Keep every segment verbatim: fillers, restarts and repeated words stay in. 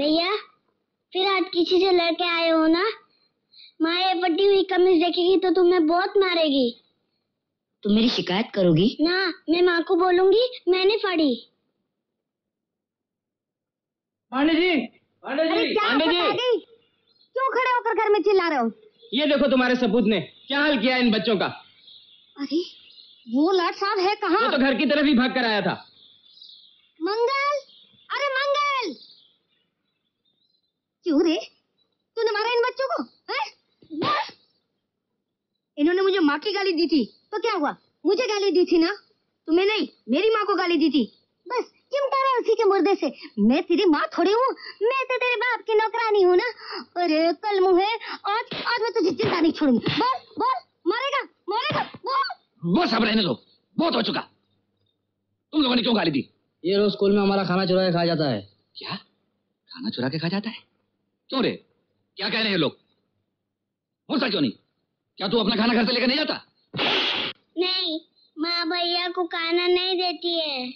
भैया, फिर आज किसी से लड़के आए हो ना? माँ ये फटी हुई कमीज देखेगी तो तुम्हें बहुत मारेगी। तुम मेरी शिकायत करोगी ना? मैं माँ को बोलूंगी मैंने फाड़ी। पांडे जी, पांडे जी, पांडे जी, क्यों खड़े होकर घर में चिल्ला रहे हो? ये देखो तुम्हारे सपूत ने क्या हाल किया इन बच्चों का। अरे वो लाट साहब है कहाँ? वो तो घर की तरफ ही भाग कर आया था। मंगल, अरे मंगल, क्यों रे तूने मारा इन बच्चों को? इन्होंने मुझे माँ की गाली दी थी तो क्या हुआ? मुझे गाली दी थी ना, तुम्हें नहीं, मेरी माँ को गाली दी थी। बस चिमटा रहे उसी के मुर्दे से। मैं तेरी माँ थोड़ी हूँ, मैं तो तेरे बाप की नौकरानी हूँ ना। अरे कल मुहे, आज आज मैं तुझे जिंदा नहीं छोड़ूंगी। बोल बोल, मरेगा मरेगा बोल। वो सब रहने दो, बहुत हो चुका। तुम लोगों ने क्यों गाली दी? ये रोज स्कूल में हमारा खाना चुरा के खा जाता है। क्या खाना चुरा के खा जाता है? क्यों रे, क्या कह रहे हैं लोग? मुर्दा क्यों नहीं? क्या तू अपना खाना घर से लेकर नहीं जाता? नहीं, माँ भैया को खाना नहीं देती है।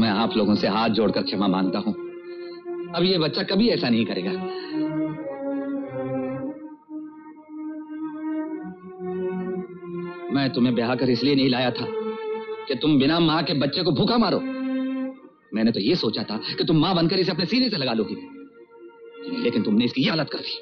मैं आप लोगों से हाथ जोड़कर क्षमा मांगता हूँ। अब ये बच्चा कभी ऐसा नहीं करेगा। मैं तुम्हें ब्याह कर इसलिए नहीं लाया था कि तुम बिना माँ के बच्चे को भूखा मारो। मैंने तो ये सोचा था कि तुम माँ बनकर इसे अपने सीने से लगा लोगी, लेकिन तुमने इसकी हालत कर दी।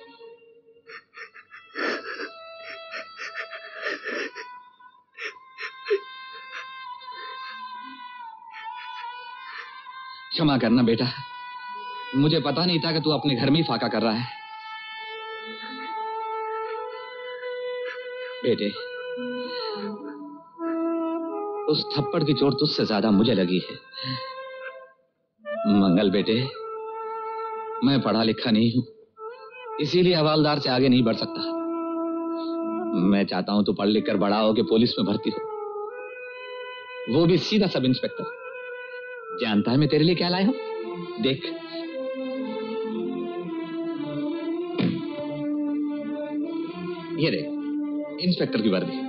क्षमा करना बेटा, मुझे पता नहीं था कि तू अपने घर में ही फाका कर रहा है। बेटे, उस थप्पड़ की चोट तुझसे ज्यादा मुझे लगी है। मंगल बेटे, मैं पढ़ा लिखा नहीं हूं, इसीलिए हवालदार से आगे नहीं बढ़ सकता। मैं चाहता हूं तू पढ़ लिख कर बड़ा हो के पुलिस में भर्ती हो, वो भी सीधा सब इंस्पेक्टर। जानता है मैं तेरे लिए क्या लाया हूं? देख, ये देख इंस्पेक्टर की वर्दी।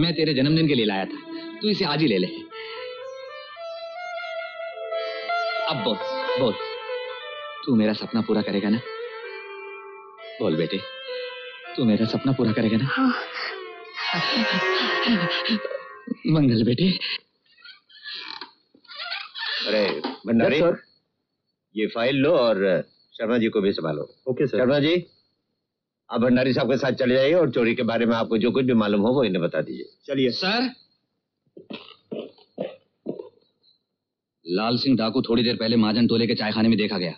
मैं तेरे जन्मदिन के लिए लाया था, तू इसे आज ही ले ले। अब बोल बोल, तू मेरा सपना पूरा करेगा ना? बोल बेटे, तू मेरा सपना पूरा करेगा ना? हाँ। मंगल बेटे। अरे भंडारी, ये फाइल लो और शर्मा जी को भी संभालो। Okay sir. शर्मा जी, आप भंडारी साहब के साथ चले जाइए और चोरी के बारे में आपको जो कुछ भी मालूम हो वो इन्हें बता दीजिए। चलिए सर। लाल सिंह डाकू थोड़ी देर पहले महाजन टोले के चायखाने में देखा गया।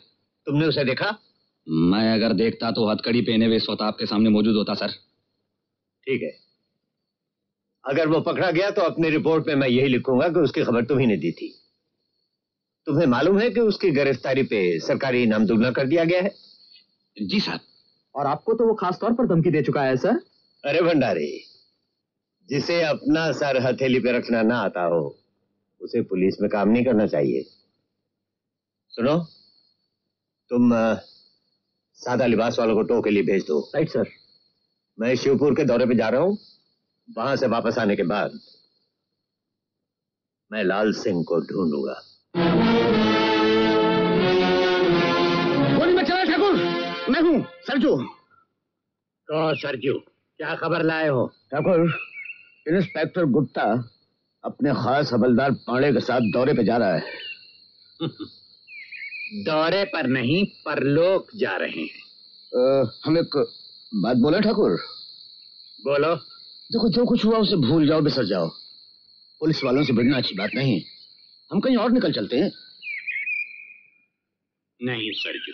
तुमने उसे देखा? मैं अगर देखता तो हथकड़ी पहने हुए स्वतः आपके सामने मौजूद होता सर। ठीक है, अगर वो पकड़ा गया तो अपनी रिपोर्ट में मैं यही लिखूंगा कि उसकी खबर तुम्ही ने दी थी। तुम्हें मालूम है कि उसकी गिरफ्तारी पे सरकारी इनाम दुगना कर दिया गया है। जी साहब। और आपको तो वो खास तौर पर धमकी दे चुका है सर। अरे भंडारी, जिसे अपना सर हथेली पे रखना ना आता हो उसे पुलिस में काम नहीं करना चाहिए। सुनो, तुम सादा लिबास वालों को टो के लिए भेज दो। Right sir. मैं शिवपुर के दौरे पे जा रहा हूं, वहां से वापस आने के बाद मैं लाल सिंह को ढूंढूंगा। गोली मत चला ठाकुर, मैं हूं सरजू। तो सरजू, क्या खबर लाए हो? ठाकुर, इंस्पेक्टर गुप्ता अपने खास हवलदार पांडे के साथ दौरे पे जा रहा है। दौरे पर नहीं, परलोक जा रहे हैं। आ, हम एक बात बोले ठाकुर? बोलो। देखो, जो कुछ हुआ उसे भूल जाओ, बिसर जाओ। पुलिस वालों से भिड़ना अच्छी बात नहीं। हम कहीं और निकल चलते हैं। नहीं सरजू,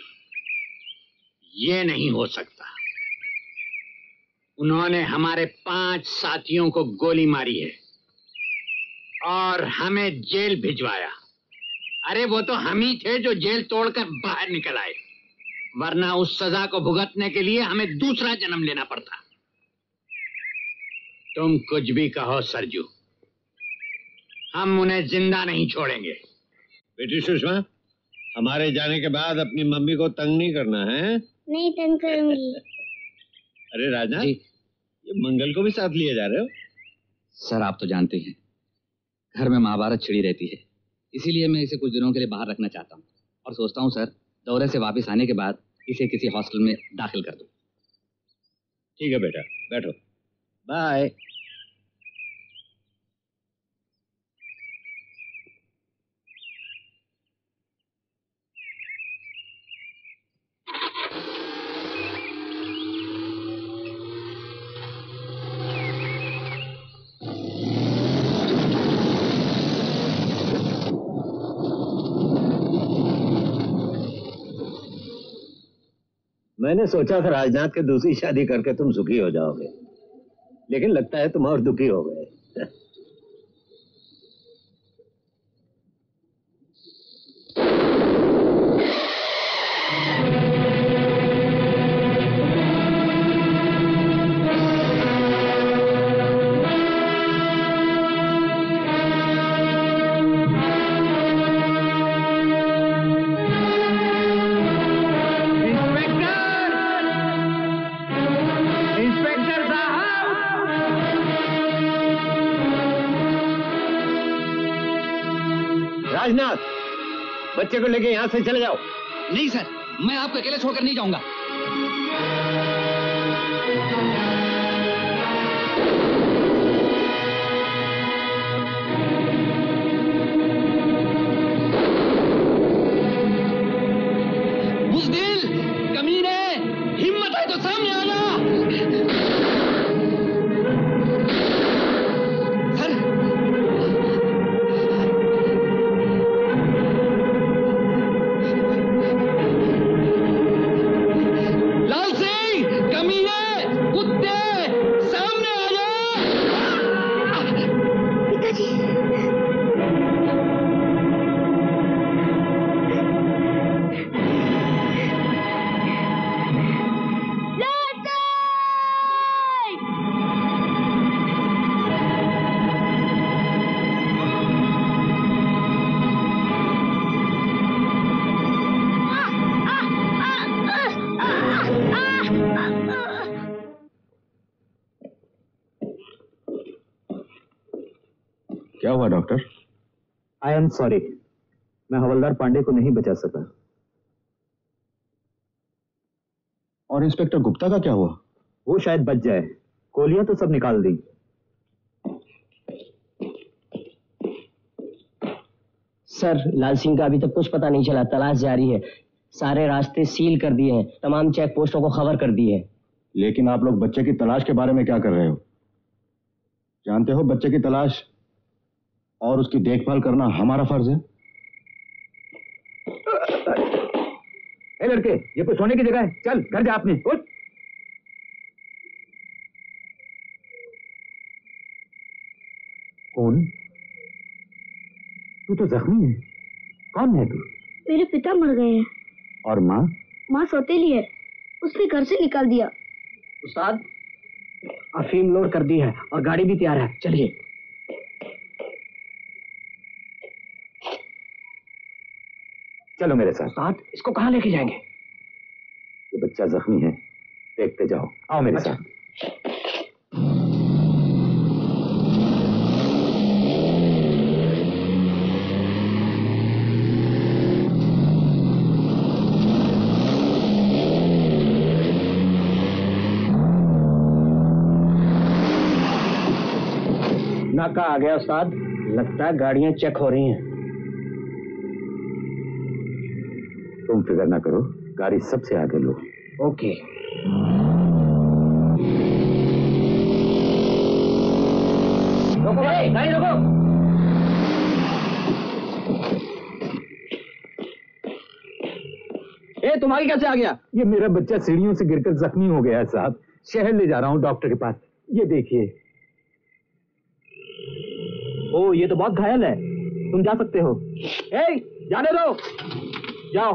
ये नहीं हो सकता। उन्होंने हमारे पांच साथियों को गोली मारी है और हमें जेल भिजवाया। अरे वो तो हम ही थे जो जेल तोड़कर बाहर निकल आए, वरना उस सजा को भुगतने के लिए हमें दूसरा जन्म लेना पड़ता। तुम कुछ भी कहो सरजू, हम उन्हें जिंदा नहीं छोड़ेंगे। बेटी सुषमा, हमारे जाने के बाद अपनी मम्मी को तंग नहीं करना है। नहीं तंग करूंगी। अरे राजना, ये मंगल को भी साथ लिए जा रहे हो? सर आप तो जानते हैं, घर में महाभारत छिड़ी रहती है, इसीलिए मैं इसे कुछ दिनों के लिए बाहर रखना चाहता हूँ और सोचता हूँ सर दौरे से वापस आने के बाद इसे किसी हॉस्टल में दाखिल कर दूँ। ठीक है बेटा, बैठो। बाय। मैंने सोचा था राजनाथ के दूसरी शादी करके तुम सुखी हो जाओगे, लेकिन लगता है तुम और दुखी हो गए। बच्चे को लेके यहाँ से चले जाओ। नहीं सर, मैं आपको अकेले छोड़कर नहीं जाऊंगा। सॉरी, मैं हवलदार पांडे को नहीं बचा सका। और इंस्पेक्टर गुप्ता का क्या हुआ? वो शायद बच जाए, गोलियां तो सब निकाल दी। सर लाल सिंह का अभी तक कुछ पता नहीं चला, तलाश जारी है। सारे रास्ते सील कर दिए हैं, तमाम चेक पोस्टों को खबर कर दी है। लेकिन आप लोग बच्चे की तलाश के बारे में क्या कर रहे हो? जानते हो बच्चे की तलाश और उसकी देखभाल करना हमारा फर्ज है। ए लड़के, ये कोई सोने की जगह है, चल घर जा आपने। कौन? तू तो जख्मी है। कौन है तू? मेरे पिता मर गए हैं। और माँ? माँ सौतेली है, उसने घर से निकाल दिया। उस्ताद, अफीम लोड कर दी है और गाड़ी भी तैयार है, चलिए। चलो मेरे साथ। साथ इसको कहाँ लेके जाएंगे? ये बच्चा जख्मी है, देखते जाओ। आओ मेरे अच्छा। साथ। नाका आ गया उस्ताद, लगता है गाड़ियां चेक हो रही हैं। तुम फिक्र ना करो, गाड़ी सबसे आगे लो। ओके। रोको भाई, गाड़ी रोको। तुम आगे कैसे आ गया? ये मेरा बच्चा सीढ़ियों से गिरकर जख्मी हो गया है साहब, शहर ले जा रहा हूँ डॉक्टर के पास। ये देखिए। ओ ये तो बहुत घायल है, तुम जा सकते हो। ए, जाने दो, जाओ।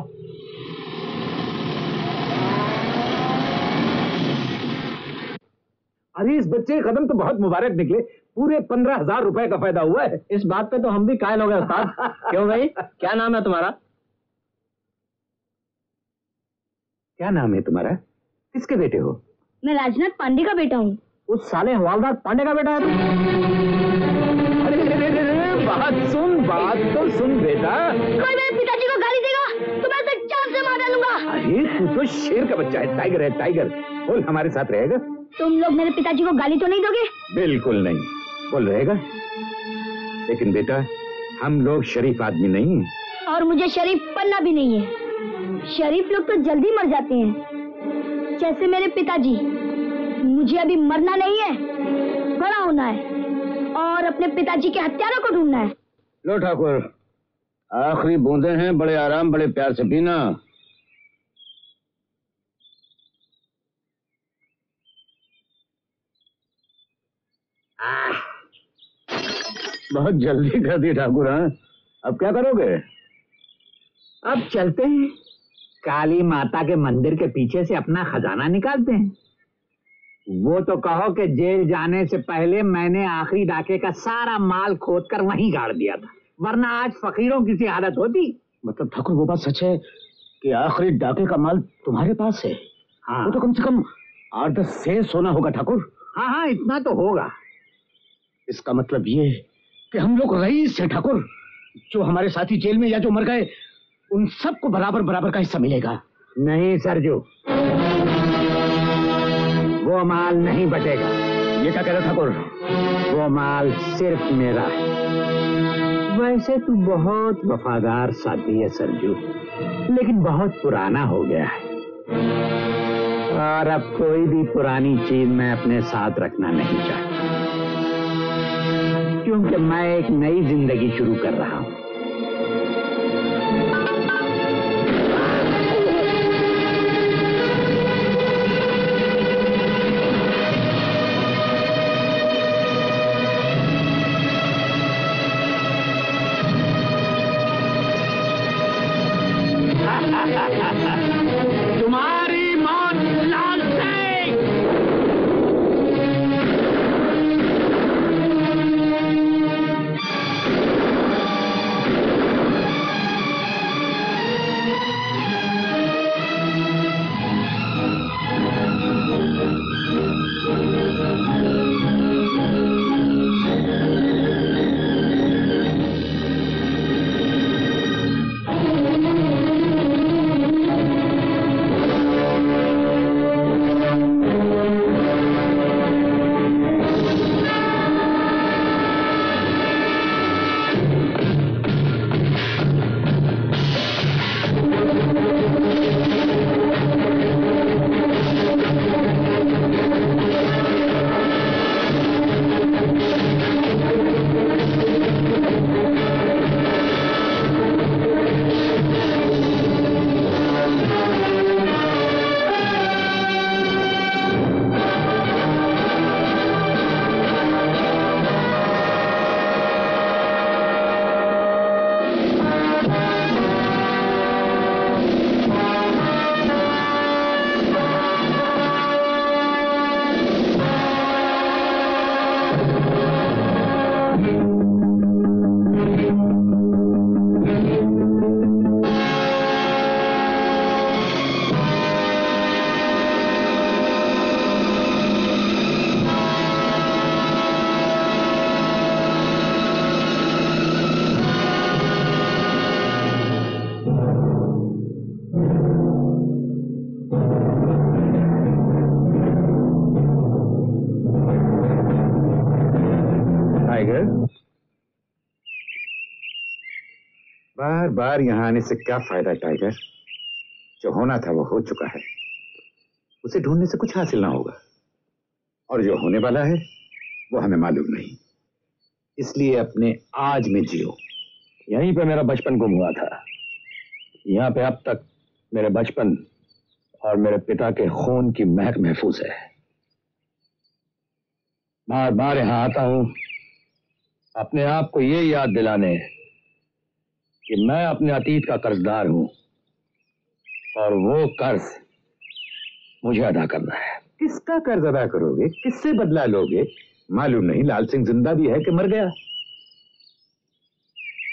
अरे इस बच्चे के कदम तो बहुत मुबारक निकले, पूरे पंद्रह हजार रुपए का फायदा हुआ है। इस बात पे तो हम भी कायल हो गए उस्ताद। क्यों भाई, क्या नाम है तुम्हारा? क्या नाम है तुम्हारा? किसके बेटे हो? मैं राजनाथ पांडे का बेटा हूँ। उस साले हवालदार पांडे का बेटा है तुम? अरे रे रे रे रे, बात सुन, बात तो सुन बेटा। कोई मेरे पिताजी को गाली देगा तो मैं उसे चांद से मार डालूंगा। अरे तू तो शेर का बच्चा है, टाइगर है, टाइगर। बोल हमारे साथ रहेगा? तुम लोग मेरे पिताजी को गाली तो नहीं दोगे? बिल्कुल नहीं। बोल रहेगा? लेकिन बेटा हम लोग शरीफ आदमी नहीं हैं। और मुझे शरीफ पन्ना भी नहीं है। शरीफ लोग तो जल्दी मर जाते हैं, जैसे मेरे पिताजी। मुझे अभी मरना नहीं है, बड़ा होना है और अपने पिताजी के हत्यारों को ढूंढना है। लो ठाकुर, आखिरी बूंदे हैं, बड़े आराम बड़े प्यार से पीना। बहुत जल्दी कर दी ठाकुर। हाँ अब क्या करोगे? अब चलते हैं, काली माता के मंदिर के पीछे से अपना खजाना निकालते हैं। वो तो कहो कि जेल जाने से पहले मैंने आखिरी डाके का सारा माल खोद कर वहीं गाड़ दिया था, वरना आज फकीरों की सी हालत होती। मतलब ठाकुर वो बात सच है कि आखिरी डाके का माल तुम्हारे पास है? हाँ। वो तो कम से कम आठ दस से सोना होगा ठाकुर। हाँ हाँ इतना तो होगा। इसका मतलब ये कि हम लोग रईस है ठाकुर, जो हमारे साथी जेल में या जो मर गए उन सबको बराबर बराबर का हिस्सा मिलेगा। नहीं सरजू, वो माल नहीं बटेगा। ये क्या कह रहा ठाकुर? वो माल सिर्फ मेरा है। वैसे तू बहुत वफादार साथी है सरजू, लेकिन बहुत पुराना हो गया है और अब कोई भी पुरानी चीज मैं अपने साथ रखना नहीं चाहता, क्योंकि मैं एक नई जिंदगी शुरू कर रहा हूं। तुम्हारी मौत लाल सिंह। बार यहाँ आने से क्या फायदा टाइगर, जो होना था वो हो चुका है, उसे ढूंढने से कुछ हासिल ना होगा और जो होने वाला है वो हमें मालूम नहीं, इसलिए अपने आज में जियो। यहीं पे मेरा बचपन गुम हुआ था, यहाँ पे अब तक मेरे बचपन और मेरे पिता के खून की महक महफूज है। बार बार यहां आता हूं अपने आप को ये याद दिलाने कि मैं अपने अतीत का कर्जदार हूं और वो कर्ज मुझे अदा करना है। किसका कर्ज अदा करोगे, किससे बदला लोगे? मालूम नहीं लाल सिंह जिंदा भी है कि मर गया।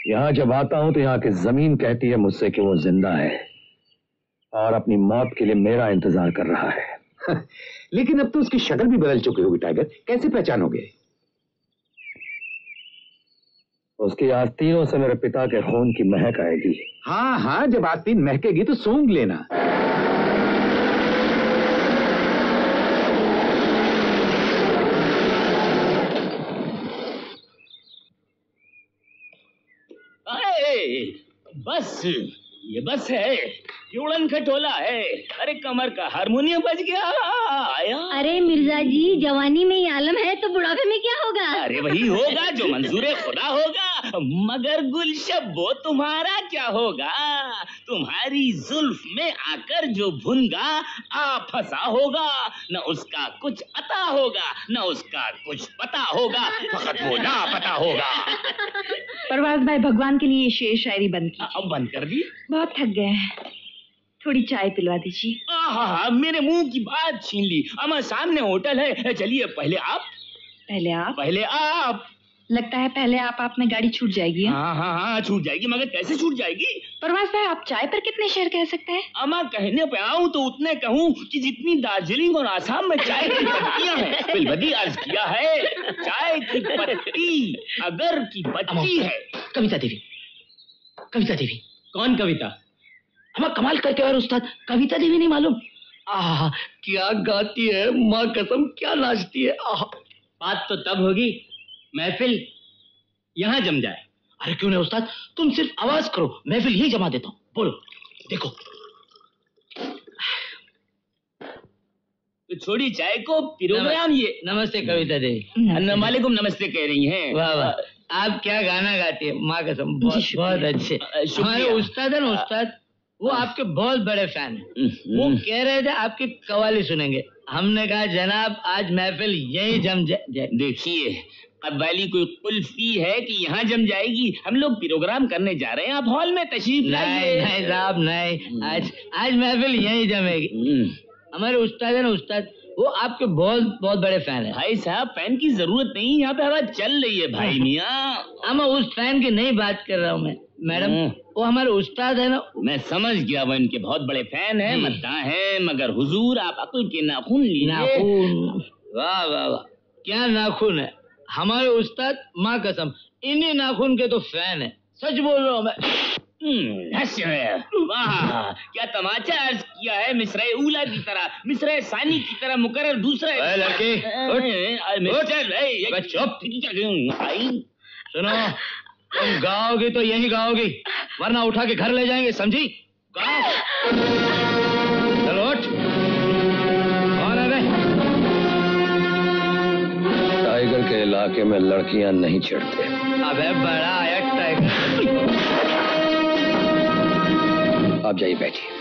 यहां जब आता हूं तो यहां की जमीन कहती है मुझसे कि वो जिंदा है और अपनी मौत के लिए मेरा इंतजार कर रहा है। हाँ, लेकिन अब तो उसकी शक्ल भी बदल चुकी होगी। टाइगर कैसे पहचानोगे? उसकी आस्तीनों से मेरे पिता के खून की महक आएगी। हाँ हाँ, जब आस्तीन महकेगी तो सूंघ लेना। बस ये बस है, उड़न का टोला है। अरे कमर का हारमोनियम बज गया। आया। अरे मिर्जा जी, जवानी में ही आलम है तो बुढ़ापे में क्या होगा? अरे वही होगा जो मंजूरे खुदा होगा। मगर गुलशब वो तुम्हारा क्या होगा? तुम्हारी जुल्फ में आकर जो भुनगा आ फंसा होगा। न उसका कुछ अता होगा न उसका कुछ पता होगा, फकत वो ना पता होगा। परवाज भाई भगवान के लिए शेर शायरी बंद की। अब बंद कर दी, बहुत थक गए हैं। थोड़ी चाय पिलवा दीजिए। आहा हा, मेरे मुंह की बात छीन ली। अमा सामने होटल है, चलिए। पहले आप पहले आप पहले आप लगता है पहले आप आप में गाड़ी छूट जाएगी। हाँ हाँ हाँ, छूट जाएगी। मगर कैसे छूट जाएगी? परवाज भाई आप चाय पर कितने शेर कह सकते हैं? अमा कहने पे आऊं तो उतने कहूं कि जितनी दार्जिलिंग और आसाम में चाय की पत्तियां हैं। बिलबदी अर्ज किया है, चाय की पत्ती अगर की पत्ती है। कविता देवी, कविता देवी। कौन कविता? हम कमाल करके और उस्ताद कविता देवी नहीं मालूम। आह क्या गाती है, माँ कसम क्या नाचती है। आह बात तो तब होगी महफिल यहाँ जम जाए। अरे क्यों नहीं उस्ताद, तुम सिर्फ आवाज करो, महफिल ही जमा देता हूँ। बोलो, देखो तो छोड़ी चाय को प्रोग्राम ये। नमस्ते कविता देवी। अस्सलाम वालेकुम। नमस्ते कह रही हैं। वाह वाह, आप क्या गाना गाती है माँ कसम, बहुत बहुत अच्छे। हमारे उस्ताद है ना उस्ताद, वो आपके बहुत बड़े फैन हैं। वो कह रहे थे आपकी कवाली सुनेंगे, हमने कहा जनाब आज महफिल यही जम जाए। देखिए कवाली कोई कुल्फी है कि यहाँ जम जाएगी। हम लोग प्रोग्राम करने जा रहे हैं, आप हॉल में तशरीफ लाइए। नहीं साहब नहीं, आज आज महफिल यही जमेगी। हमारे उस्ताद है ना उस्ताद, वो आपके बहुत बहुत बड़े फैन है। भाई साहब फैन की जरूरत नहीं, यहाँ पे हवा चल रही है भाई मियाँ। मैं उस फैन की नहीं बात कर रहा हूँ मैं मैडम, वो हमारे उस्ताद है ना। मैं समझ गया, वो इनके बहुत बड़े फैन हैं, मद्दा हैं। मगर हुजूर आप अक्ल के नाखून लीजिए। नाखून, वाह वाह वाह, क्या नाखून है हमारे उस्ताद। माँ कसम इन्हीं नाखून के तो फैन है, सच बोल रहा हूँ मैं। वाह क्या तमाचा अर्ज किया है, मिसरे उला की तरह, मिसरे सानी की तरह मुकर्रर दूसरा। सुनो, तुम गाओगी तो यही गाओगी, वरना उठा के घर ले जाएंगे, समझी? गाओ। चलो उठ। कौन है वे? टाइगर के इलाके में लड़कियां नहीं छेड़ते। अबे बड़ा आया टाइगर। आप जाइए बैठिए।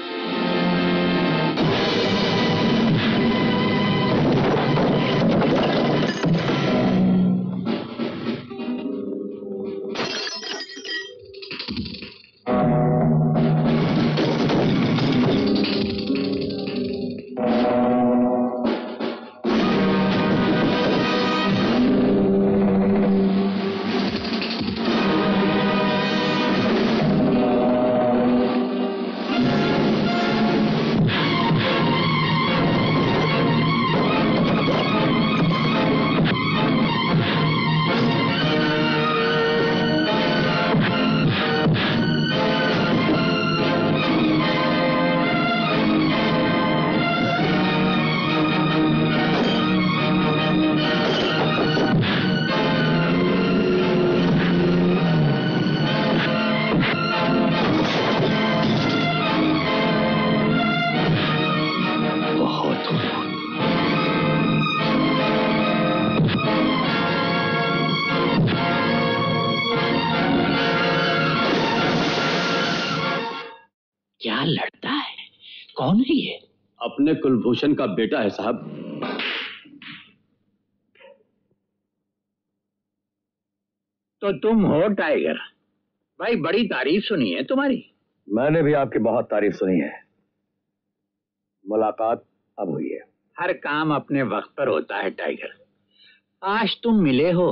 लड़ता है कौन है ये? अपने कुलभूषण का बेटा है साहब। तो तुम हो टाइगर भाई, बड़ी तारीफ सुनी है तुम्हारी। मैंने भी आपकी बहुत तारीफ सुनी है। मुलाकात अब हुई है। हर काम अपने वक्त पर होता है टाइगर। आज तुम मिले हो,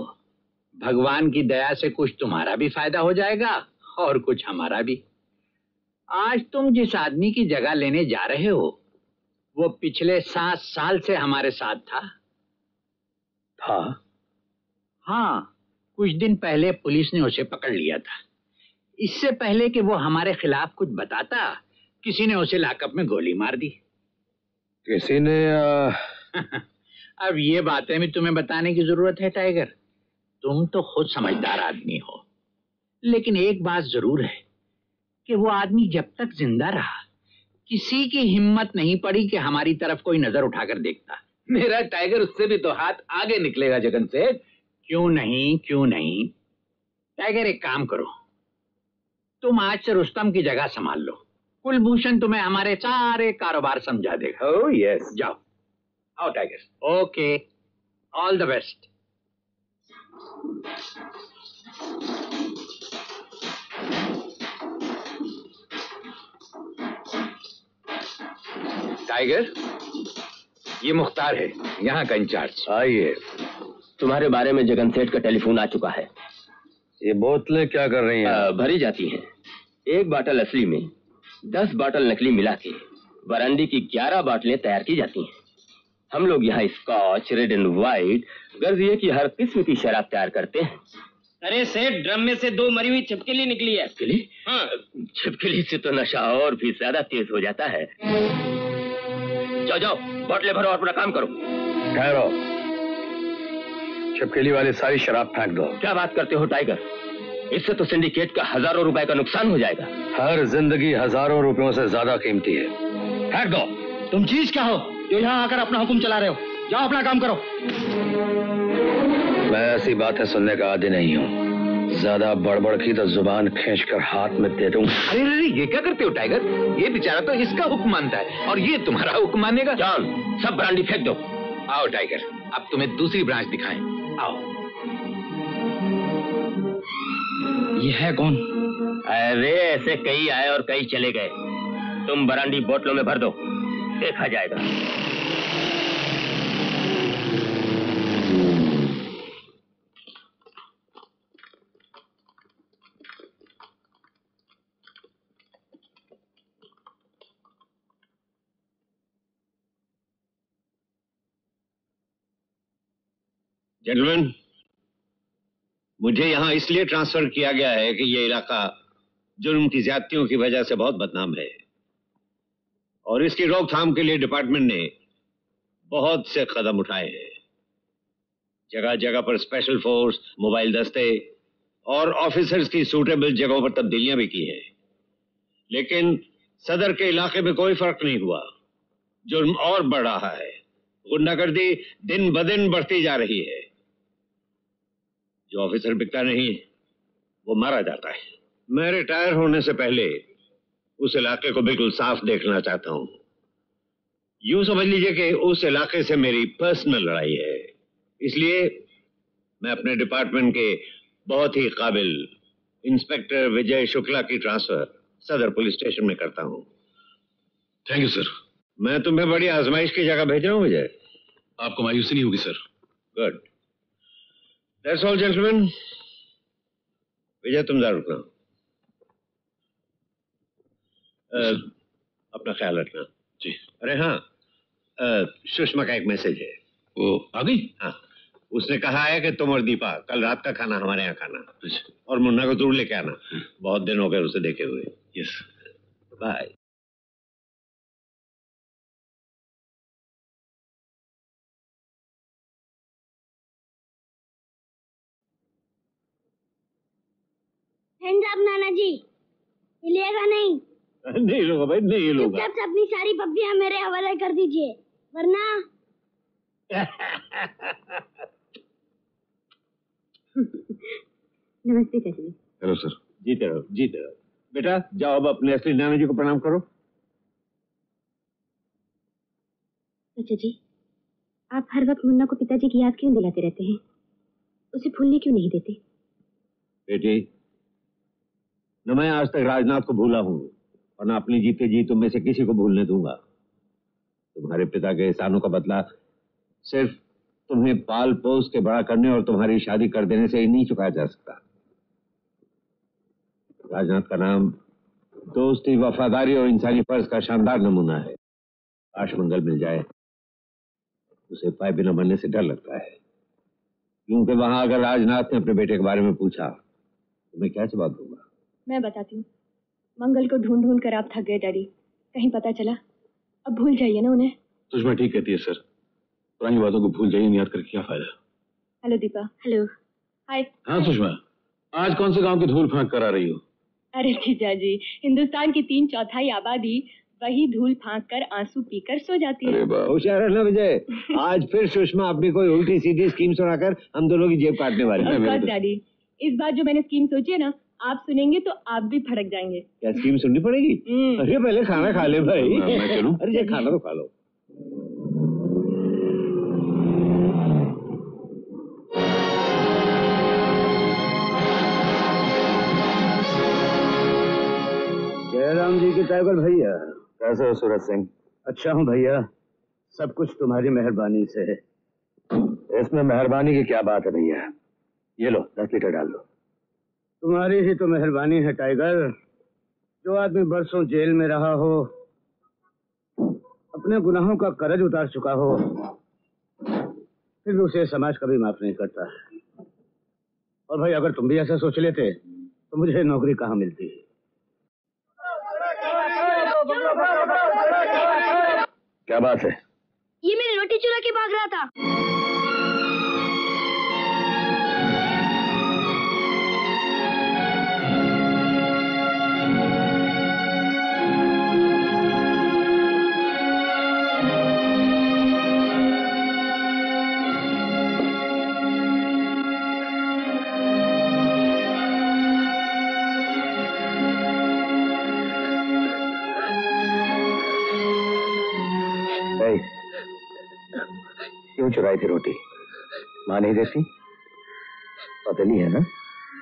भगवान की दया से कुछ तुम्हारा भी फायदा हो जाएगा और कुछ हमारा भी। आज तुम जिस आदमी की जगह लेने जा रहे हो वो पिछले सात साल से हमारे साथ था। था? हाँ, कुछ दिन पहले पुलिस ने उसे पकड़ लिया था। इससे पहले कि वो हमारे खिलाफ कुछ बताता, किसी ने उसे लॉकअप में गोली मार दी। किसी ने आ... अब ये बातें भी तुम्हें बताने की जरूरत है टाइगर? तुम तो खुद समझदार आदमी हो, लेकिन एक बात जरूर है कि वो आदमी जब तक जिंदा रहा किसी की हिम्मत नहीं पड़ी कि हमारी तरफ कोई नजर उठाकर देखता। मेरा टाइगर उससे भी तो हाथ आगे निकलेगा जगन सेठ। क्यों नहीं, क्यों नहीं टाइगर, एक काम करो, तुम आज से रुस्तम की जगह संभाल लो। कुलभूषण तुम्हें हमारे सारे कारोबार समझा देगा। ओह यस, जाओ आओ tiger. Okay, all the best. Tiger, ये मुख्तार है यहाँ का इंचार्ज। आइए। तुम्हारे बारे में जगन सेठ का टेलीफोन आ चुका है। ये बोतलें क्या कर रही हैं? आ, भरी जाती हैं। एक बाटल असली में दस बाटल नकली मिला के बरांडी की ग्यारह बाटलें तैयार की जाती हैं। हम लोग यहाँ स्कॉच, रेड एंड व्हाइट, गर्ज ये की हर किस्म की शराब तैयार करते हैं। अरे सेठ, ड्रम में से दो मरी हुई छिपकली निकली है। छिपकली? हाँ। छिपकली से तो नशा और भी ज्यादा तेज हो जाता है। जाओ जाओ, बाटलें भरो और अपना काम करो। ठहरो, छिपकली वाले सारी शराब फेंक दो। क्या बात करते हो टाइगर, इससे तो सिंडिकेट का हजारों रुपए का नुकसान हो जाएगा। हर जिंदगी हजारों रुपयों से ज्यादा कीमती है। फेंक दो। तुम चीज क्या हो जो यहाँ आकर अपना हुक्म चला रहे हो? जाओ अपना काम करो। मैं ऐसी बातें सुनने का आदी नहीं हूँ। ज्यादा बड़बड़ की तो जुबान खींचकर हाथ में दे दूँ। अरे अरे, ये क्या करते हो टाइगर? ये बेचारा तो इसका हुक्म मानता है और ये तुम्हारा हुक्म मानेगा? जान, सब ब्रांडी फेंक दो। आओ टाइगर, अब तुम्हें दूसरी ब्रांच दिखाएं। आओ। ये है कौन? अरे ऐसे कई आए और कई चले गए। तुम बरांडी बोतलों में भर दो, देखा जाएगा। जेंटलमैन, मुझे यहाँ इसलिए ट्रांसफर किया गया है कि यह इलाका जुर्म की ज्यादतियों की वजह से बहुत बदनाम है और इसकी रोकथाम के लिए डिपार्टमेंट ने बहुत से कदम उठाए हैं। जगह जगह पर स्पेशल फोर्स, मोबाइल दस्ते और ऑफिसर्स की सूटेबल जगहों पर तब्दीलियां भी की हैं, लेकिन सदर के इलाके में कोई फर्क नहीं हुआ। जुर्म और बढ़ रहा है, गुंडागर्दी दिन ब दिन बढ़ती जा रही है। जो ऑफिसर बिकता नहीं वो मारा जाता है। मैं रिटायर होने से पहले उस इलाके को बिल्कुल साफ देखना चाहता हूं। यूं समझ लीजिए कि उस इलाके से मेरी पर्सनल लड़ाई है, इसलिए मैं अपने डिपार्टमेंट के बहुत ही काबिल इंस्पेक्टर विजय शुक्ला की ट्रांसफर सदर पुलिस स्टेशन में करता हूं। Thank you sir. मैं तुम्हें बड़ी आजमाइश की जगह भेज रहा हूं विजय, आपको मायूसी नहीं होगी sir. Good, that's all gentleman. Vijay, तुम जरा रुकना, अपना ख्याल रखना। जी। अरे हाँ, सुषमा का एक मैसेज है। वो आ गई? हाँ, उसने कहा है कि तुम और दीपा कल रात का खाना हमारे यहाँ खाना और मुन्ना को जरूर लेके आना, बहुत दिन हो गए उसे देखे हुए। Yes, bye. हैंड्स अप नाना जी, हिलेगा नहीं। नहीं लोगा भाई, नहीं लोगा। चुपचाप से अपनी सारी पप्पियां मेरे हवाले कर दीजिए, वरना नमस्ते चाची। Hello sir. जीते रहो, जीते रहो बेटा। जाओ अब अपने असली नाना जी को प्रणाम करो। पिताजी, आप हर वक्त मुन्ना को पिताजी की याद क्यों दिलाते रहते हैं? उसे भूलने क्यों नहीं देते? बेटी, न मैं आज तक राजनाथ को भूला हूँ और न अपनी जीते जी तुम में से किसी को भूलने दूंगा। तुम्हारे पिता के एहसानों का बदला सिर्फ तुम्हें पाल पोस के बड़ा करने और तुम्हारी शादी कर देने से ही नहीं चुकाया जा सकता। राजनाथ का नाम दोस्ती, वफादारी और इंसानी फर्ज का शानदार नमूना है। काश मंगल मिल जाए। उसे पाए बिना मरने से डर लगता है, क्योंकि वहां अगर राजनाथ ने अपने बेटे के बारे में पूछा तो मैं क्या जवाब दूंगा? मैं बताती हूँ। मंगल को ढूंढ ढूंढ कर आप थक गए डैडी। कहीं पता चला? अब भूल जाइए ना उन्हें। सुषमा ठीक कहती है सर, पुरानी बातों को भूल जाइए, याद करके क्या फायदा। हेलो दीपा। हेलो। हाय। हाँ सुषमा, आज कौन से गांव की धूल फांक कर आ रही हो? अरे जीजाजी, हिंदुस्तान की तीन चौथाई आबादी वही धूल फांक कर आंसू पीकर सो जाती है। होशियार रहना विजय, आज फिर सुषमा अपनी कोई उल्टी सीधी स्कीम सुनाकर हम दोनों की जेब काटने वाली है। डैडी, इस बार जो मैंने स्कीम सोची है ना, आप सुनेंगे तो आप भी भड़क जाएंगे। क्या स्कीम सुननी पड़ेगी? अरे पहले खाना खा ले भाई। अरे ये खाना तो खा लो। राम जी की टाइगर भैया, कैसे हो सूरज सिंह? अच्छा हूँ भैया, सब कुछ तुम्हारी मेहरबानी से है। इसमें मेहरबानी की क्या बात है भैया? ये लो दस लीटर डाल दो। तुम्हारी ही तो मेहरबानी है टाइगर। जो आदमी बरसों जेल में रहा हो, अपने गुनाहों का कर्ज उतार चुका हो, फिर उसे समाज कभी माफ नहीं करता। और भाई अगर तुम भी ऐसा सोच लेते तो मुझे नौकरी कहाँ मिलती है? क्या बात है? ये मेरी रोटी चुरा के भाग रहा था। क्यों चुराई थी रोटी? माँ नहीं देती? सौतेली है ना?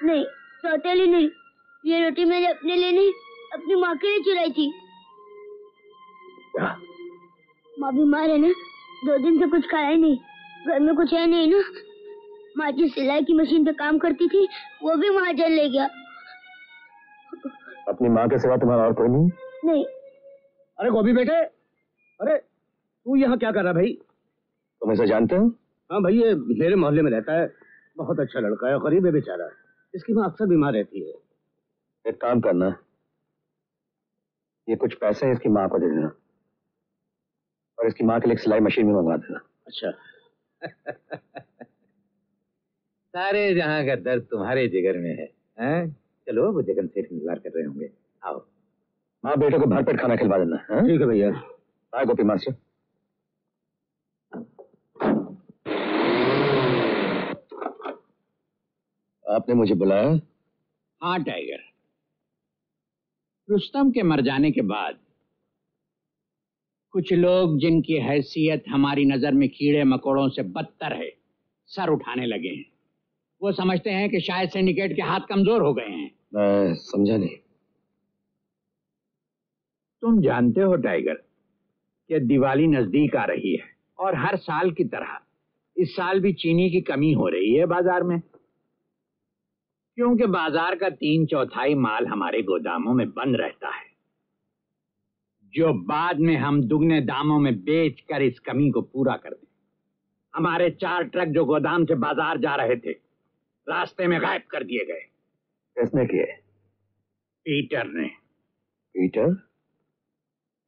नहीं सौतेली नहीं, ये रोटी मैंने अपने लिए नहीं, अपनी माँ के लिए चुराई थी। क्या? माँ बीमार है ना, दो दिन से कुछ खाया ही नहीं, घर में कुछ है नहीं ना। माँ जिस सिलाई की मशीन पे काम करती थी वो भी महाजन ले गया। अपनी माँ के सिवा तुम्हारा और कोई नहीं? नहीं। अरे गोभी बेटे, अरे तू यहाँ क्या कर रहा भाई? तुम ऐसा जानते हो? हाँ भाई, ये मेरे मोहल्ले में रहता है, बहुत अच्छा लड़का है, गरीब है बेचारा, इसकी माँ अक्सर बीमार रहती है। एक काम करना, ये कुछ पैसे इसकी माँ को दे देना और इसकी माँ के लिए सिलाई मशीन भी मंगवा देना। अच्छा। सारे जहाँ का दर्द तुम्हारे जिगर में है, है? चलो वो जगन सेठ इंतजार कर रहे होंगे, आओ। माँ बेटे को भरपेट खाना खिलवा देना। ठीक है भैया, बाय गोपी मास्टर। आपने मुझे बुलाया? हाँ टाइगर, रुस्तम के मर जाने के बाद कुछ लोग जिनकी हैसियत हमारी नजर में कीड़े मकोड़ों से बदतर है, सर उठाने लगे हैं। वो समझते हैं कि शायद सिंडिकेट के हाथ कमजोर हो गए हैं। मैं समझा नहीं। तुम जानते हो टाइगर कि दिवाली नजदीक आ रही है और हर साल की तरह इस साल भी चीनी की कमी हो रही है बाजार में, क्योंकि बाजार का तीन चौथाई माल हमारे गोदामों में बंद रहता है, जो बाद में हम दुगने दामों में बेचकर इस कमी को पूरा कर दें। हमारे चार ट्रक जो गोदाम से बाजार जा रहे थे, रास्ते में गायब कर दिए गए। किसने किए? पीटर ने। पीटर?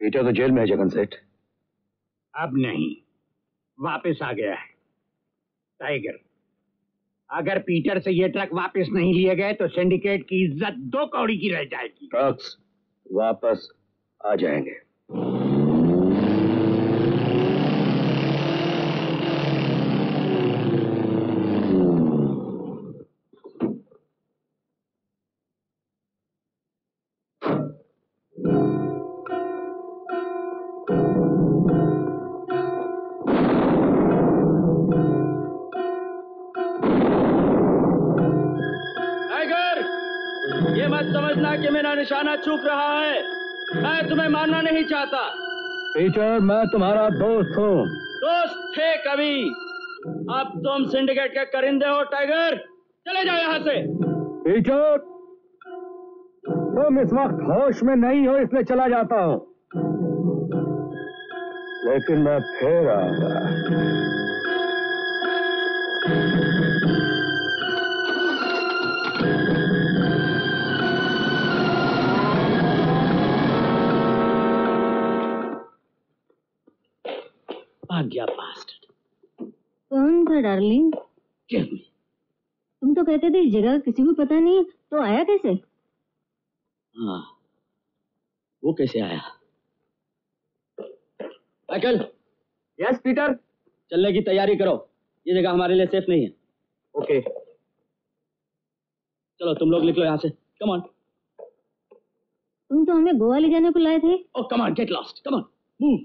पीटर तो जेल में है जगन सेठ। अब नहीं, वापस आ गया है टाइगर। अगर पीटर से ये ट्रक वापस नहीं लिए गए तो सिंडिकेट की इज्जत दो कौड़ी की रह जाएगी। ट्रक्स वापस आ जाएंगे। समझना कि मेरा निशाना चूक रहा है। मैं तुम्हें मानना नहीं चाहता। पीटर, मैं तुम्हारा दोस्त हूँ। दोस्त थे कभी, अब तुम सिंडिकेट के करिंदे हो। टाइगर, चले जाओ यहाँ से। पीटर, तुम इस वक्त होश में नहीं हो, इसलिए चला जाता हूँ, लेकिन मैं फिर आऊंगा। कौन था डार्लिंग? तुम तो कहते थे इस जगह किसी को पता नहीं, तो आया कैसे? हाँ, वो कैसे आया? माइकल। Yes Peter. चलने की तैयारी करो, ये जगह हमारे लिए सेफ नहीं है। Okay okay. चलो तुम लोग निकलो यहाँ से। Come on. तुम तो हमें गोवा ले जाने को लाए थे। Oh come on, get lost, come on, move.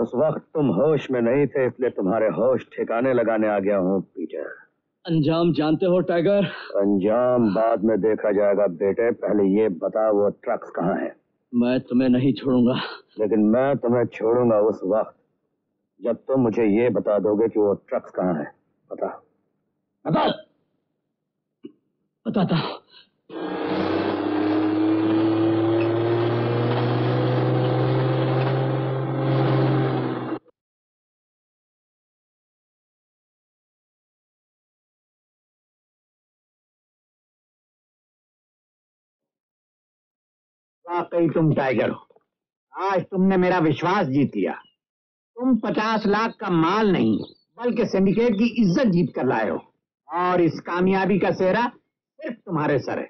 उस वक्त तुम होश में नहीं थे, इसलिए तुम्हारे होश ठिकाने लगाने आ गया हूँ पीटर। अंजाम जानते हो टाइगर? अंजाम बाद में देखा जाएगा बेटे, पहले ये बता वो ट्रक्स कहाँ है। मैं तुम्हें नहीं छोड़ूंगा। लेकिन मैं तुम्हें छोड़ूंगा उस वक्त जब तुम मुझे ये बता दोगे कि वो ट्रक्स कहाँ है। बता बता बताता हूँ। वाकई तुम टाइगर हो। आज तुमने मेरा विश्वास जीत लिया। तुम पचास लाख का माल नहीं बल्कि सिंडिकेट की इज्जत जीत कर लाए हो, और इस कामयाबी का सेहरा सिर्फ तुम्हारे सर है।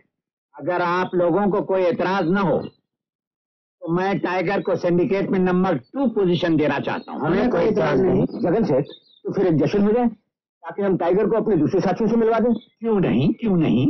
अगर आप लोगों को कोई एतराज न हो तो मैं टाइगर को सिंडिकेट में नंबर टू पोजीशन देना चाहता हूँ। हमें कोई एतराज नहीं जगन सेठ। तो फिर एक जश्न हो जाए ताकि हम टाइगर को अपने दूसरे साथियों से मिलवा दें। क्यों नहीं, क्यों नहीं।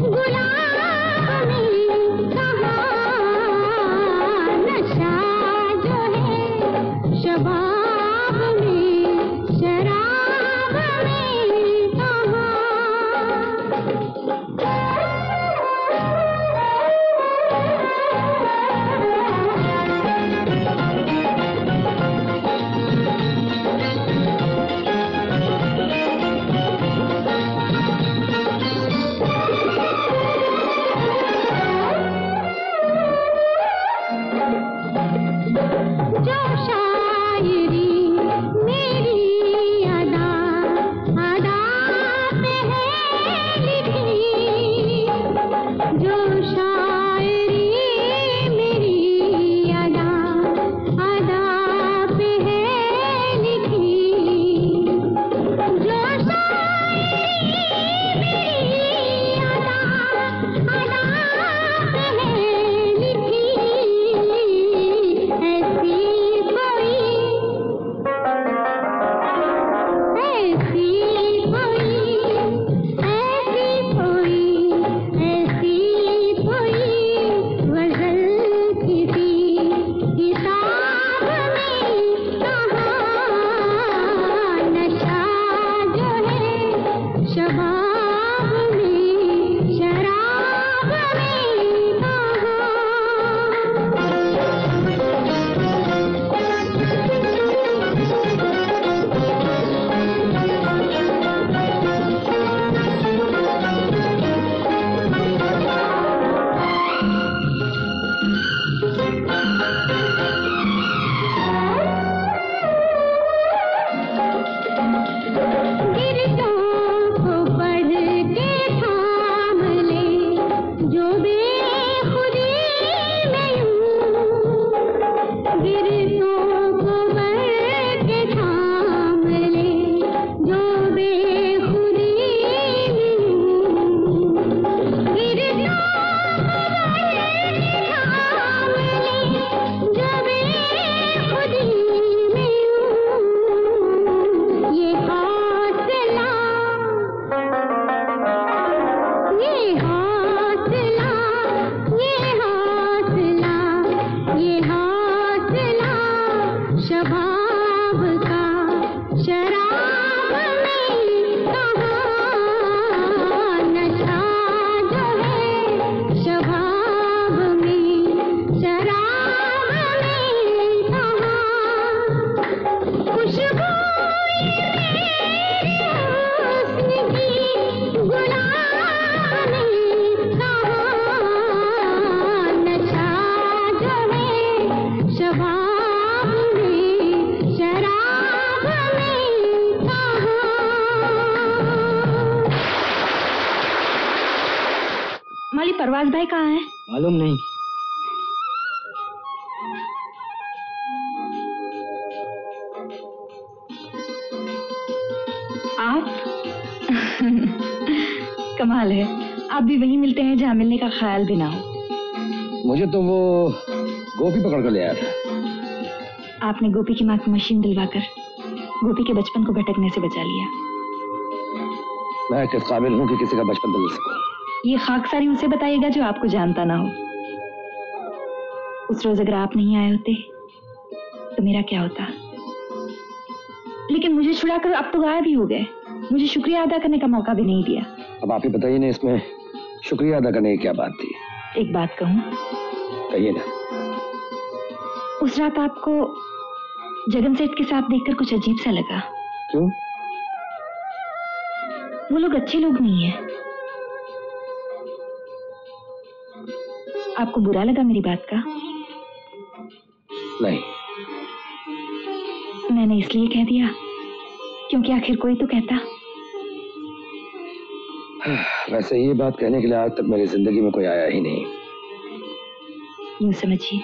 गुलाब परवाज भाई कहाँ हैं? मालूम नहीं। आप कमाल है, आप भी वहीं मिलते हैं जहाँ मिलने का ख्याल भी ना हो। मुझे तो वो गोपी पकड़ कर ले आया था। आपने गोपी की माँ को मशीन दिलवाकर गोपी के बचपन को भटकने से बचा लिया। मैं किस काबिल हूँ कि किसी का बचपन बदल सकूं? ये खाकसारी उसे बताइएगा जो आपको जानता ना हो। उस रोज अगर आप नहीं आए होते तो मेरा क्या होता? लेकिन मुझे छुड़ाकर आप तो गायब ही हो गए। मुझे शुक्रिया अदा करने का मौका भी नहीं दिया। अब आप ही बताइए ना, इसमें शुक्रिया अदा करने की क्या बात थी? एक बात कहूँ? कहिए ना। उस रात आपको जगन सेठ के साथ देखकर कुछ अजीब सा लगा। क्यों? वो लोग अच्छे लोग नहीं हैं। आपको बुरा लगा मेरी बात का? नहीं। मैंने इसलिए कह दिया क्योंकि आखिर कोई तो कहता। वैसे ये बात कहने के लिए आज तक मेरी जिंदगी में कोई आया ही नहीं। यूं समझिए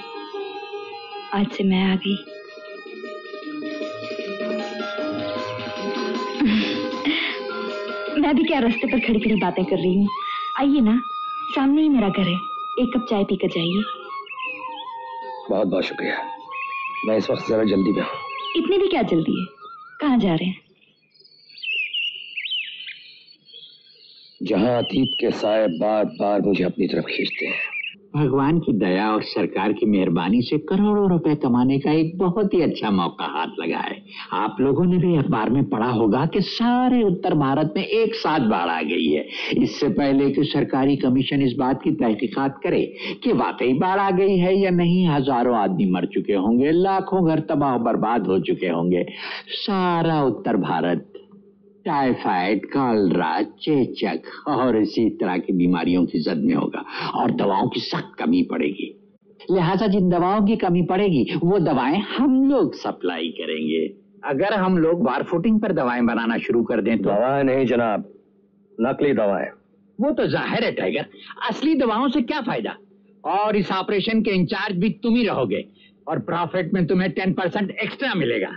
आज से मैं आ गई। मैं भी क्या रास्ते पर खड़ी खड़ी बातें कर रही हूँ। आइए ना, सामने ही मेरा घर है, एक कप चाय पीकर जाइए। बहुत बहुत शुक्रिया। मैं इस वक्त जरा जल्दी में हूँ। इतनी भी क्या जल्दी है? कहाँ जा रहे हैं? जहाँ अतीत के साए बार बार मुझे अपनी तरफ खींचते हैं। भगवान की दया और सरकार की मेहरबानी से करोड़ों रुपए कमाने का एक बहुत ही अच्छा मौका हाथ लगा है। आप लोगों ने भी अखबार में पढ़ा होगा कि सारे उत्तर भारत में एक साथ बाढ़ आ गई है। इससे पहले कि सरकारी कमीशन इस बात की तहकीकात करे कि वाकई बाढ़ आ गई है या नहीं, हजारों आदमी मर चुके होंगे, लाखों घर तबाह बर्बाद हो चुके होंगे। सारा उत्तर भारत टाइफाइड, कॉलरा, चेचक और इसी तरह की बीमारियों की जद में होगा और दवाओं की सख्त कमी पड़ेगी। लिहाजा जिन दवाओं की कमी पड़ेगी वो दवाएं हम लोग सप्लाई करेंगे। अगर हम लोग वार फुटिंग पर दवाएं बनाना शुरू कर दें तो? दवाएं नहीं जनाब, नकली दवाएं। वो तो जाहिर है टाइगर, असली दवाओं से क्या फायदा? और इस ऑपरेशन के इंचार्ज भी तुम ही रहोगे और प्रॉफिट में तुम्हें टेन परसेंट एक्स्ट्रा मिलेगा।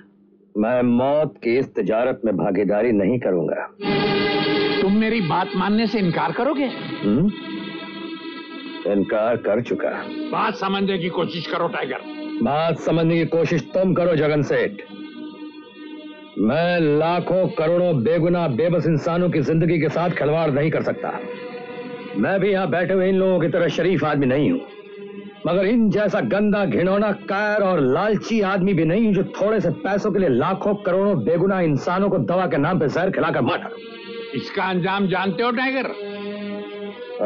मैं मौत की इस तजारत में भागीदारी नहीं करूंगा। तुम मेरी बात मानने से इनकार करोगे? हुँ? इनकार कर चुका। बात समझने की कोशिश करो टाइगर। बात समझने की कोशिश तुम करो जगन सेठ। मैं लाखों करोड़ों बेगुनाह बेबस इंसानों की जिंदगी के साथ खिलवाड़ नहीं कर सकता। मैं भी यहाँ बैठे हुए इन लोगों की तरह शरीफ आदमी नहीं हूँ, मगर इन जैसा गंदा, घिनौना, कायर और लालची आदमी भी नहीं जो थोड़े से पैसों के लिए लाखों करोड़ों बेगुनाह इंसानों को दवा के नाम पे जहर खिलाकर मार डालो। इसका अंजाम जानते हो टाइगर?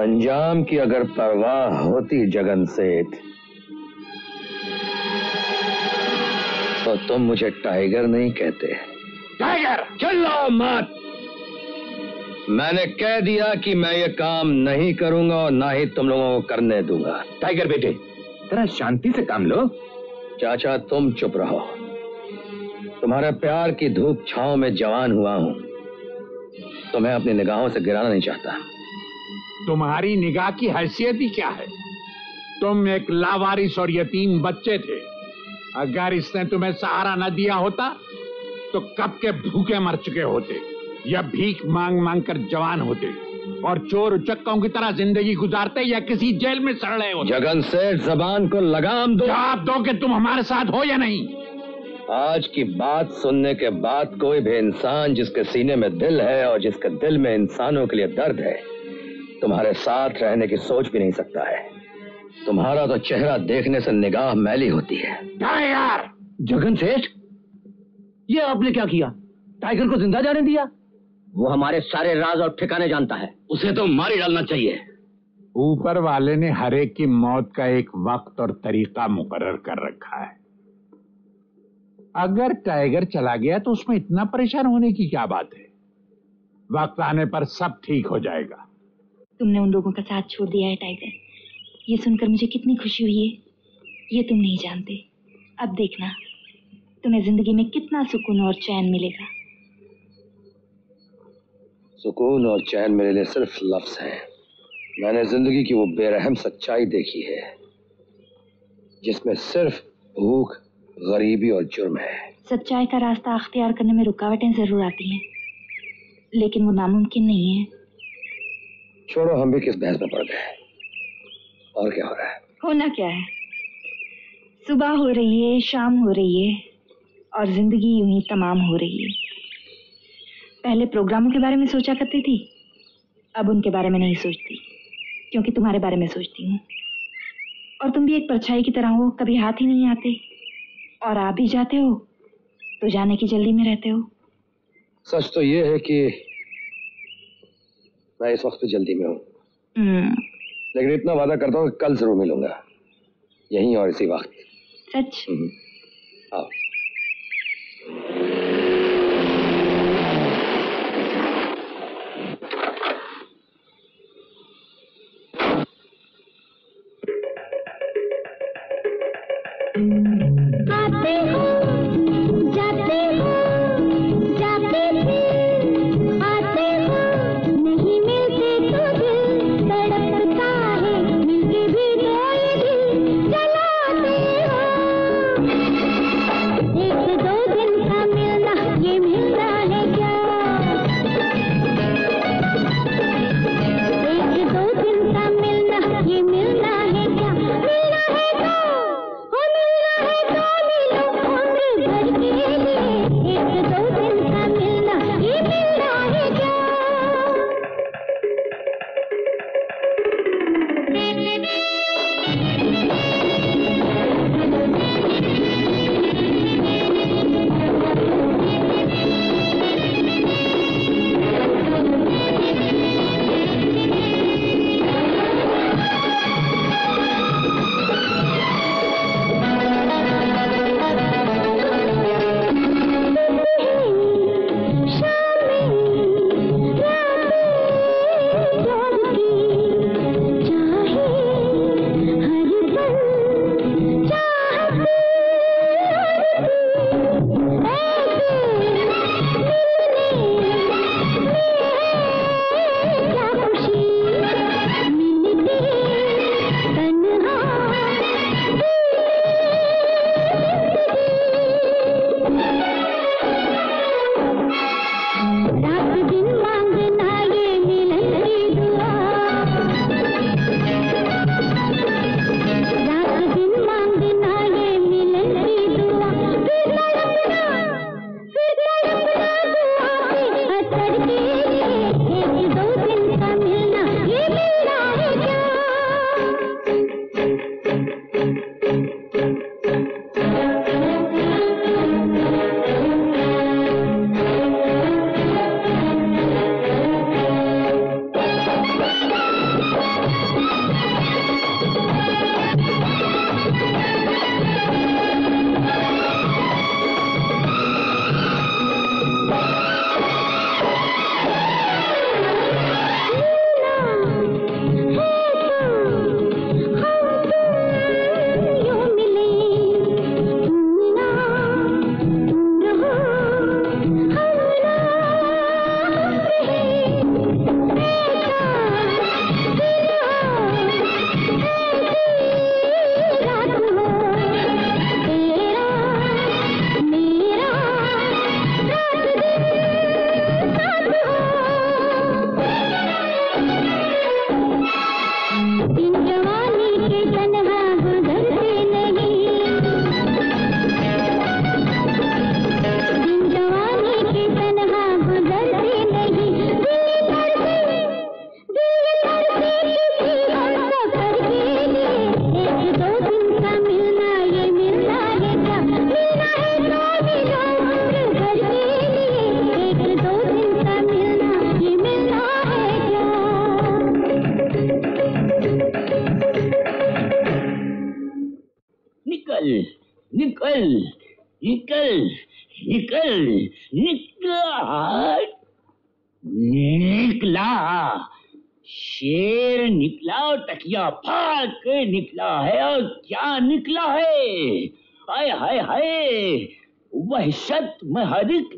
अंजाम की अगर परवाह होती जगन सेठ तो तुम मुझे टाइगर नहीं कहते। टाइगर चिल्लाओ मत। मैंने कह दिया कि मैं ये काम नहीं करूंगा और ना ही तुम लोगों को करने दूंगा। टाइगर बेटे जरा शांति से काम लो। चाचा तुम चुप रहो। तुम्हारे प्यार की धूप छांव में जवान हुआ हूँ, तुम्हें अपनी निगाहों से गिराना नहीं चाहता। तुम्हारी निगाह की हैसियत ही क्या है? तुम एक लावारिस और यतीम बच्चे थे। अगर इसने तुम्हें सहारा न दिया होता तो कब के भूखे मर चुके होते या भीख मांग मांग कर जवान होते और चोर उचक्कों की तरह जिंदगी गुजारते या किसी जेल में सड़ रहे होते। जगन सेठ जबान को लगाम दो। आप दो कि तुम हमारे साथ हो या नहीं। आज की बात सुनने के बाद कोई भी इंसान जिसके सीने में दिल है और जिसके दिल में इंसानों के लिए दर्द है, तुम्हारे साथ रहने की सोच भी नहीं सकता है। तुम्हारा तो चेहरा देखने से निगाह मैली होती है। यार जगन सेठ ये आपने क्या किया? टाइगर को जिंदा जाने दिया? वो हमारे सारे राज और ठिकाने जानता है, उसे तो मार ही डालना चाहिए। ऊपर वाले ने हर एक की मौत का एक वक्त और तरीका मुकर्रर कर रखा है। अगर टाइगर चला गया तो उसमें इतना परेशान होने की क्या बात है? वक्त आने पर सब ठीक हो जाएगा। तुमने उन लोगों का साथ छोड़ दिया है टाइगर, ये सुनकर मुझे कितनी खुशी हुई है ये तुम नहीं जानते। अब देखना तुम्हें जिंदगी में कितना सुकून और चैन मिलेगा। सुकून और चैन मेरे लिए सिर्फ लफ्ज हैं, मैंने जिंदगी की वो बेरहम सच्चाई देखी है जिसमें सिर्फ भूख, गरीबी और जुर्म है। सच्चाई का रास्ता अख्तियार करने में रुकावटें जरूर आती हैं, लेकिन वो नामुमकिन नहीं है। छोड़ो, हम भी किस बहस में पड़ गए। और क्या हो रहा है? होना क्या है, सुबह हो रही है, शाम हो रही है और जिंदगी यूं ही तमाम हो रही है। पहले प्रोग्रामों के बारे में सोचा करती थी, अब उनके बारे में नहीं सोचती क्योंकि तुम्हारे बारे में सोचती हूँ। और तुम भी एक परछाई की तरह हो, कभी हाथ ही नहीं आते और आप भी जाते हो तो जाने की जल्दी में रहते हो। सच तो ये है कि मैं इस वक्त जल्दी में हूँ, लेकिन इतना वादा करता हूँ कल जरूर मिलूंगा, यहीं और इसी वक्त। सच? आओ।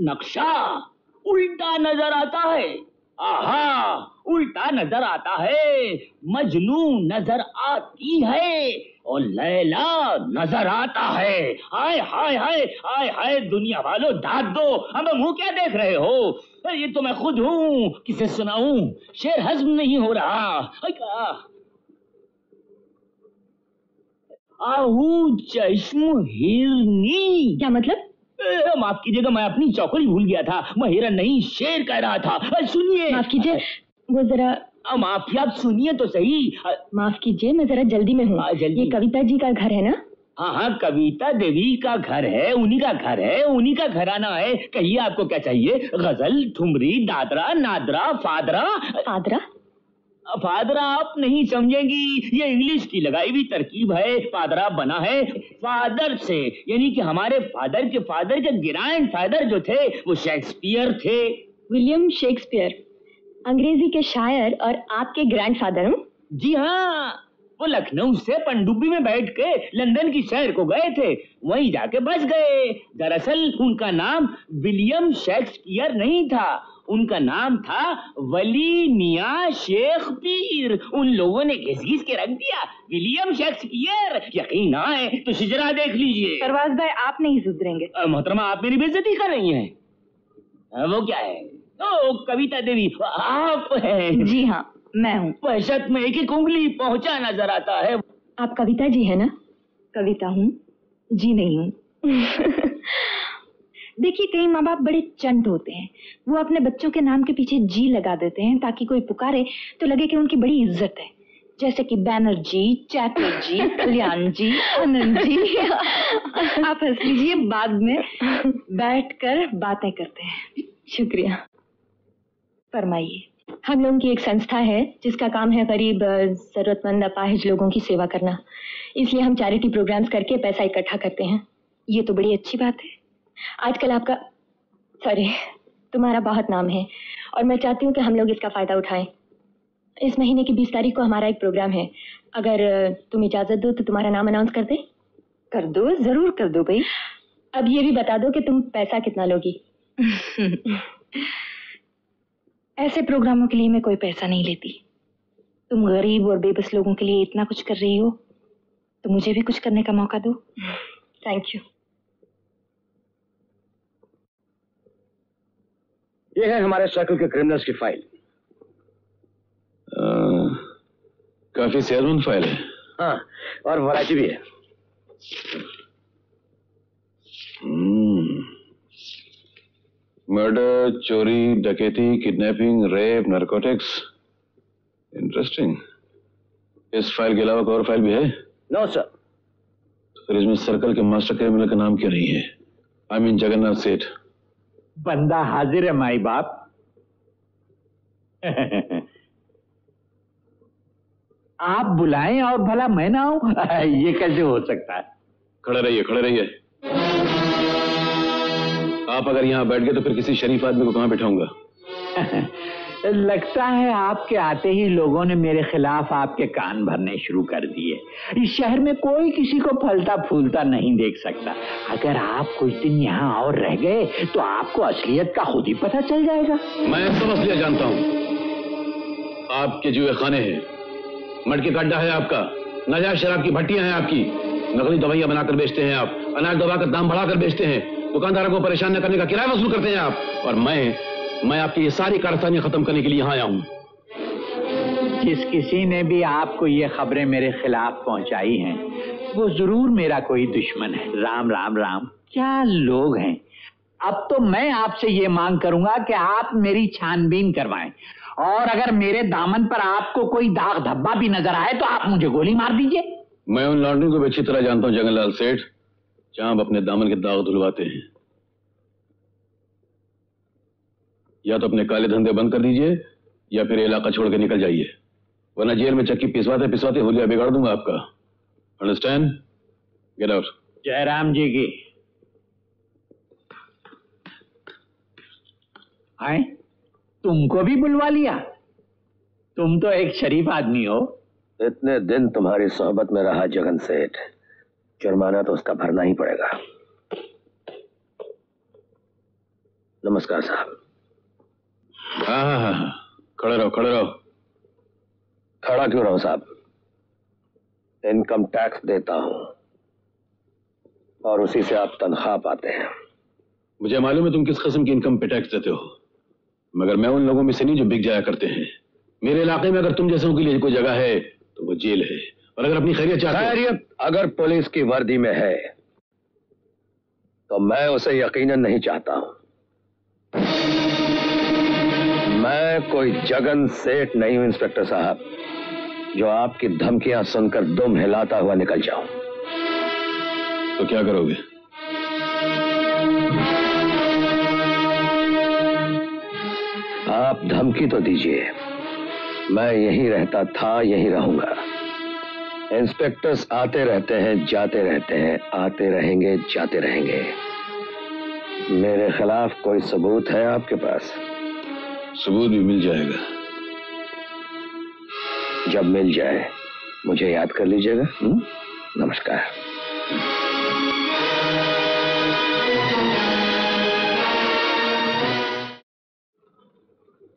नक्शा उल्टा नजर आता है, आहा, उल्टा नजर आता है, मजनू नजर आती है और लैला नजर आता है। हाय हाय हाय हाय हाय, दुनिया वालों दाद दो, अब मुंह क्या देख रहे हो? ये तो मैं खुद हूँ, किसे सुनाऊं? शेर हजम नहीं हो रहा। आहू चश्म हिरनी, क्या मतलब? माफ कीजिएगा, मैं अपनी चौकड़ी भूल गया था। मैं हिरन नहीं शेर कह रहा था। सुनिए, माफ कीजिए, वो जरा माफी, आप सुनिए तो सही। माफ कीजिए, मैं जरा जल्दी में हूँ। ये कविता जी का घर है ना? हाँ हाँ, कविता देवी का घर है, उन्हीं का घर है, उन्हीं का घराना है। कहिए आपको क्या चाहिए? गजल, ठुमरी, दादरा, नादरा, फादरा। फादरा फादरा आप नहीं समझेंगी, ये इंग्लिश की लगाई हुई तरकीब है। फादरा बना है फादर से, यानी कि हमारे फादर के फादर के ग्रैंड फादर जो थे वो शेक्सपियर थे, विलियम शेक्सपियर, अंग्रेजी के शायर, और आपके ग्रैंड फादर हूँ। जी हाँ, वो लखनऊ से पनडुब्बी में बैठ के लंदन की शहर को गए थे, वहीं जाके बस गए। दरअसल उनका नाम विलियम शेक्सपियर नहीं था, उनका नाम था वली मियां शेख पीर। उन लोगों ने घिस-घिस के रख दिया विलियम शेक्सपियर। यकीन आए तो शिजरा देख लीजिए। सरवाज भाई, आप नहीं सुधरेंगे। मोहतरमा, आप मेरी बेइज्जती कर रही हैं। वो क्या है? ओ कविता देवी, आप हैं? जी हाँ, मैं हूँ। वहशत में एक एक उंगली पहुँचा नजर आता है। आप कविता जी है ना? कविता हूँ जी, नहीं हूँ। देखिए, कई माँ बाप बड़े चंट होते हैं, वो अपने बच्चों के नाम के पीछे जी लगा देते हैं ताकि कोई पुकारे तो लगे कि उनकी बड़ी इज्जत है, जैसे कि बैनर्जी, चैटर्जी, कल्याण जी, आनंद जी। आप हंस लीजिए, बाद में बैठकर बातें करते हैं। शुक्रिया। फरमाइए। हम लोगों की एक संस्था है जिसका काम है गरीब, जरूरतमंद, अपाहिज लोगों की सेवा करना, इसलिए हम चैरिटी प्रोग्राम्स करके पैसा इकट्ठा करते हैं। ये तो बड़ी अच्छी बात है। आजकल आपका, सॉरी, तुम्हारा बहुत नाम है और मैं चाहती हूँ कि हम लोग इसका फायदा उठाएं। इस महीने की बीस तारीख को हमारा एक प्रोग्राम है, अगर तुम इजाजत दो तो तुम्हारा नाम अनाउंस कर दे। कर दो, जरूर कर दो भाई। अब ये भी बता दो कि तुम पैसा कितना लोगी। ऐसे प्रोग्रामों के लिए मैं कोई पैसा नहीं लेती। तुम गरीब और बेबस लोगों के लिए इतना कुछ कर रही हो तो मुझे भी कुछ करने का मौका दो। Thank you. ये है हमारे सर्कल के क्रिमिनल्स की फाइल। आ, काफी सेहतमंद फाइल है। हाँ, और वैरायटी भी है। मर्डर, चोरी, डकैती, किडनैपिंग, रेप, नारकोटिक्स। इंटरेस्टिंग। इस फाइल के अलावा कोई और फाइल भी है? No sir. तो फिर इसमें सर्कल के मास्टर क्रिमिनल का नाम क्यों नहीं है? आई मीन जगन्नाथ सेठ। बंदा हाजिर है माई बाप। आप बुलाएं और भला मैं ना आऊं? ये कैसे हो सकता है? खड़े रहिए, खड़े रहिए। आप अगर यहाँ बैठ गए तो फिर किसी शरीफ आदमी को कहाँ बिठाऊंगा? लगता है आपके आते ही लोगों ने मेरे खिलाफ आपके कान भरने शुरू कर दिए। इस शहर में कोई किसी को फलता फूलता नहीं देख सकता। अगर आप कुछ दिन यहाँ और रह गए तो आपको असलियत का खुद ही पता चल जाएगा। मैं सब असलियत जानता हूँ। आपके जुए खाने हैं, मटके का अड्डा है आपका, नाजायज शराब की भट्टियां हैं आपकी, नकली दवाइयां बनाकर बेचते हैं आप, अनाज दबाकर दाम बढ़ाकर बेचते हैं, दुकानदारों को परेशान न करने का किराया वसूल करते हैं आप। और मैं मैं आपकी ये सारी कारस्तानियां खत्म करने के लिए यहाँ आया हूँ। जिस किसी ने भी आपको ये खबरें मेरे खिलाफ पहुँचाई हैं, वो जरूर मेरा कोई दुश्मन है। राम राम राम, क्या लोग हैं। अब तो मैं आपसे ये मांग करूंगा कि आप मेरी छानबीन करवाएं, और अगर मेरे दामन पर आपको कोई दाग धब्बा भी नजर आए तो आप मुझे गोली मार दीजिए। मैं उन लॉन्ड्री को भी अच्छी तरह जानता हूँ जगनलाल सेठ, जहाँ आप अपने दामन के दाग धुलवाते हैं। या तो अपने काले धंधे बंद कर दीजिए या फिर इलाका छोड़ के निकल जाइए, वरना जेल में चक्की पिसवाते पिसवाते होलिया बिगाड़ दूंगा आपका। Understand? Get out. Jairam ji की आए, तुमको भी बुलवा लिया। तुम तो एक शरीफ आदमी हो। इतने दिन तुम्हारी सोहबत में रहा जगन सेठ, जुर्माना तो उसका भरना ही पड़ेगा। नमस्कार साहब। हाँ हाँ हाँ, खड़े रहो खड़े रहो। खड़ा क्यों रहो साहब? इनकम टैक्स देता हूं और उसी से आप तनख्वाह पाते हैं। मुझे मालूम है तुम किस किस्म की इनकम पे टैक्स देते हो, मगर मैं उन लोगों में से नहीं जो बिक जाया करते हैं। मेरे इलाके में अगर तुम जैसों के लिए कोई जगह है तो वो जेल है, और अगर अपनी खैरियत चाहते खैरियत अगर पुलिस की वर्दी में है तो मैं उसे यकीनन नहीं चाहता हूं। मैं कोई जगन सेठ नहीं हूं इंस्पेक्टर साहब जो आपकी धमकियां सुनकर दुम हिलाता हुआ निकल जाऊं। तो क्या करोगे? आप धमकी तो दीजिए, मैं यहीं रहता था, यहीं रहूंगा। इंस्पेक्टर्स आते रहते हैं, जाते रहते हैं, आते रहेंगे, जाते रहेंगे। मेरे खिलाफ कोई सबूत है आपके पास? सबूत भी मिल जाएगा। जब मिल जाए मुझे याद कर लीजिएगा। नमस्कार।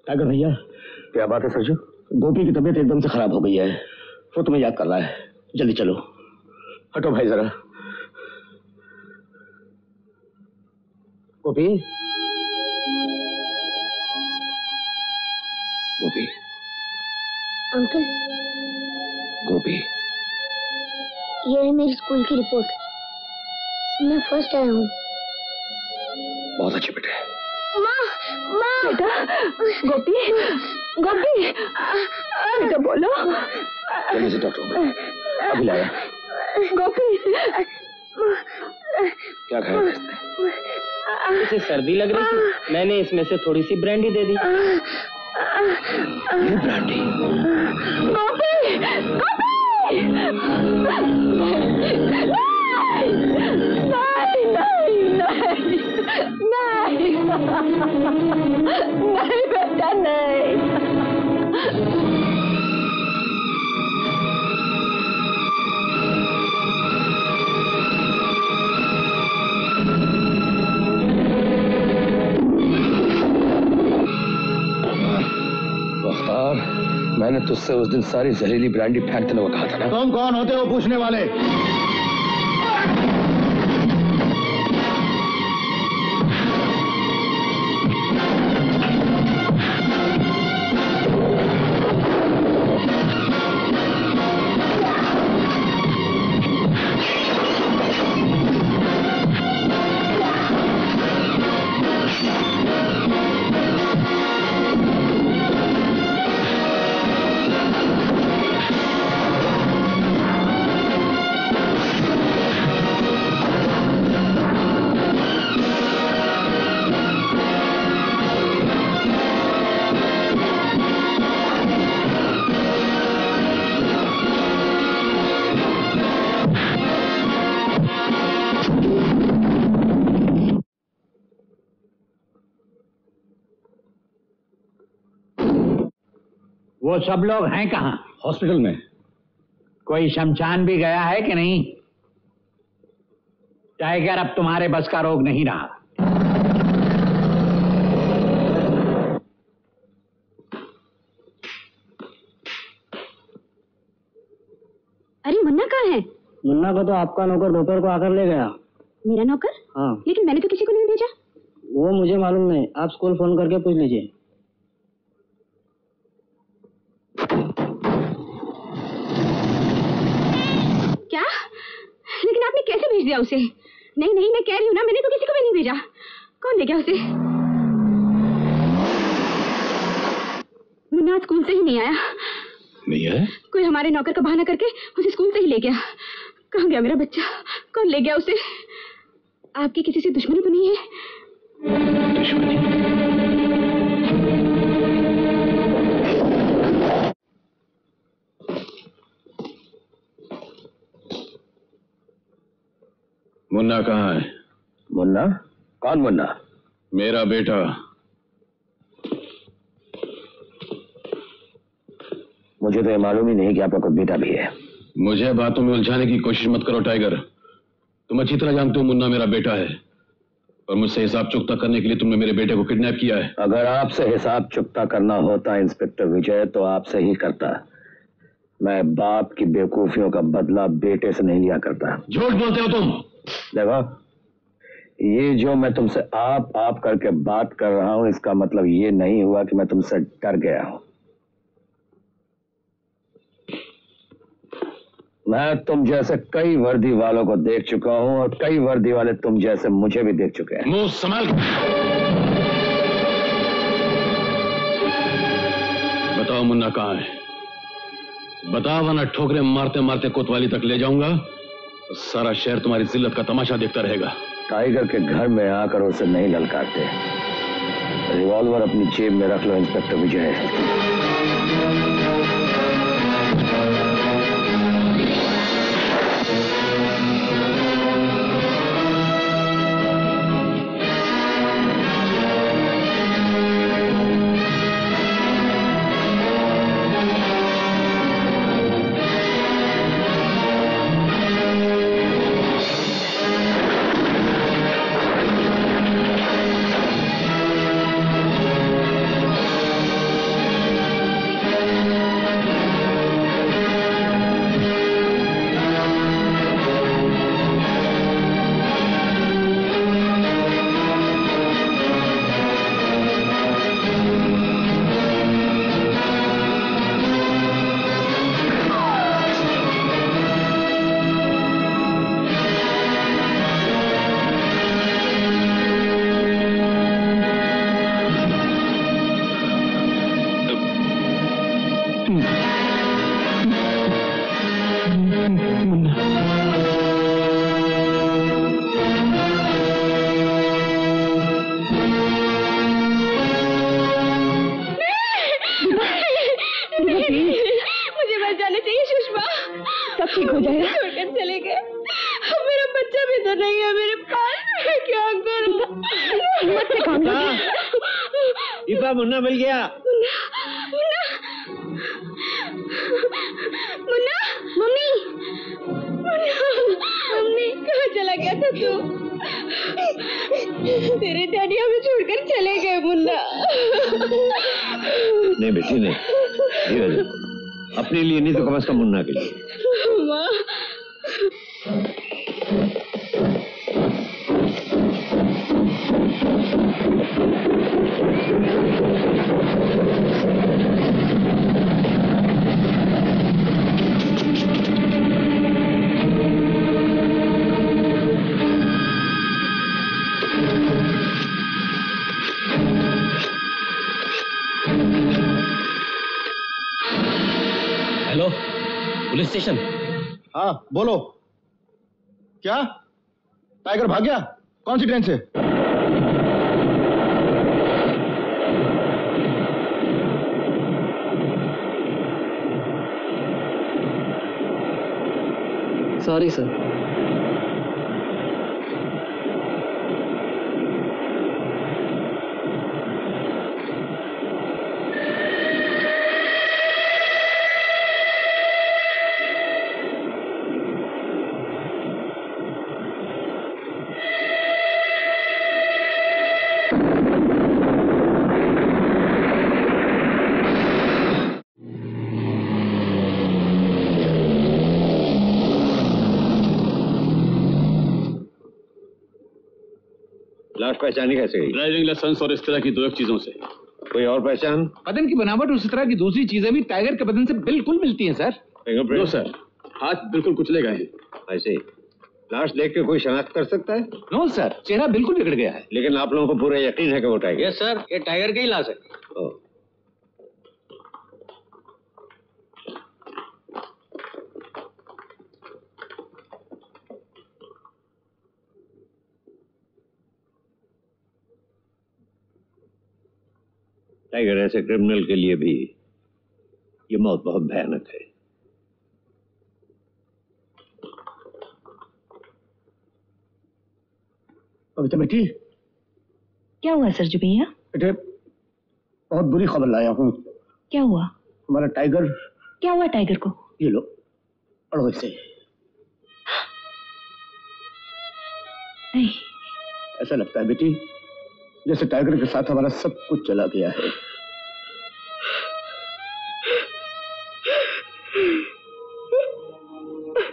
टाइगर भैया, क्या बात है सरजू? गोपी की तबीयत एकदम से खराब हो गई है, वो तुम्हें याद कर रहा है। जल्दी चलो। हटो भाई जरा। गोपी गोपी अंकल गोपी, ये है मेरी स्कूल की रिपोर्ट, मैं फर्स्ट आया हूँ। बहुत अच्छे बेटे। माँ माँ बेटा। गोपी गोपी बेटा बोलो। जल्दी से डॉक्टर अभी लाया। गोपी क्या खाया इसने? इसे सर्दी लग रही थी, मैंने इसमें से थोड़ी सी ब्रांडी दे दी। ये ब्रांडी? गोपी गोपी नहीं नहीं नहीं बेटा नहीं। मुख्तार, मैंने तुझसे उस दिन सारी जहरीली ब्रांडी फेंकने को कहा था ना। तुम कौन होते हो पूछने वाले? वो सब लोग हैं कहाँ? हॉस्पिटल में। कोई शमशान भी गया है कि नहीं? टाइगर, अब तुम्हारे बस का रोग नहीं रहा। अरे मुन्ना कहाँ है? मुन्ना को तो आपका नौकर दोपहर को आकर ले गया। मेरा नौकर? हाँ। लेकिन मैंने तो किसी को नहीं भेजा। वो मुझे मालूम नहीं, आप स्कूल फोन करके पूछ लीजिए। लेकिन आपने कैसे भेज दिया उसे? नहीं नहीं मैं कह रही हूँ ना, मैंने तो किसी को भी नहीं भेजा। कौन ले गया उसे? मुन्ना स्कूल से ही नहीं आया। नहीं आया? कोई हमारे नौकर का बहाना करके उसे स्कूल से ही ले गया। कहाँ गया मेरा बच्चा? कौन ले गया उसे? आपकी किसी से दुश्मनी तो नहीं है? दुश्मनी? मुन्ना कहाँ है? मुन्ना? कौन मुन्ना? मेरा बेटा। मुझे तो ये मालूम ही नहीं कि आपका कोई बेटा भी है। मुझे बातों में उलझाने की कोशिश मत करो टाइगर। तुम अच्छी तरह जानते हो मुन्ना मेरा बेटा है। और मुझसे हिसाब चुकता करने के लिए तुमने मेरे बेटे को किडनैप किया है। अगर आपसे हिसाब चुकता करना होता इंस्पेक्टर विजय तो आपसे ही करता। मैं बाप की बेवकूफियों का बदला बेटे से नहीं लिया करता। झूठ बोलते हो तुम। देखो ये जो मैं तुमसे आप आप करके बात कर रहा हूं इसका मतलब ये नहीं हुआ कि मैं तुमसे डर गया हूं। मैं तुम जैसे कई वर्दी वालों को देख चुका हूं और कई वर्दी वाले तुम जैसे मुझे भी देख चुके हैं। मुंह संभाल। बताओ मुन्ना कहाँ है? बताओ वरना ठोकरे मारते मारते कोतवाली तक ले जाऊंगा और सारा शहर तुम्हारी जिल्लत का तमाशा देखता रहेगा। टाइगर के घर में आकर उसे नहीं ललकारते। रिवॉल्वर अपनी जेब में रख लो इंस्पेक्टर विजय। बोलो क्या? टाइगर भाग गया? कौन सी ट्रेन से? Sorry sir. पहचानी कैसे? ड्राइविंग लाइसेंस और इस तरह की दो एक चीजों से। कोई और पहचान? बदन की बनावट और इस तरह की दूसरी चीजें भी टाइगर के बदन से बिल्कुल मिलती हैं सर। फिंगरप्रिंट? नो सर, हाथ बिल्कुल कुचले गए हैं। ऐसे लाश देख के कोई शनाख्त कर सकता है? नो सर, चेहरा बिल्कुल बिगड़ गया है। लेकिन आप लोगों को पूरा यकीन है कि वो टाइगर? यस सर, ये टाइगर की लाश है। टाइगर ऐसे क्रिमिनल के लिए भी ये मौत बहुत भयानक है। कविता बेटी, क्या हुआ सरजू भैया? बेटे बहुत बुरी खबर लाया हूँ। क्या हुआ? हमारा टाइगर। क्या हुआ टाइगर को? ये लो अड़ोस से। नहीं ऐसा लगता है बेटी जैसे टाइगर के साथ हमारा सब कुछ चला गया है।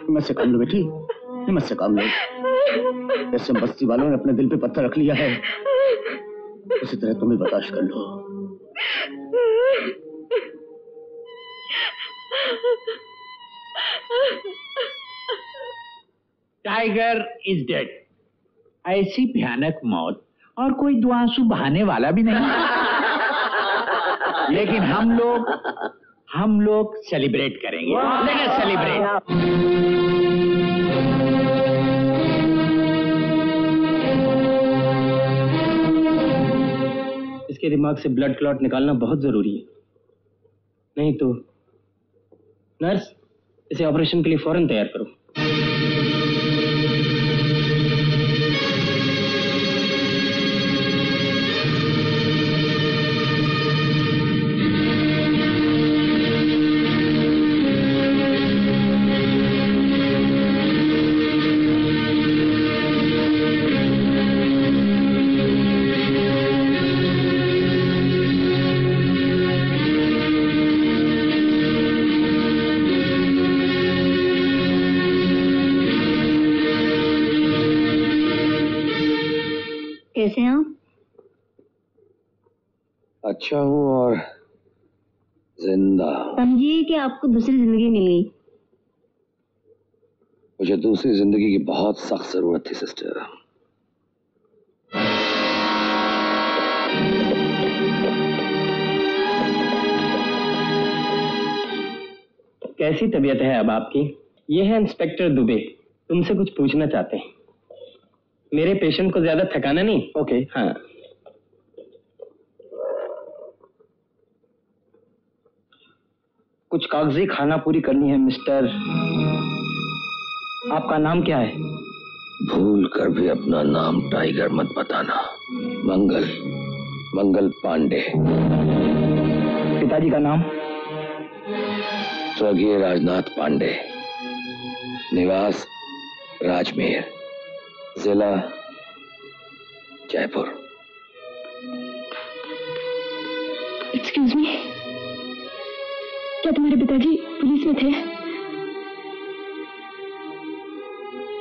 हिम्मत से काम लो बेटी, हिम्मत से काम लो। ऐसे बस्ती वालों ने अपने दिल पे पत्थर रख लिया है, उसी तरह तुम्हें बर्दाश्त कर लो। Tiger is dead. ऐसी भयानक मौत और कोई दो आंसू बहाने वाला भी नहीं, लेकिन हम लोग हम लोग सेलिब्रेट करेंगे। Let us celebrate. इसके दिमाग से ब्लड क्लॉट निकालना बहुत जरूरी है, नहीं तो। नर्स, इसे ऑपरेशन के लिए फौरन तैयार करो। अच्छा हूँ और जिंदा। समझिए कि आपको दूसरी जिंदगी मिल गई। मुझे दूसरी जिंदगी की बहुत सख्त जरूरत थी सिस्टर। कैसी तबीयत है अब आपकी? ये है इंस्पेक्टर दुबे, तुमसे कुछ पूछना चाहते हैं। मेरे पेशेंट को ज्यादा थकाना नहीं, ओके? हाँ। कुछ कागजी खाना पूरी करनी है मिस्टर। आपका नाम क्या है? भूल कर भी अपना नाम टाइगर मत बताना। मंगल मंगल पांडे। पिताजी का नाम? स्वर्गीय राजनाथ पांडे। निवास राजमेर, जिला जयपुर। एक्सक्यूज मी, क्या तुम्हारे पिताजी पुलिस में थे?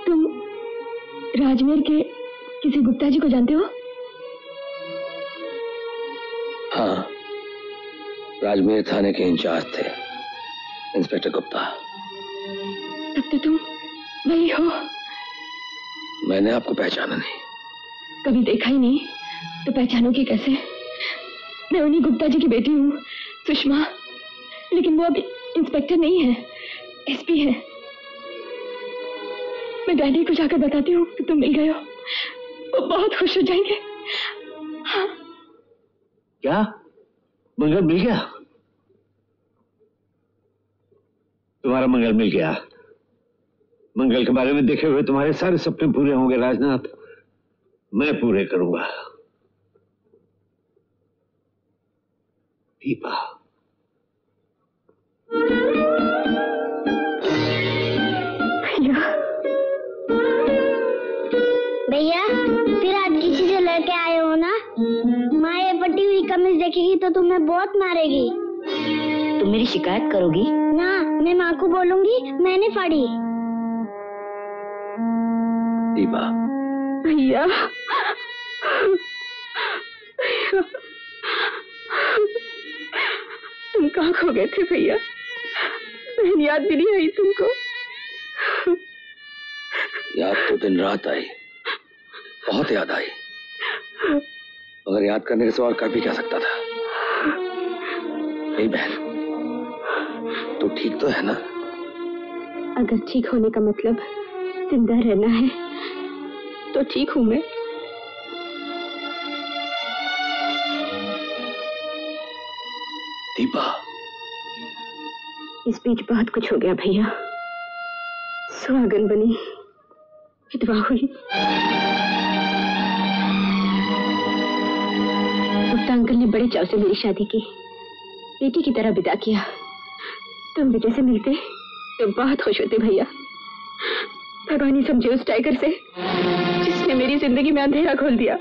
तुम राजमेर के किसी गुप्ता जी को जानते हो? हाँ, राजमेर थाने के इंचार्ज थे इंस्पेक्टर गुप्ता। तब तो तुम वही हो। मैंने आपको पहचाना नहीं। कभी देखा ही नहीं तो पहचानोगे कैसे? मैं उन्हीं गुप्ता जी की बेटी हूँ, सुषमा, लेकिन वो अब इंस्पेक्टर नहीं है, एसपी है। मैं डैडी को जाकर बताती हूँ कि तुम मिल गए हो, वो बहुत खुश हो जाएंगे। हाँ। क्या? मंगल मिल गया? तुम्हारा मंगल मिल गया? मंगल के बारे में देखे हुए तुम्हारे सारे सपने पूरे होंगे राजनाथ, मैं पूरे करूंगा। दीपा, भैया भैया फिर आज किसी से लड़के आए हो ना? माँ ये फटी हुई कमीज देखेगी तो तुम्हें बहुत मारेगी। तुम मेरी शिकायत करोगी ना? मैं माँ को बोलूंगी मैंने फाड़ी। दीपा। भैया तुम कहाँ खो गए थे भैया? याद भी नहीं आई तुमको? याद तो दिन रात आई, बहुत याद आई, मगर याद करने के सिवा और कर भी क्या सकता था? नहीं बहन, तू ठीक तो है ना? अगर ठीक होने का मतलब जिंदा रहना है तो ठीक हूं मैं। दीपा, इस बीच बहुत कुछ हो गया भैया। सुहागन बनी, विधवा हुई, गुप्ता अंकल ने बड़े चाव से मेरी शादी की, बेटी की तरह विदा किया। तुम विजय से मिलते तो बहुत खुश होते भैया। परवाह नहीं समझे उस टाइगर से जिसने मेरी जिंदगी में अंधेरा खोल दिया।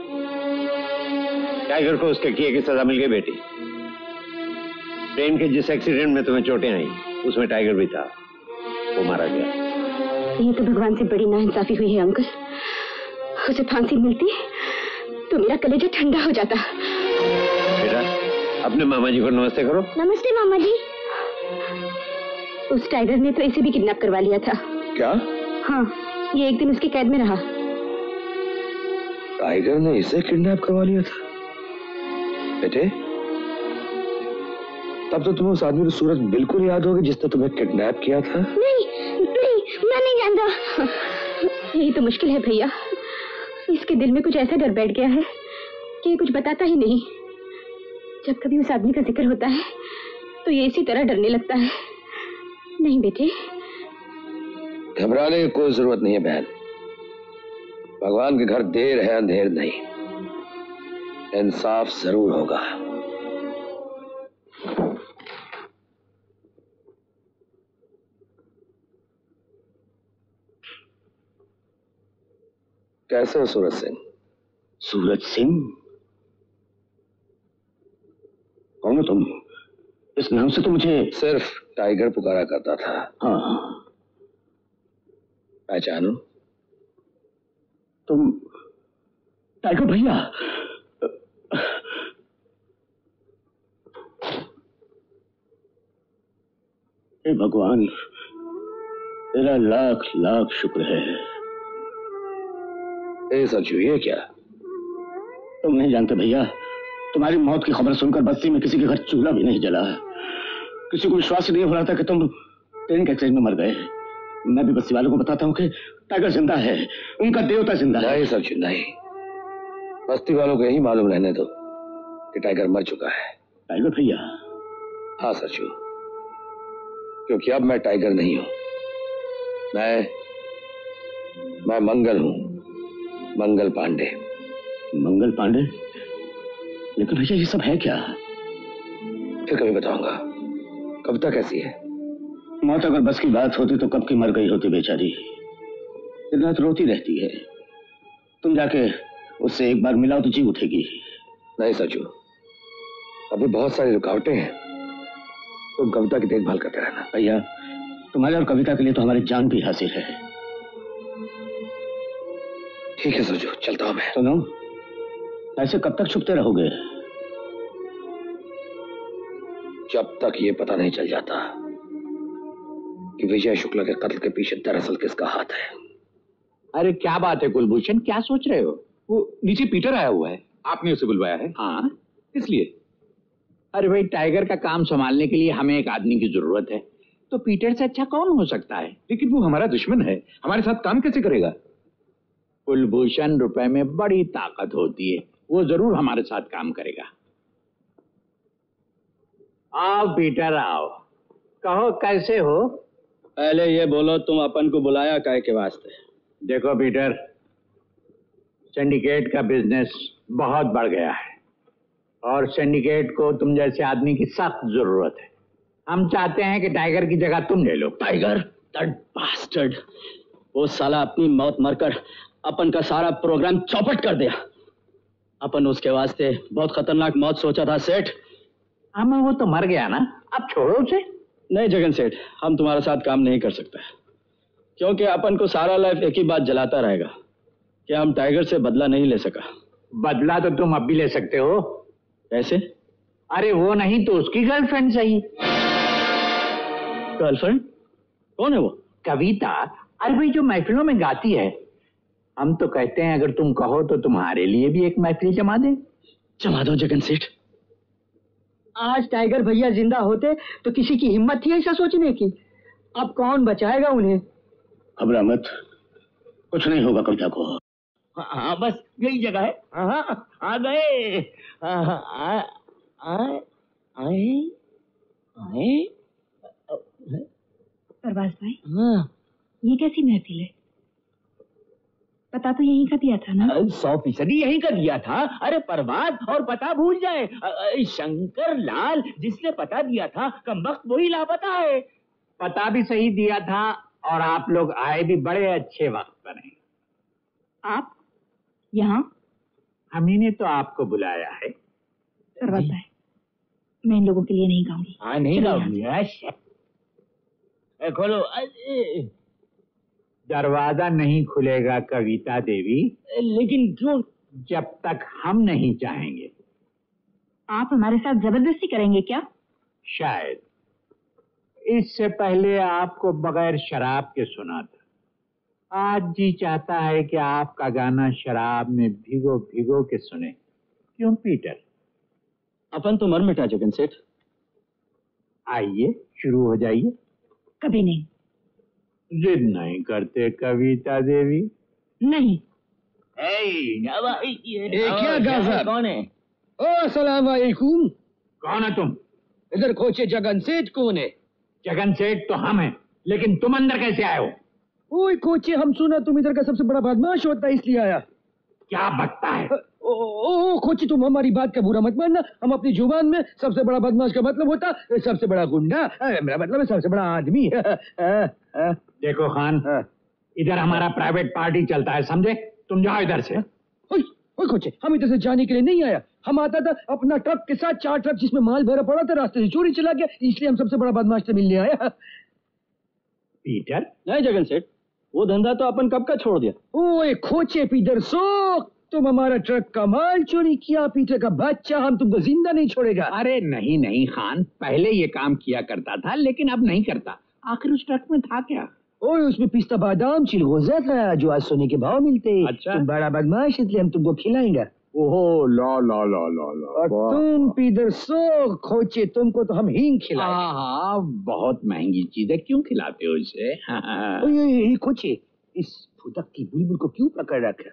टाइगर को उसके किए की सजा मिल गई बेटी। ट्रेन के जिस एक्सीडेंट में तुम्हें चोटें आई उसमें टाइगर भी था, वो मारा गया। ये तो भगवान से बड़ी नाइंसाफी हुई है अंकल। उसे फांसी मिलती तो मेरा कलेजा ठंडा हो जाता। बेटा अपने मामा जी को नमस्ते करो। नमस्ते मामा जी। उस टाइगर ने तो इसे भी किडनैप करवा लिया था। क्या? हाँ, ये एक दिन उसके कैद में रहा। टाइगर ने इसे किडनैप करवा लिया था? बेटे तब तो तुम्हें उस आदमी की सूरत बिल्कुल याद होगी जिसने तुम्हें किडनैप किया था। नहीं नहीं मैं नहीं जानता। यही तो मुश्किल है भैया, इसके दिल में कुछ ऐसा डर बैठ गया है कि ये कुछ बताता ही नहीं। जब कभी उस आदमी का जिक्र होता है तो ये इसी तरह डरने लगता है। नहीं बेटे घबराने की कोई जरूरत नहीं है बहन। भगवान के घर देर है अंधेर नहीं, इंसाफ जरूर होगा। कैसे हो सूरज सिंह? सूरज सिंह कौन हो तुम? इस नाम से तो मुझे सिर्फ टाइगर पुकारा करता था। हाँ पहचानो? तुम टाइगर भैया? हे भगवान तेरा लाख लाख शुक्र है। ये सच हुई है क्या? तुम नहीं जानते भैया, तुम्हारी मौत की खबर सुनकर बस्ती में किसी के घर चूल्हा भी नहीं जला। किसी को विश्वास नहीं हो रहा था कि तुम ट्रेन के एक्सीडेंट में मर गए। मैं भी बस्ती वालों को बताता हूँ कि टाइगर जिंदा है, उनका देवता जिंदा है। नहीं सच नहीं, बस्ती वालों को यही मालूम रहने दो कि टाइगर मर चुका है। टाइगर भैया? हाँ सचू, क्योंकि अब मैं टाइगर नहीं हूँ, मैं मैं मंगल हूँ, मंगल पांडे। मंगल पांडे? लेकिन भैया ये सब है क्या? फिर कभी बताऊंगा। कविता कैसी है? मौत अगर बस की बात होती तो कब की मर गई होती बेचारी। दिन रात रोती रहती है। तुम जाके उससे एक बार मिलाओ तो जी उठेगी। नहीं सचू, अभी बहुत सारी रुकावटें हैं, तुम कविता की देखभाल करते रहना। भैया तुम्हारे और कविता के लिए तो हमारी जान भी हासिल है। ठीक है सोचो, चलता हूं मैं। सुनो, ऐसे कब तक छुपते रहोगे? जब तक ये पता नहीं चल जाता कि विजय शुक्ला के कत्ल के पीछे दरअसल किसका हाथ है। अरे क्या बात है कुलभूषण, क्या सोच रहे हो? वो नीचे पीटर आया हुआ है, आपने उसे बुलवाया है? हाँ इसलिए। अरे भाई टाइगर का काम संभालने के लिए हमें एक आदमी की जरूरत है, तो पीटर से अच्छा कौन हो सकता है? लेकिन वो हमारा दुश्मन है, हमारे साथ काम कैसे करेगा? कुलभूषण रुपए में बड़ी ताकत होती है, वो जरूर हमारे साथ काम करेगा। आओ पीटर आओ, कहो कैसे हो? पहले ये बोलो तुम अपन को बुलाया काहे के वास्ते? देखो पीटर, सिंडिकेट का बिजनेस बहुत बढ़ गया है और सिंडिकेट को तुम जैसे आदमी की सख्त जरूरत है। हम चाहते हैं कि टाइगर की जगह तुम ले लो। टाइगर? दैट बास्टर्ड, वो साला अपनी मौत मरकर अपन का सारा प्रोग्राम चौपट कर दिया। अपन उसके वास्ते बहुत खतरनाक मौत सोचा था सेठ। हाँ वो तो मर गया ना, अब छोड़ो उसे। नहीं जगन सेठ, हम तुम्हारे साथ काम नहीं कर सकते, क्योंकि अपन को सारा लाइफ एक ही बात जलाता रहेगा कि हम टाइगर से बदला नहीं ले सका। बदला तो तुम अब भी ले सकते हो। कैसे? अरे वो नहीं तो उसकी गर्लफ्रेंड सही। गर्लफ्रेंड? कौन है वो? कविता। अरे भाई जो महफिलों में गाती है। हम तो कहते हैं अगर तुम कहो तो तुम्हारे लिए भी एक महफिल जमा दे। जमा दो जगन सेठ। आज टाइगर भैया जिंदा होते तो किसी की हिम्मत थी ऐसा सोचने की, अब कौन बचाएगा उन्हें। घबरा मत, कुछ नहीं होगा कविता को। हाँ बस यही जगह है। हाँ आ गए। प्रभास भाई हाँ ये कैसी महफिल है? पता तो यहीं का दिया था ना। सौ फीसदी यहीं का दिया था। अरे परवाद और पता भूल जाए। शंकर लाल जिसने पता दिया था कमबख्त वही लापता है। पता भी सही दिया था और आप लोग आए भी बड़े अच्छे वक्त पर हैं। आप यहाँ? अम्मी ने तो आपको बुलाया है। सर्वथा है। मैं इन लोगों के लिए नहीं गाऊंगी। हाँ नहीं गाऊंगी। खोलो। दरवाजा नहीं खुलेगा कविता देवी। लेकिन जो जब तक हम नहीं चाहेंगे। आप हमारे साथ जबरदस्ती करेंगे क्या? शायद। इससे पहले आपको बगैर शराब के सुना था। आज जी चाहता है कि आपका गाना शराब में भिगो भिगो के सुने। क्यों पीटर? अपन तो मर मिटा जगन सेठ। आइए शुरू हो जाइए। कभी नहीं। जिद नहीं करते कविता देवी? नहीं। क्या गाज़ा? कौन है? ओ सलाम वालेकुम। कौन है तुम? इधर खोचे जगन सेठ कौन है? जगन सेठ तो हम हैं, लेकिन तुम अंदर कैसे आए हो? ओए कोचे, हम सुना तुम इधर का सबसे बड़ा बदमाश होता है, इसलिए आया। क्या बकता है? ओ, ओ कोचे, तुम हमारी बात का बुरा मत मानना। हम अपनी जुबान में सबसे बड़ा बदमाश का मतलब होता सबसे बड़ा गुंडा, मेरा मतलब है सबसे बड़ा आदमी। देखो खान, इधर हमारा प्राइवेट पार्टी चलता है, समझे? तुम जाओ इधर से। ओए कोचे, हम इधर से जाने के लिए नहीं आया। हम आता था अपना ट्रक के साथ, चार ट्रक जिसमें माल भरा पड़ा था, रास्ते से चोरी चला गया, इसलिए हम सबसे बड़ा बदमाश से मिलने आया। पीटर? नहीं जगन सेठ, वो धंधा तो अपन कब का छोड़ दिया। ओए खोचे पीटर सोख, तुम हमारा ट्रक का माल चोरी किया। पीटर का बच्चा, हम तुमको जिंदा नहीं छोड़ेगा। अरे नहीं नहीं खान, पहले ये काम किया करता था, लेकिन अब नहीं करता। आखिर उस ट्रक में था क्या? ओए उसमें पिस्ता बादाम चिलगोजा था, जो आज सोने के भाव मिलते। अच्छा। तुम बड़ा बदमाश, इसलिए हम तुमको खिलाएंगे। ओहो ला ला ला ला ला। और तुम पीटर सो खोचे, तुमको तो हम हींग खिलाएं। हाँ, बहुत महंगी चीज है, क्यों खिलाते हो इसे? ओए खोचे, इस फुदक की बुलबुल को क्यों पकड़ रखा?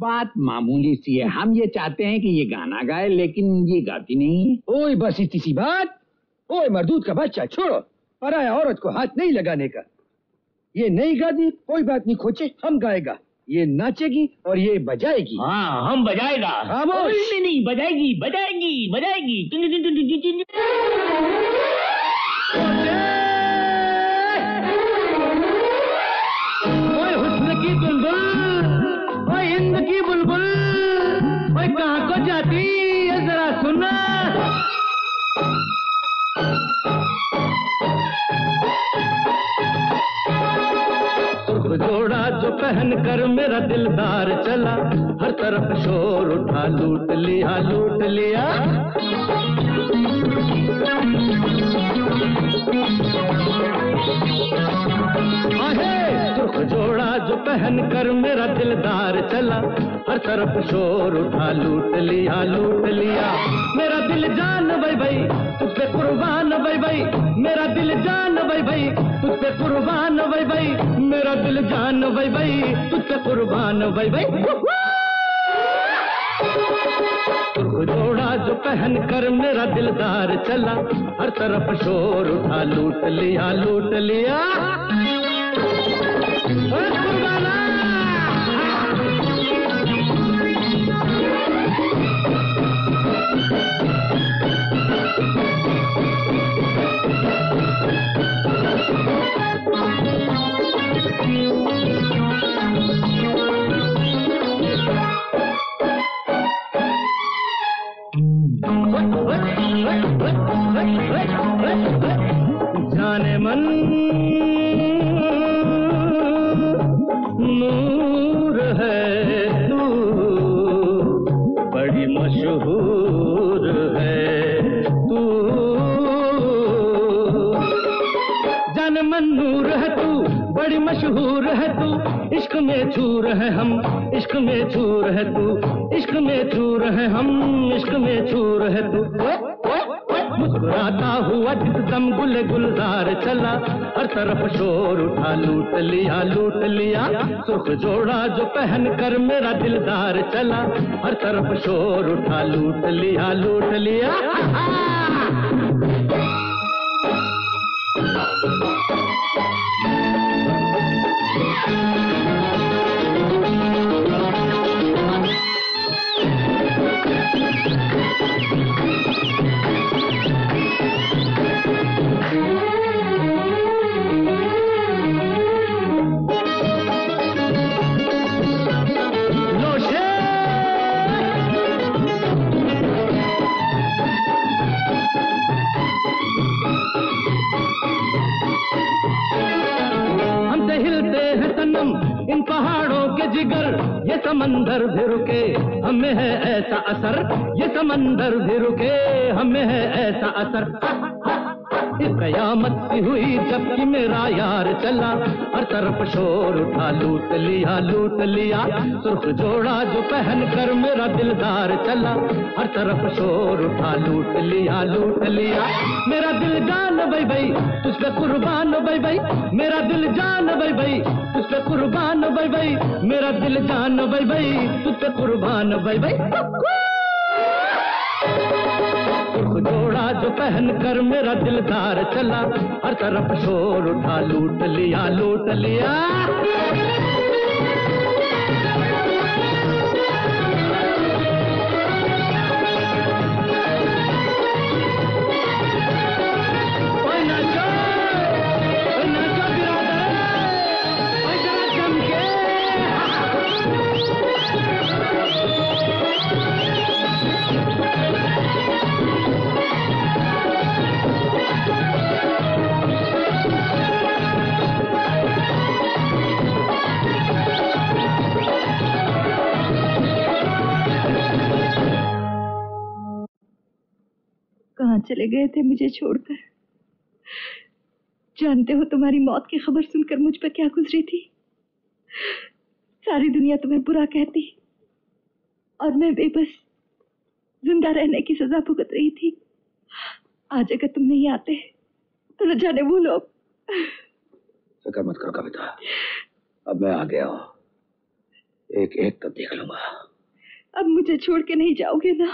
बात मामूली सी है। हम ये चाहते हैं कि ये गाना गाए, लेकिन ये गाती नहीं है। ओए बस इतनी सी बात। ओए मरदूत का बच्चा, छोड़ो पराया औरत को हाथ नहीं लगाने का। ये नहीं गाती, कोई बात नहीं खोचे, हम गाएगा। ये नाचेगी और ये बजाएगी। हाँ हम बजाएगा। नहीं नहीं, बजाएगी बजाएगी बजाएगी। ओए हुस्न की बुलबुल, ओए हिंद की बुलबुल, ओए कहाँ को जाती है जरा सुना। जोड़ा जो पहन कर मेरा दिलदार चला, हर तरफ शोर उठा, लूट लिया लूट लिया। आहे सुर्ख जोड़ा जो पहन कर मेरा दिलदार चला, हर तरफ शोर उठा, लूट लिया लूट लिया। मेरा दिल जान भाई भाई तुझ पे कुर्बान भाई भाई, मेरा दिल जान भाई भाई तुझ पे कुर्बान भाई भाई, मेरा दिल जान भाई भाई तुझ पे कुर्बान भाई भाई। जोड़ा जो पहन कर मेरा दिलदार चला, हर तरफ शोर उठा, लूट लिया लूट लिया। जाने मन नूर है तू, बड़ी मशहूर है तू। जाने मन नूर है तू, बड़ी मशहूर है तू। इश्क में चूर है हम, इश्क में चूर है तू, इश्क में चूर है हम, इश्क में चूर है तू। मुस्कुराता हुआ जिस दम गुल गुलजार चला, हर तरफ शोर उठा, लूट लिया लूट लिया। सुर्ख जोड़ा जो पहन कर मेरा दिलदार चला, हर तरफ शोर उठा, लूट लिया लूट लिया। Thank you. तुम इन पहाड़ों के जिगर, ये समंदर भी रुके हमें है ऐसा असर, ये समंदर भी रुके हमें है ऐसा असर। इस कयामत सी हुई जबकि मेरा यार चला, हर तरफ शोर उठा, लूट लिया लूट लिया सुर्ख जोड़ा जो पहन कर मेरा दिलदार चला। हर तरफ शोर उठा, लूट लिया लूट लिया मेरा दिल जान भाई भाई तुझ पे कुर्बान भाई भाई, मेरा दिल जान भाई भाई तुझ पे कुर्बान भाई भाई, मेरा दिल जान भाई भाई तुझ पे कुर्बान भाई भाई। जोड़ा जो पहन कर मेरा दिलदार चला, हर तरफ शोर उठा, लूट लिया लूट लिया। चले गए थे मुझे छोड़कर। जानते हो तुम्हारी मौत की खबर सुनकर मुझ पर क्या गुजरी थी। सारी दुनिया तुम्हें बुरा कहती और मैं बेबस जिंदा रहने की सजा भुगत रही थी। आज अगर तुम नहीं आते तो न जाने वो लोग। फिक्र मत करो कविता, अब मैं आ गया हूं, एक एक तब देख लूंगा। अब मुझे छोड़ के नहीं जाओगे ना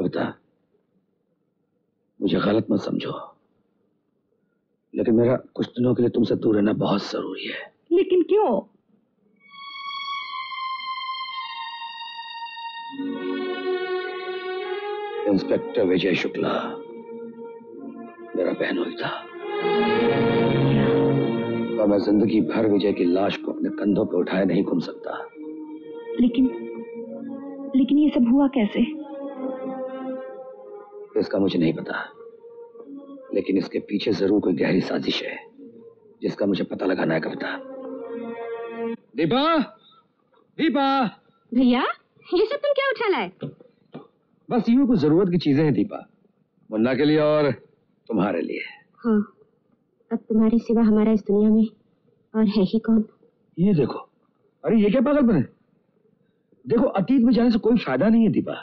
कविता, मुझे गलत मत समझो, लेकिन मेरा कुछ दिनों के लिए तुमसे दूर रहना बहुत जरूरी है। लेकिन क्यों? इंस्पेक्टर विजय शुक्ला मेरा बहनोई था और मैं जिंदगी भर विजय की लाश को अपने कंधों पर उठाए नहीं घूम सकता। लेकिन लेकिन ये सब हुआ कैसे? इसका मुझे नहीं पता, लेकिन इसके पीछे जरूर कोई गहरी साजिश है जिसका मुझे पता लगाना है कविता। दीपा, दीपा। भैया, ये सब तुम क्या उठा लाए? बस यूं कुछ जरूरत की चीजें हैं दीपा, मुन्ना के लिए और तुम्हारे लिए। हाँ, अब तुम्हारे सिवा हमारा इस दुनिया में और है ही कौन? ये देखो, अरे ये क्या पागलपन है। देखो, अतीत में जाने से कोई फायदा नहीं है दीपा,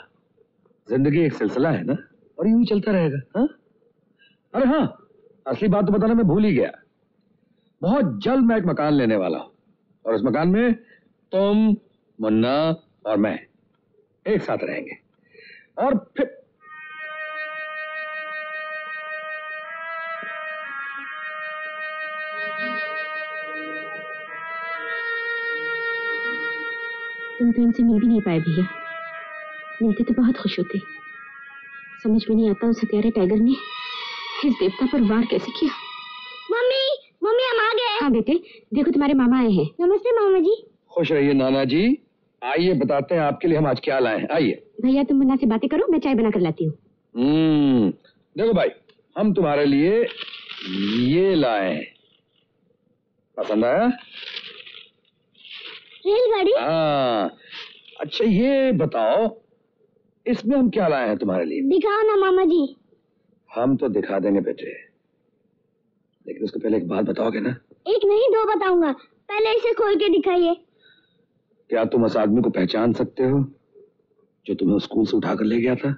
जिंदगी एक सिलसिला है ना, और यूं ही चलता रहेगा। हाँ? अरे हाँ, असली बात तो बताना मैं भूल ही गया। बहुत जल्द मैं एक मकान लेने वाला हूं और उस मकान में तुम, मुन्ना और मैं एक साथ रहेंगे। और फिर तुम तो इनसे मिल भी नहीं पाए भैया, मिलते तो बहुत खुश होते। समझ में नहीं आता उस हत्यारे टाइगर ने इस देवता पर वार कैसे किया। मम्मी, मम्मी हम आ गए। हाँ बेटे, देखो तुम्हारे मामा आए हैं। नमस्ते मामा जी। खुश रहिए नाना जी, आइए बताते हैं आपके लिए हम आज क्या लाए हैं। आइए भैया, तुम मुन्ना से बातें करो, मैं चाय बनाकर लाती हूँ। हम्म, देखो भाई, हम तुम्हारे लिए ये लाए, पसंद आया? रेलगाड़ी। हाँ अच्छा, ये बताओ इसमें हम क्या लाए हैं तुम्हारे लिए? दिखाओ ना मामा जी। हम तो दिखा देंगे बेटे, लेकिन उसको पहले एक बात बताओगे ना? एक नहीं दो बताऊंगा, पहले इसे खोल के दिखाइए। क्या तुम उस आदमी को पहचान सकते हो जो तुम्हें स्कूल से उठाकर ले गया था?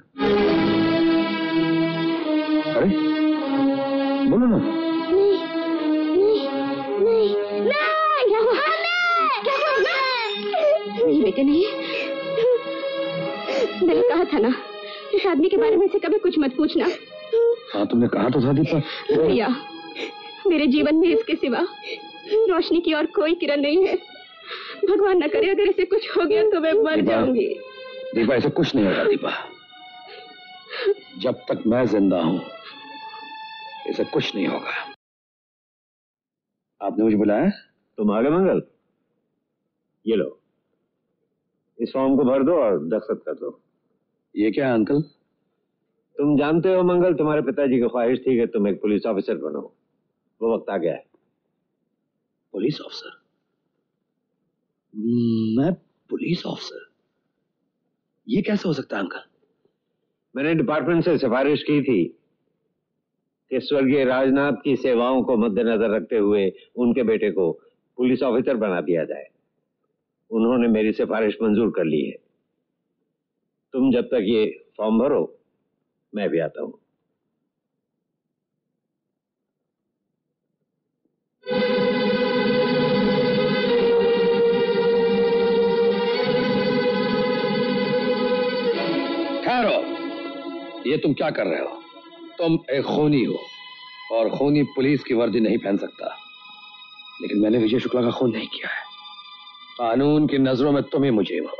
अरे बोलो ना। नहीं, नहीं, नहीं, नहीं बेटे नहीं, मैंने कहा था ना इस आदमी के बारे में से कभी कुछ मत पूछना। हाँ तुमने कहा तो था दीपा। भैया, मेरे जीवन में इसके सिवा रोशनी की और कोई किरण नहीं है। भगवान न करे अगर इसे कुछ हो गया तो मैं मर जाऊंगी। दीपा ऐसा कुछ नहीं होगा दीपा, जब तक मैं जिंदा हूँ ऐसा कुछ नहीं होगा। आपने मुझे बुलाया? तुम आ गए मंगल, ये लो, इस फॉर्म को भर दो और दस्तखत कर दो। ये क्या अंकल? तुम जानते हो मंगल, तुम्हारे पिताजी की ख्वाहिश थी कि तुम एक पुलिस ऑफिसर बनो, वो वक्त आ गया है। Police officer? मैं पुलिस ऑफिसर? ये कैसे हो सकता है अंकल? मैंने डिपार्टमेंट से सिफारिश की थी कि स्वर्गीय राजनाथ की सेवाओं को मद्देनजर रखते हुए उनके बेटे को पुलिस ऑफिसर बना दिया जाए। उन्होंने मेरी सिफारिश मंजूर कर ली है। तुम जब तक ये फॉर्म भरो मैं भी आता हूं। ये तुम क्या कर रहे हो? तुम एक खूनी हो और खूनी पुलिस की वर्दी नहीं पहन सकता। लेकिन मैंने विजय शुक्ला का खून नहीं किया है। कानून की नजरों में तुम ही मुझे हो।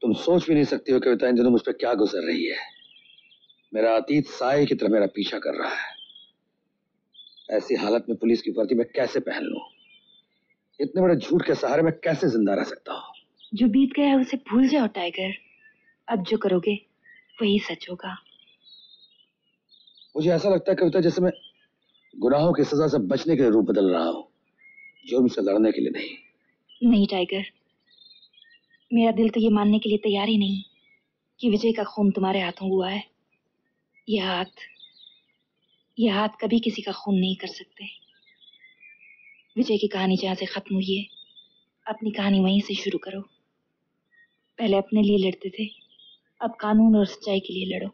तुम सोच भी नहीं सकती हो कविता इन दिनों मुझ पर क्या गुजर रही है। मेरा अतीत साए की तरह मेरा पीछा कर रहा है। ऐसी हालत में पुलिस की वर्दी में कैसे पहन लूं? इतने बड़े झूठ के सहारे में कैसे जिंदा रह सकता हूं? जो बीत गया है उसे भूल जाओ टाइगर। अब जो करोगे वही सच होगा। मुझे ऐसा लगता है कविता जैसे मैं गुनाहों की सजा से बचने के लिए रूप बदल रहा हूं, जुर्म से लड़ने के लिए नहीं। नहीं टाइगर, मेरा दिल तो ये मानने के लिए तैयार ही नहीं कि विजय का खून तुम्हारे हाथों हुआ है। यह हाथ यह हाथ कभी किसी का खून नहीं कर सकते। विजय की कहानी जहां से खत्म हुई है, अपनी कहानी वहीं से शुरू करो। पहले अपने लिए लड़ते थे, अब कानून और सच्चाई के लिए लड़ो।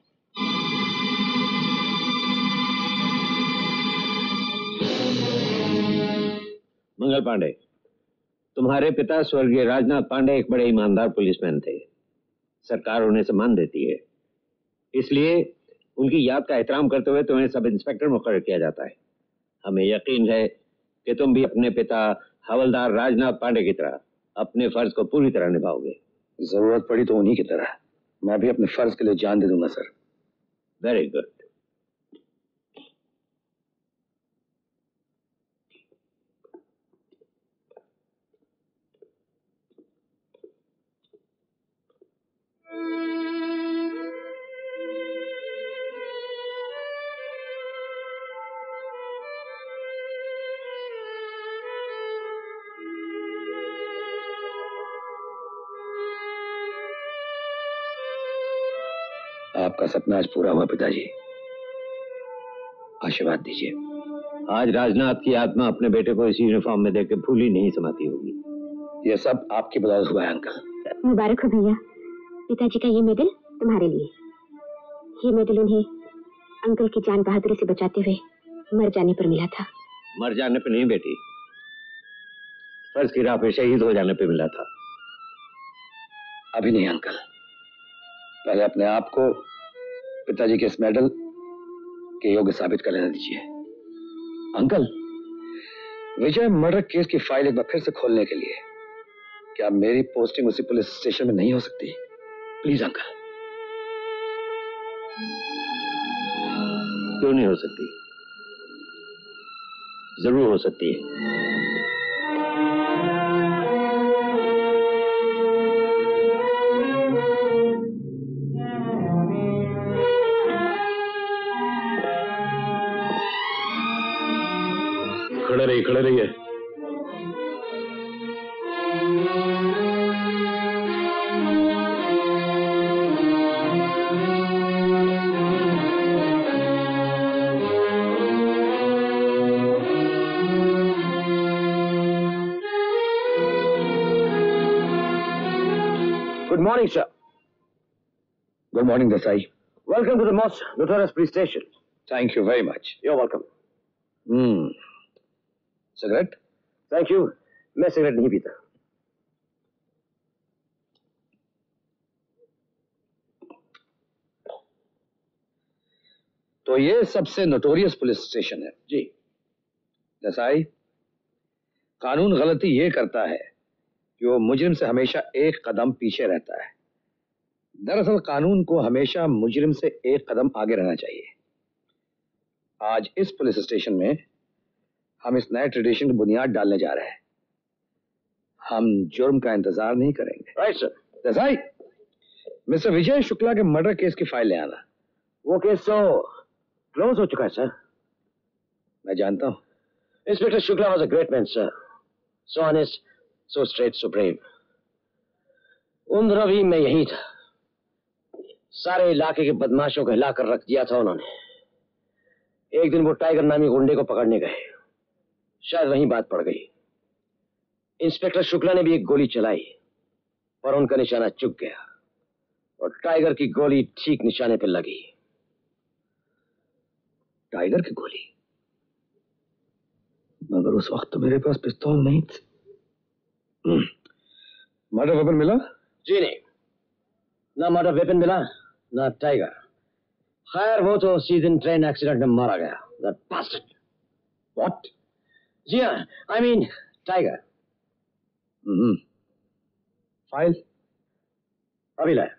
मंगल पांडे, तुम्हारे पिता स्वर्गीय राजनाथ पांडे एक बड़े ईमानदार पुलिसमैन थे। सरकार उन्हें सम्मान देती है, इसलिए उनकी याद का एहतराम करते हुए तुम्हें सब इंस्पेक्टर मुकर्रर किया जाता है। हमें यकीन है कि तुम भी अपने पिता हवलदार राजनाथ पांडे की तरह अपने फर्ज को पूरी तरह निभाओगे। जरूरत पड़ी तो उन्हीं की तरह मैं भी अपने फर्ज के लिए जान दे दूंगा सर। Very good. आपका सपना आज पूरा हुआ पिताजी, आशीर्वाद दीजिए। आज राजनाथ की आत्मा अपने बेटे को इसी यूनिफॉर्म में देख के भूली नहीं समाती होगी। ये सब आपकी बदौलत हुआ है अंकल। मुबारक हो भैया, पिताजी का ये मेडल तुम्हारे लिए। ये मेडल उन्हें अंकल की जान बहादुरी से बचाते हुए मर जाने पर मिला था। मर जाने पर नहीं बेटी, फर्ज की राह पे शहीद हो जाने पर मिला था। अभी नहीं अंकल, पहले अपने आप को पिताजी के इस मेडल के योग्य साबित कर लेना दीजिए। अंकल, विजय मर्डर केस की फाइल एक बार फिर से खोलने के लिए क्या मेरी पोस्टिंग उसी पुलिस स्टेशन में नहीं हो सकती? Please uncle. क्यों नहीं हो सकती? जरूर हो सकती है। खड़े रहिए। Good morning sir. Good morning Desai. Welcome to the most notorious police station. Thank you very much. You are welcome. Hmm cigarette? Thank you, मैं सिगरेट नहीं पीता। तो ये सबसे नोटोरियस पुलिस स्टेशन है जी। देसाई, कानून गलती ये करता है कि वो मुजरिम से हमेशा एक कदम पीछे रहता है। दरअसल कानून को हमेशा मुजरिम से एक कदम आगे रहना चाहिए। आज इस पुलिस स्टेशन में हम इस नए ट्रेडिशन की बुनियाद डालने जा रहे हैं। हम जुर्म का इंतजार नहीं करेंगे। Right sir. Desai, mister Vijay Shukla के मर्डर केस की फाइल ले आना। वो केस तो क्लोज हो चुका है सर। मैं जानता हूँ inspector Shukla was a great man sir, so honest, so straight, so brave. उन दिनों भी मैं यही था, सारे इलाके के बदमाशों को हिला कर रख दिया था उन्होंने। एक दिन वो टाइगर नामी गुंडे को पकड़ने गए, शायद वहीं बात पड़ गई। इंस्पेक्टर शुक्ला ने भी एक गोली चलाई पर उनका निशाना चुक गया और टाइगर की गोली ठीक निशाने पर लगी। टाइगर की गोली? मगर उस वक्त तो मेरे पास पिस्तौल नहीं थी। मर्डर वेपन मिला? जी नहीं, ना मर्डर वेपन मिला ना टाइगर। खैर वो तो उसी दिन ट्रेन एक्सीडेंट में मारा गया, दैट बास्टर्ड। व्हाट? जी हाँ, आई मीन टाइगर। हम्म, फाइल अभी लाए।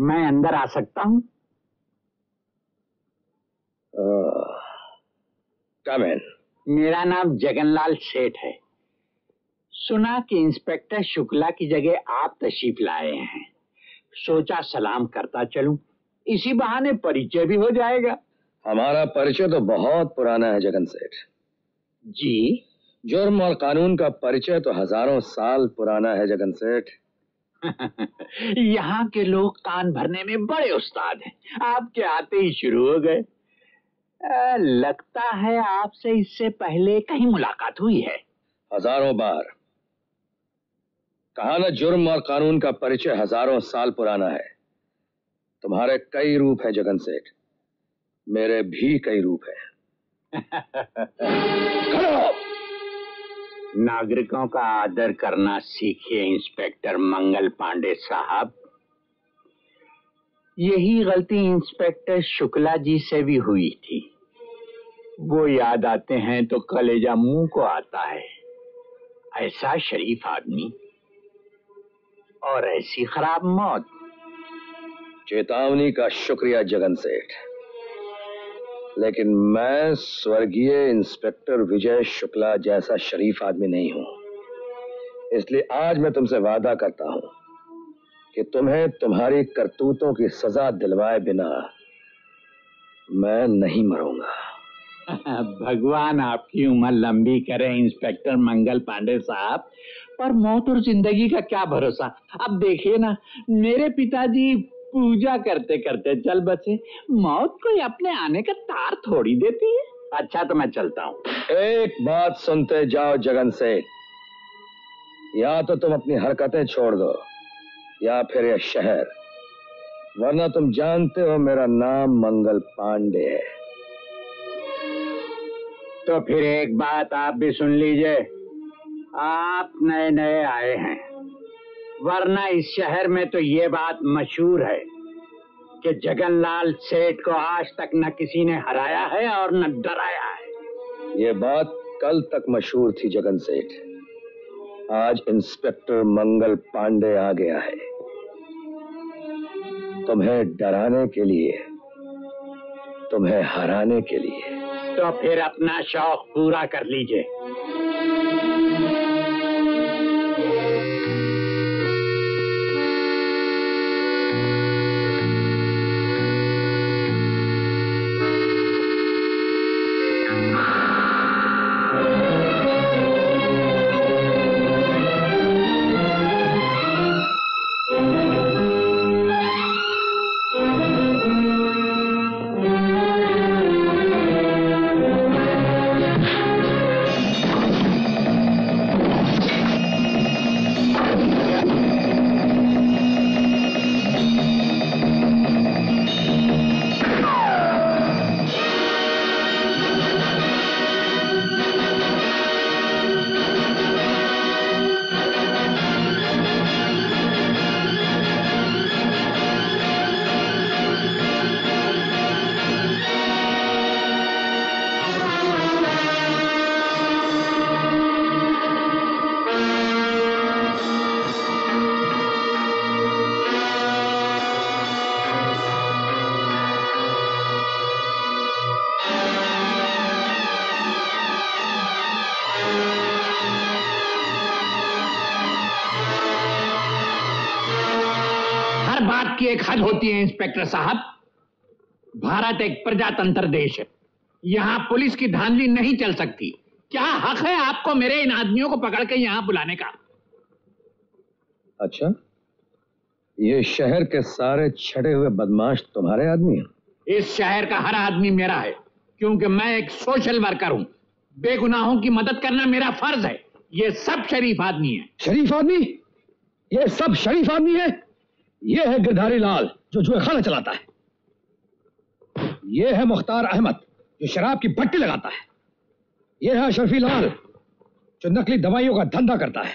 मैं अंदर आ सकता हूँ? कम इन। मेरा नाम जगनलाल सेठ है। सुना कि इंस्पेक्टर शुक्ला की जगह आप तशरीफ लाए हैं, सोचा सलाम करता चलूं, इसी बहाने परिचय भी हो जाएगा। हमारा परिचय तो बहुत पुराना है जगन सेठ जी। जुर्म और कानून का परिचय तो हजारों साल पुराना है जगन सेठ। यहाँ के लोग कान भरने में बड़े उस्ताद हैं, आपके आते ही शुरू हो गए। आ, लगता है आपसे इससे पहले कहीं मुलाकात हुई है। हजारों बार। कहा ना जुर्म और कानून का परिचय हजारों साल पुराना है। तुम्हारे कई रूप हैं जगन सेठ, मेरे भी कई रूप हैं। नागरिकों का आदर करना सीखिए इंस्पेक्टर मंगल पांडे साहब। यही गलती इंस्पेक्टर शुक्ला जी से भी हुई थी। वो याद आते हैं तो कलेजा मुंह को आता है। ऐसा शरीफ आदमी और ऐसी खराब मौत। चेतावनी का शुक्रिया जगन सेठ, लेकिन मैं स्वर्गीय इंस्पेक्टर विजय शुक्ला जैसा शरीफ आदमी नहीं हूं। इसलिए आज मैं तुमसे वादा करता हूं कि तुम्हें तुम्हारी करतूतों की सजा दिलवाए बिना मैं नहीं मरूंगा। भगवान आपकी उम्र लंबी करे इंस्पेक्टर मंगल पांडे साहब, पर मौत और जिंदगी का क्या भरोसा। अब देखिए ना, मेरे पिताजी पूजा करते करते चल बसे। मौत कोई अपने आने का तार थोड़ी देती है। अच्छा तो मैं चलता हूँ। एक बात सुनते जाओ जगन से, या तो तुम अपनी हरकतें छोड़ दो या फिर यह शहर, वरना तुम जानते हो मेरा नाम मंगल पांडे है। तो फिर एक बात आप भी सुन लीजिए, आप नए नए आए हैं, वरना इस शहर में तो ये बात मशहूर है कि जगनलाल सेठ को आज तक न किसी ने हराया है और न डराया है। ये बात कल तक मशहूर थी जगन सेठ, आज इंस्पेक्टर मंगल पांडे आ गया है तुम्हें डराने के लिए, तुम्हें हराने के लिए। तो फिर अपना शौक पूरा कर लीजिए। हर बात की एक हद होती है इंस्पेक्टर साहब। भारत एक प्रजातंत्र देश है, यहाँ पुलिस की धांधली नहीं चल सकती। क्या हक है आपको मेरे इन आदमियों को पकड़ के यहाँ बुलाने का? अच्छा, ये शहर के सारे छठे हुए बदमाश तुम्हारे आदमी हैं? इस शहर का हर आदमी मेरा है, क्योंकि मैं एक सोशल वर्कर हूँ। बेगुनाहों की मदद करना मेरा फर्ज है। ये सब शरीफ आदमी है। शरीफ आदमी? ये सब शरीफ आदमी है? ये है गिरधारी लाल जो जुएखाना चलाता है, ये है मुख्तार अहमद जो शराब की भट्टी लगाता है, ये है अशरफी लाल जो नकली दवाइयों का धंधा करता है,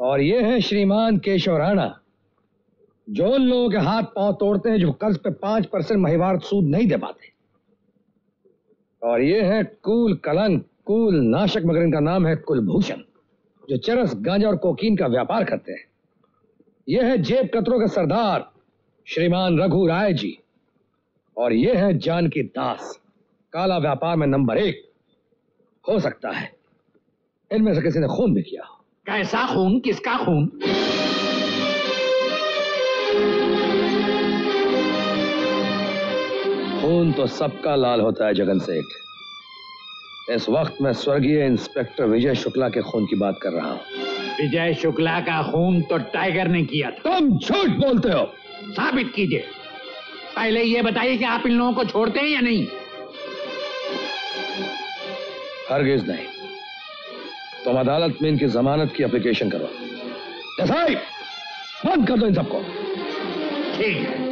और ये है श्रीमान केशव राणा जो उन लोगों के हाथ पांव तोड़ते हैं जो कर्ज पे पांच परसेंट महिवार सूद नहीं दे पाते, और ये है कूल कलंक कूल नाशक, मगर इनका नाम है कुलभूषण, जो चरस गांजा और कोकीन का व्यापार करते हैं। ये है जेब कतरों के सरदार श्रीमान रघु राय जी, और ये है जानकी दास, काला व्यापार में नंबर एक। हो सकता है इनमें से किसी ने खून भी किया। कैसा खून? किसका खून? खून तो सबका लाल होता है जगन सेठ। इस वक्त मैं स्वर्गीय इंस्पेक्टर विजय शुक्ला के खून की बात कर रहा हूँ। विजय शुक्ला का खून तो टाइगर ने किया था। तुम झूठ बोलते हो। साबित कीजिए। पहले ये बताइए कि आप इन लोगों को छोड़ते हैं या नहीं? हरगिज नहीं। तुम अदालत में इनकी जमानत की एप्लीकेशन करो। देसाई, बंद कर दो इन सबको। ठीक है।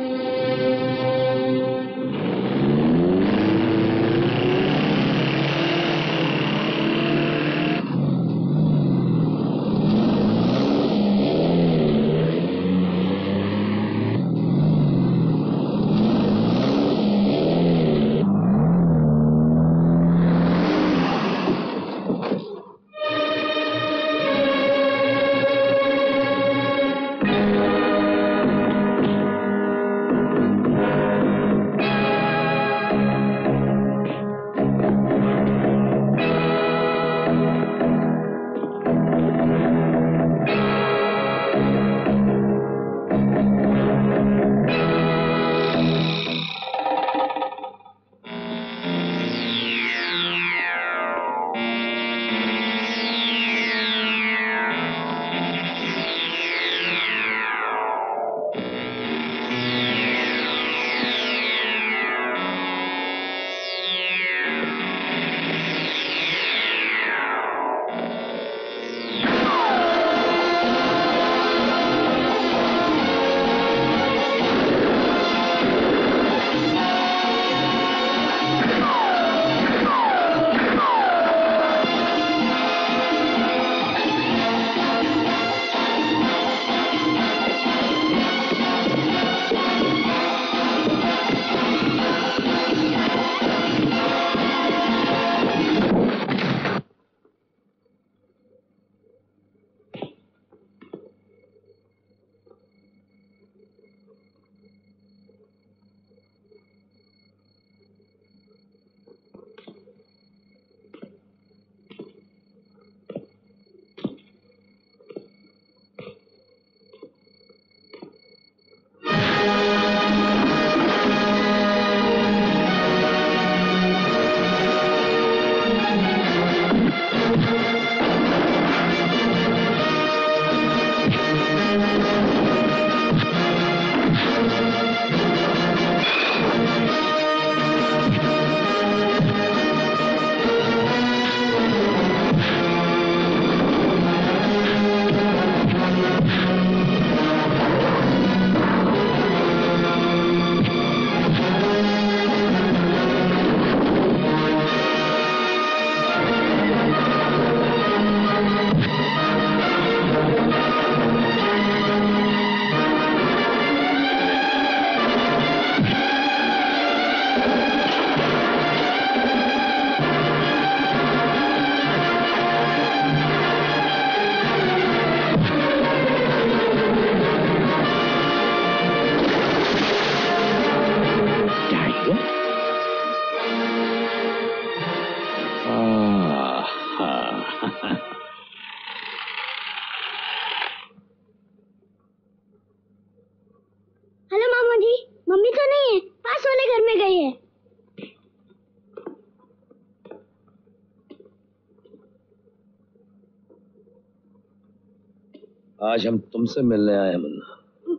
आज हम तुमसे मिलने आए हैं मुन्ना।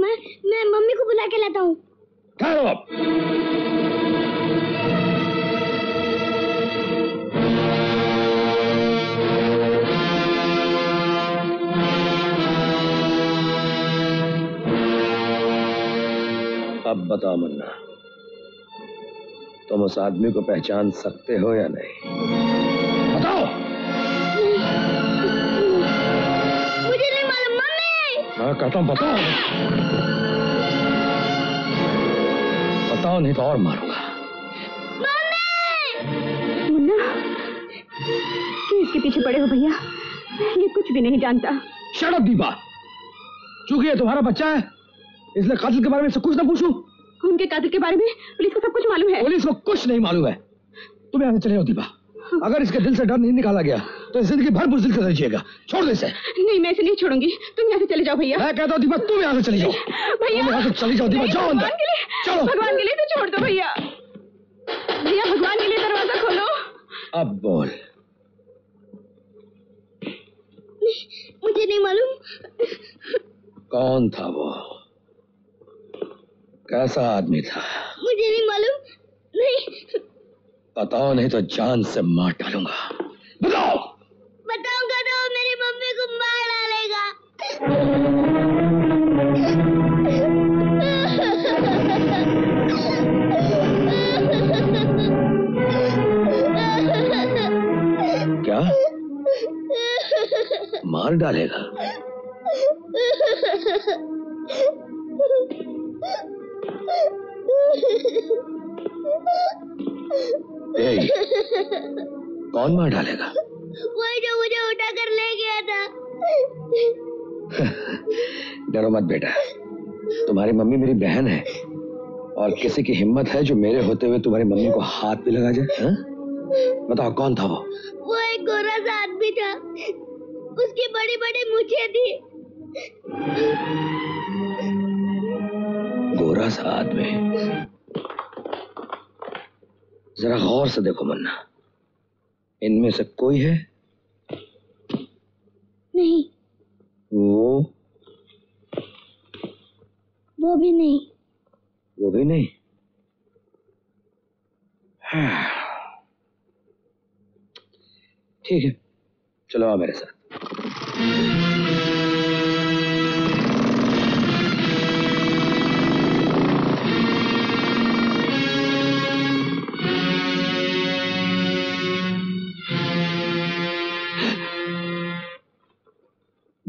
मैं मैं मम्मी को बुला के लाता हूँ। ठहरो आप। अब बताओ मुन्ना, तुम उस आदमी को पहचान सकते हो या नहीं? बताओ। मैं कहता हूँ बताओ, बताओ नहीं तो और मारूंगा। मम्मी! मुन्ना, क्यों इसके पीछे पड़े हो भैया? ये कुछ भी नहीं जानता। Shut up Deepa. चूंकि ये तुम्हारा बच्चा है, इसलिए कातिल के बारे में सब कुछ ना पूछूं। उनके कातिल के बारे में पुलिस को सब कुछ मालूम है। पुलिस को कुछ नहीं मालूम है। तुम यहाँ से चले जाओ दीपा। अगर इसके दिल से डर नहीं निकाला गया तो इस जिंदगी भर बुज़दिल कर दीजिएगा। छोड़ दे इसे। नहीं, मैं इसे नहीं छोड़ूंगी। तुम यहाँ से चले जाओ भैया। मैं कहता हूँ दीपा, तुम यहाँ से चली जाओ। भैया यहाँ से चली जाओ दीपा। जाओ अंदर। चलो भगवान के लिए तो छोड़ दो भैया। भैया भगवान के लिए दरवाजा खोलो। अब बोल। मुझे नहीं मालूम कौन था वो, कैसा आदमी था। मुझे नहीं मालूम। नहीं बताओ नहीं तो जान से मार डालूंगा। बताओ। बताऊंगा तो मेरी मम्मी को मार डालेगा। क्या मार डालेगा? ए, कौन मार डालेगा? वही जो मुझे उठा कर ले गया था। डरो मत बेटा, तुम्हारी मम्मी मेरी बहन है, और किसी की हिम्मत है जो मेरे होते हुए तुम्हारी मम्मी को हाथ भी लगा जाए? हा? बताओ कौन था वो? वो एक गोरा सा आदमी था, उसकी बड़ी बड़ी मूंछें थी। गोरा सा आदमी? जरा गौर से देखो मुन्ना, इनमें से कोई है? नहीं। वो वो भी नहीं। वो भी नहीं। हाँ। ठीक है, चलो आओ मेरे साथ।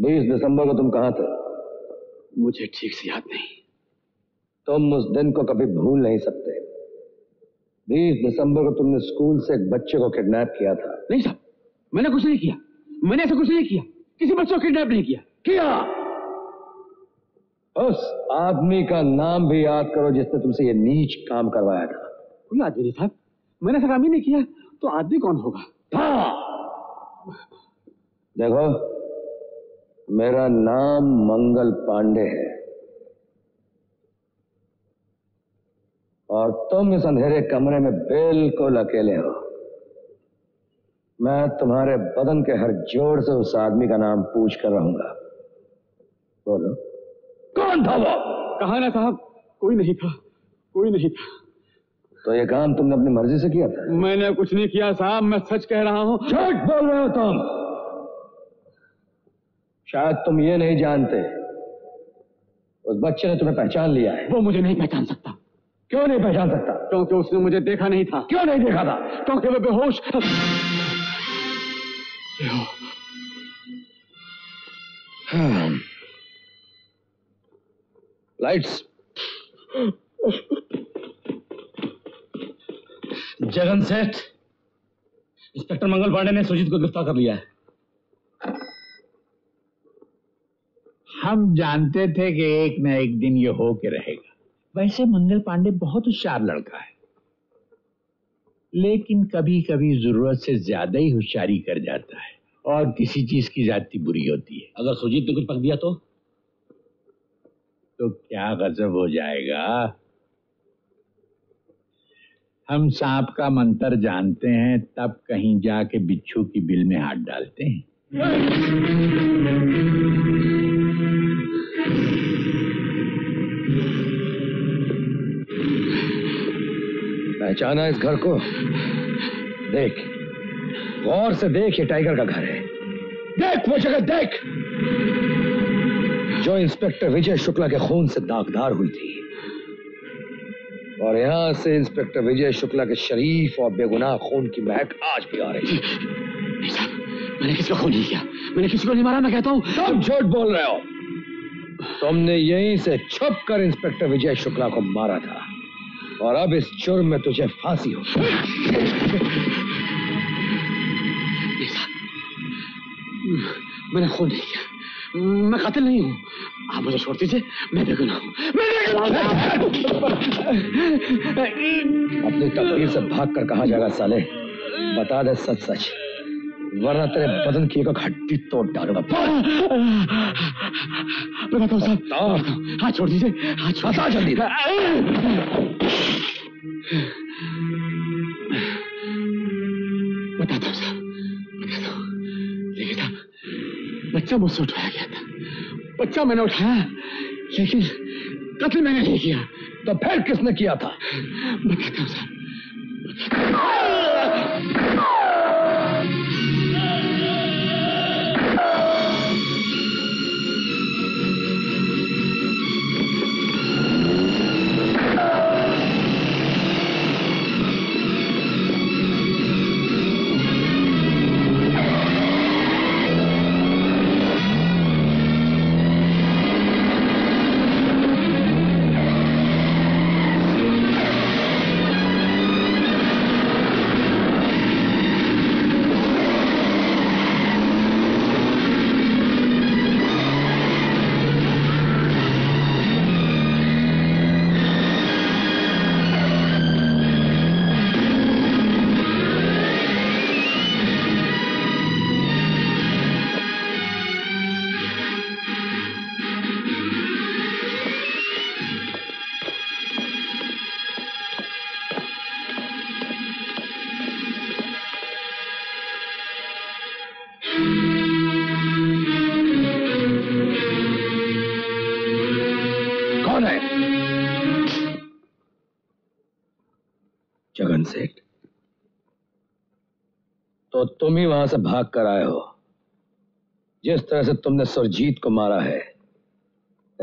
बीस दिसंबर को तुम कहाँ थे? मुझे ठीक से याद नहीं। तुम उस दिन को कभी भूल नहीं सकते। बीस दिसंबर को तुमने स्कूल से एक बच्चे को किडनैप किया था। नहीं साहब, मैंने कुछ नहीं किया। मैंने ऐसा कुछ नहीं किया। किसी बच्चे को किडनैप नहीं किया। किया? उस आदमी का नाम भी याद करो जिसने तुमसे ये नीच काम करवाया था। कोई आदमी नहीं साहब, मैंने ऐसा काम ही नहीं किया। तो आदमी कौन होगा? हाँ। देखो, मेरा नाम मंगल पांडे है, और तुम इस अंधेरे कमरे में बिल्कुल अकेले हो। मैं तुम्हारे बदन के हर जोड़ से उस आदमी का नाम पूछ कर रहूंगा। बोलो कौन था वो? कहा ना साहब, कोई नहीं था। कोई नहीं था। तो ये काम तुमने अपनी मर्जी से किया था? मैंने कुछ नहीं किया साहब, मैं सच कह रहा हूं। झूठ बोल रहे हो तुम। शायद तुम ये नहीं जानते, उस बच्चे ने तुम्हें पहचान लिया है। वो मुझे नहीं पहचान सकता। क्यों नहीं पहचान सकता? क्योंकि उसने मुझे देखा नहीं था। क्यों नहीं देखा था? क्योंकि वो बेहोश। हाँ। लाइट्स। जगन सेठ, इंस्पेक्टर मंगल पांडे ने सुजीत को गिरफ्तार कर लिया है। हम जानते थे कि एक ना एक दिन ये हो के रहेगा। वैसे मंगल पांडे बहुत होशियार लड़का है, लेकिन कभी कभी जरूरत से ज्यादा ही होशियारी कर जाता है, और किसी चीज की जाति बुरी होती है। अगर सुजीत ने कुछ पक दिया तो तो क्या गजब हो जाएगा। हम सांप का मंत्र जानते हैं, तब कहीं जाके बिच्छू की बिल में हाथ डालते हैं। पहचाना इस घर को? देख, गौर से देख, ये टाइगर का घर है। देख वो जगह देख जो इंस्पेक्टर विजय शुक्ला के खून से दागदार हुई थी, और यहां से इंस्पेक्टर विजय शुक्ला के शरीफ और बेगुनाह खून की महक आज भी आ रही है। साहब, मैंने किसी को खून नहीं किया, मैंने किसी को नहीं मारा, मैं कहता हूं। सब झूठ बोल रहे हो। तुमने यहीं से छुप कर इंस्पेक्टर विजय शुक्ला को मारा था, और अब इस जुर्म में तुझे फांसी हो। मैंने खून नहीं किया, मैं कातिल नहीं हूँ, आप मुझे छोड़ दीजिए, मैं बेगुनाह हूँ। अपनी तकदीर से भाग कर कहाँ जाएगा साले, बता दे सच सच, वरना तेरे बदन की एक हड्डी तोड़ डालूंगा। बताओ साहब, हाथ छोड़ दीजिए, हाथ छोड़, बता जल्दी। बताता हूँ साहब, बताता हूँ, लेकिन साहब बच्चा मुझसे उठाया गया था, बच्चा मैंने उठाया, लेकिन कत्ल मैंने नहीं किया। तो फिर किसने किया था? बताता हूँ साहब, तुम ही वहां से भाग कर आए हो। जिस तरह से तुमने सुरजीत को मारा है,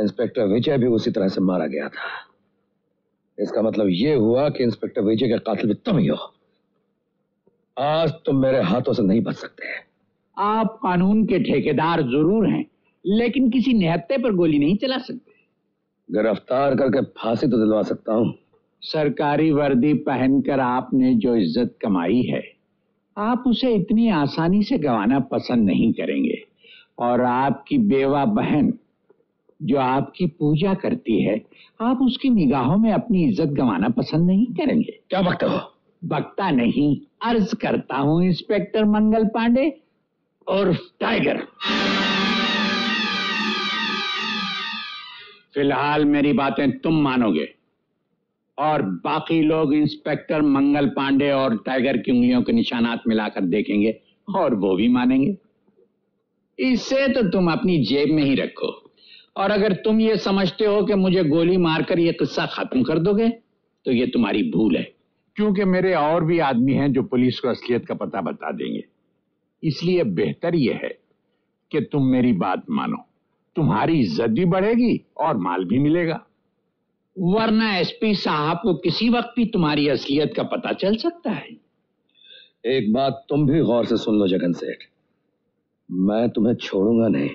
इंस्पेक्टर विजय भी उसी तरह से मारा गया था। इसका मतलब यह हुआ कि इंस्पेक्टर विजय के कातिल भी तुम ही हो। आज तुम मेरे हाथों से नहीं बच सकते। आप कानून के ठेकेदार जरूर हैं, लेकिन किसी निहत्ते पर गोली नहीं चला सकते। गिरफ्तार करके फांसी तो दिलवा सकता हूं। सरकारी वर्दी पहनकर आपने जो इज्जत कमाई है, आप उसे इतनी आसानी से गंवाना पसंद नहीं करेंगे। और आपकी बेवा बहन जो आपकी पूजा करती है, आप उसकी निगाहों में अपनी इज्जत गंवाना पसंद नहीं करेंगे। क्या बकता हो? बकता नहीं, अर्ज करता हूँ इंस्पेक्टर मंगल पांडे और टाइगर। फिलहाल मेरी बातें तुम मानोगे, और बाकी लोग इंस्पेक्टर मंगल पांडे और टाइगर की उंगलियों के निशानात मिलाकर देखेंगे, और वो भी मानेंगे। इसे तो तुम अपनी जेब में ही रखो, और अगर तुम ये समझते हो कि मुझे गोली मारकर ये किस्सा खत्म कर दोगे, तो ये तुम्हारी भूल है, क्योंकि मेरे और भी आदमी हैं जो पुलिस को असलियत का पता बता देंगे। इसलिए बेहतर यह है कि तुम मेरी बात मानो, तुम्हारी इज्जत भी बढ़ेगी और माल भी मिलेगा, वरना एसपी साहब को किसी वक्त भी तुम्हारी असलियत का पता चल सकता है। एक बात तुम भी गौर से सुन लो जगन सेठ, मैं तुम्हें छोड़ूंगा नहीं।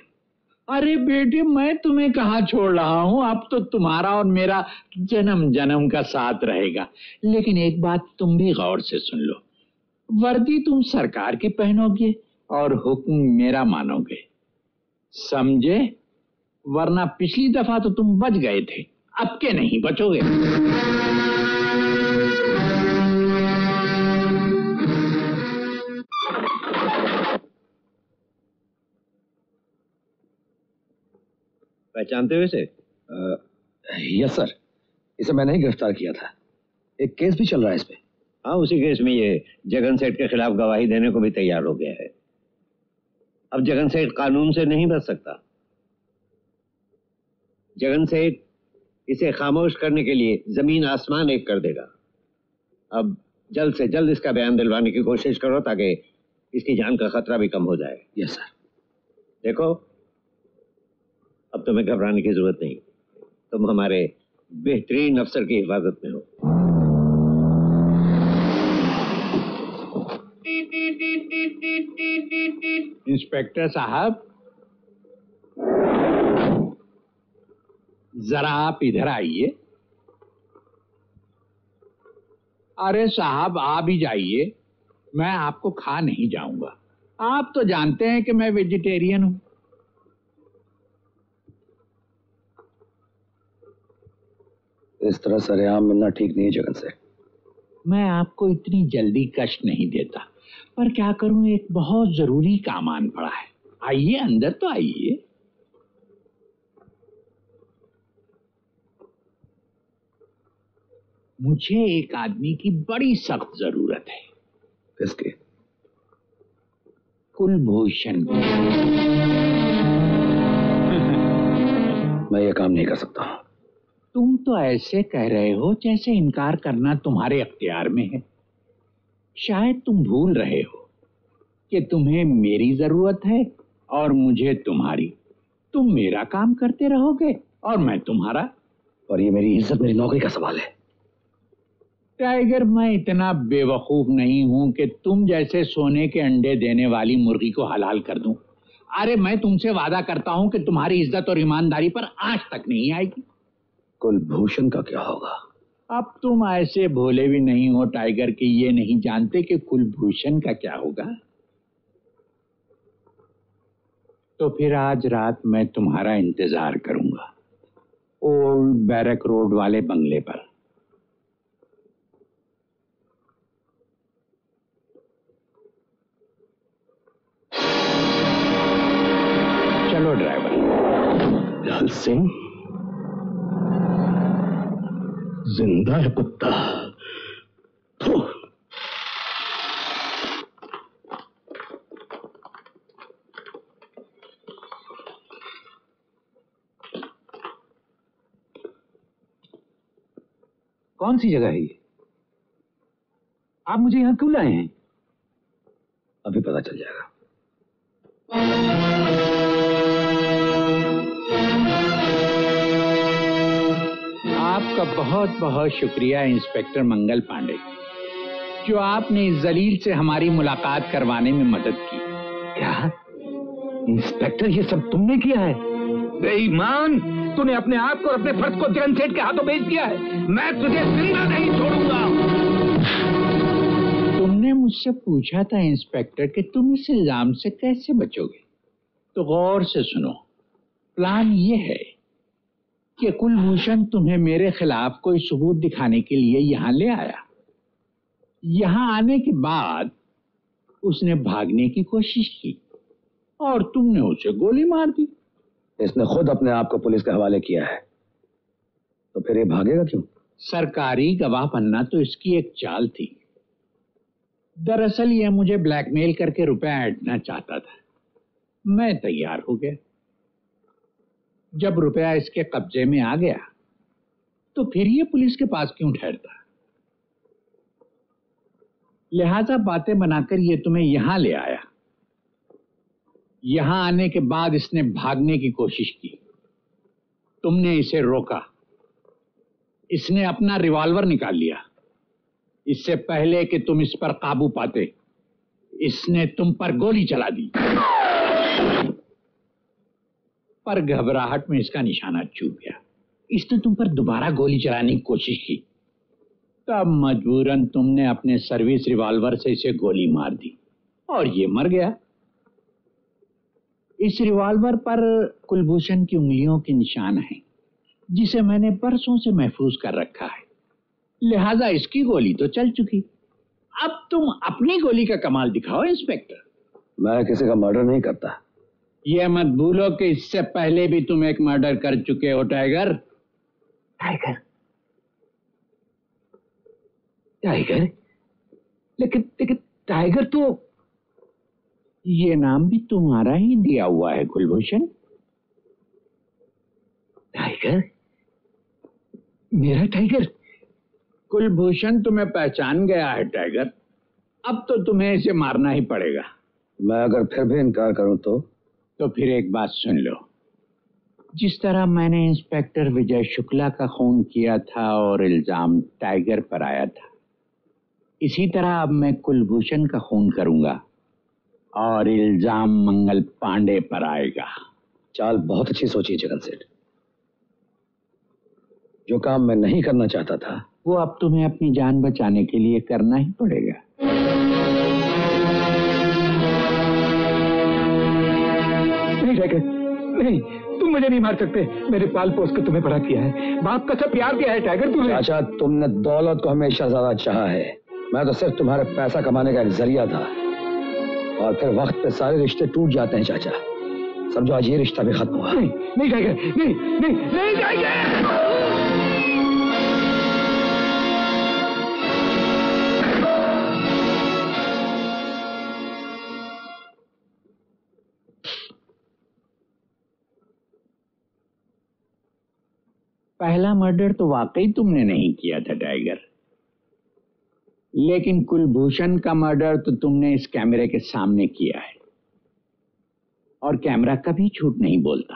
अरे बेटे, मैं तुम्हें कहाँ छोड़ रहा हूँ, अब तो तुम्हारा और मेरा जन्म जन्म का साथ रहेगा। लेकिन एक बात तुम भी गौर से सुन लो, वर्दी तुम सरकार की पहनोगे और हुक्म मेरा मानोगे, समझे? वरना पिछली दफा तो तुम बच गए थे, अब के नहीं बचोगे। पहचानते हो इसे? यस सर, इसे मैंने ही गिरफ्तार किया था। एक केस भी चल रहा है इस पे। हाँ, उसी केस में ये जगन सेठ के खिलाफ गवाही देने को भी तैयार हो गया है। अब जगन सेठ कानून से नहीं बच सकता। जगन सेठ इसे खामोश करने के लिए जमीन आसमान एक कर देगा। अब जल्द से जल्द इसका बयान दिलवाने की कोशिश करो ताकि इसकी जान का खतरा भी कम हो जाए। Yes sir. देखो अब तुम्हें घबराने की जरूरत नहीं, तुम हमारे बेहतरीन अफसर की हिफाजत में हो। इंस्पेक्टर साहब जरा आप इधर आइए। अरे साहब आप भी जाइए, मैं आपको खा नहीं जाऊंगा। आप तो जानते हैं कि मैं वेजिटेरियन हूं। इस तरह सरेआम मिलना ठीक नहीं है जगन से। मैं आपको इतनी जल्दी कष्ट नहीं देता, पर क्या करूं, एक बहुत जरूरी काम आन पड़ा है। आइए अंदर तो आइए। मुझे एक आदमी की बड़ी सख्त जरूरत है। किसके? कुलभूषण। मैं ये काम नहीं कर सकता। तुम तो ऐसे कह रहे हो जैसे इनकार करना तुम्हारे अख्तियार में है। शायद तुम भूल रहे हो कि तुम्हें मेरी जरूरत है और मुझे तुम्हारी। तुम मेरा काम करते रहोगे और मैं तुम्हारा। और ये मेरी इज्जत मेरी नौकरी का सवाल है। टाइगर मैं इतना बेवकूफ नहीं हूं कि तुम जैसे सोने के अंडे देने वाली मुर्गी को हलाल कर दूं। अरे मैं तुमसे वादा करता हूं कि तुम्हारी इज्जत और ईमानदारी पर आंच तक नहीं आएगी। कुलभूषण का क्या होगा? अब तुम ऐसे भोले भी नहीं हो टाइगर कि ये नहीं जानते कि कुलभूषण का क्या होगा। तो फिर आज रात मैं तुम्हारा इंतजार करूंगा ओल्ड बैरक रोड वाले बंगले पर। चलो ड्राइवर। लाल सिंह जिंदा है कुत्ता। कौन सी जगह है ये? आप मुझे यहां क्यों लाए हैं? अभी पता चल जाएगा। आपका बहुत बहुत शुक्रिया इंस्पेक्टर मंगल पांडे, जो आपने इस जलील से हमारी मुलाकात करवाने में मदद की। क्या इंस्पेक्टर ये सब तुमने किया है? बेईमान, तूने अपने आप को और अपने फर्ज को जगन सेठ के हाथों भेज दिया है। मैं तुझे जिंदा नहीं छोड़ूंगा। तुमने मुझसे पूछा था इंस्पेक्टर कि तुम इस इल्जाम से कैसे बचोगे, तो गौर से सुनो। प्लान ये है कि कुलभूषण तुम्हें मेरे खिलाफ कोई सबूत दिखाने के लिए यहां ले आया। यहां आने के बाद उसने भागने की कोशिश की और तुमने उसे गोली मार दी। इसने खुद अपने आप को पुलिस के हवाले किया है, तो फिर ये भागेगा क्यों? सरकारी गवाह बनना तो इसकी एक चाल थी। दरअसल यह मुझे ब्लैकमेल करके रुपया ऐंठना चाहता था। मैं तैयार हो गया। जब रुपया इसके कब्जे में आ गया तो फिर ये पुलिस के पास क्यों ठहरता? लिहाजा बातें बनाकर ये तुम्हें यहां ले आया। यहां आने के बाद इसने भागने की कोशिश की, तुमने इसे रोका। इसने अपना रिवॉल्वर निकाल लिया। इससे पहले कि तुम इस पर काबू पाते, इसने तुम पर गोली चला दी, पर घबराहट में इसका निशाना चूक गया। इसने तुम पर दोबारा गोली चलाने की कोशिश की, तब मजबूरन तुमने अपने सर्विस रिवॉल्वर से इसे गोली मार दी और ये मर गया। इस रिवॉल्वर पर कुलभूषण की उंगलियों के निशान हैं, जिसे मैंने बरसों से महफूज कर रखा है। लिहाजा इसकी गोली तो चल चुकी। अब तुम अपनी गोली का कमाल दिखाओ इंस्पेक्टर। मैं किसी का मर्डर नहीं करता। ये मत भूलो कि इससे पहले भी तुम एक मर्डर कर चुके हो टाइगर। टाइगर? टाइगर? लेकिन लेकिन टाइगर तो ये नाम भी तुम्हारा ही दिया हुआ है कुलभूषण। टाइगर? मेरा टाइगर? कुलभूषण तुम्हें पहचान गया है टाइगर, अब तो तुम्हें इसे मारना ही पड़ेगा। मैं अगर फिर भी इनकार करूं तो? तो फिर एक बात सुन लो, जिस तरह मैंने इंस्पेक्टर विजय शुक्ला का खून किया था और इल्जाम टाइगर पर आया था, इसी तरह अब मैं कुलभूषण का खून करूंगा और इल्जाम मंगल पांडे पर आएगा। चाल बहुत अच्छी सोची जगन सेठ। जो काम मैं नहीं करना चाहता था वो अब तुम्हें अपनी जान बचाने के लिए करना ही पड़ेगा। नहीं टाइगर, नहीं, तुम मुझे नहीं मार सकते। मेरे पाल पोस को तुम्हें बड़ा किया है, बाप का सब प्यार दिया है टाइगर तुमने। चाचा, तुमने दौलत को हमेशा ज्यादा चाहा है, मैं तो सिर्फ तुम्हारे पैसा कमाने का एक जरिया था। और फिर वक्त पे सारे रिश्ते टूट जाते हैं चाचा, समझो आज ये रिश्ता भी खत्म हुआ। नहीं नहीं टाइगर, नहीं नहीं नहीं टाइगर। पहला मर्डर तो वाकई तुमने नहीं किया था टाइगर, लेकिन कुलभूषण का मर्डर तो तुमने इस कैमरे के सामने किया है, और कैमरा कभी झूठ नहीं बोलता।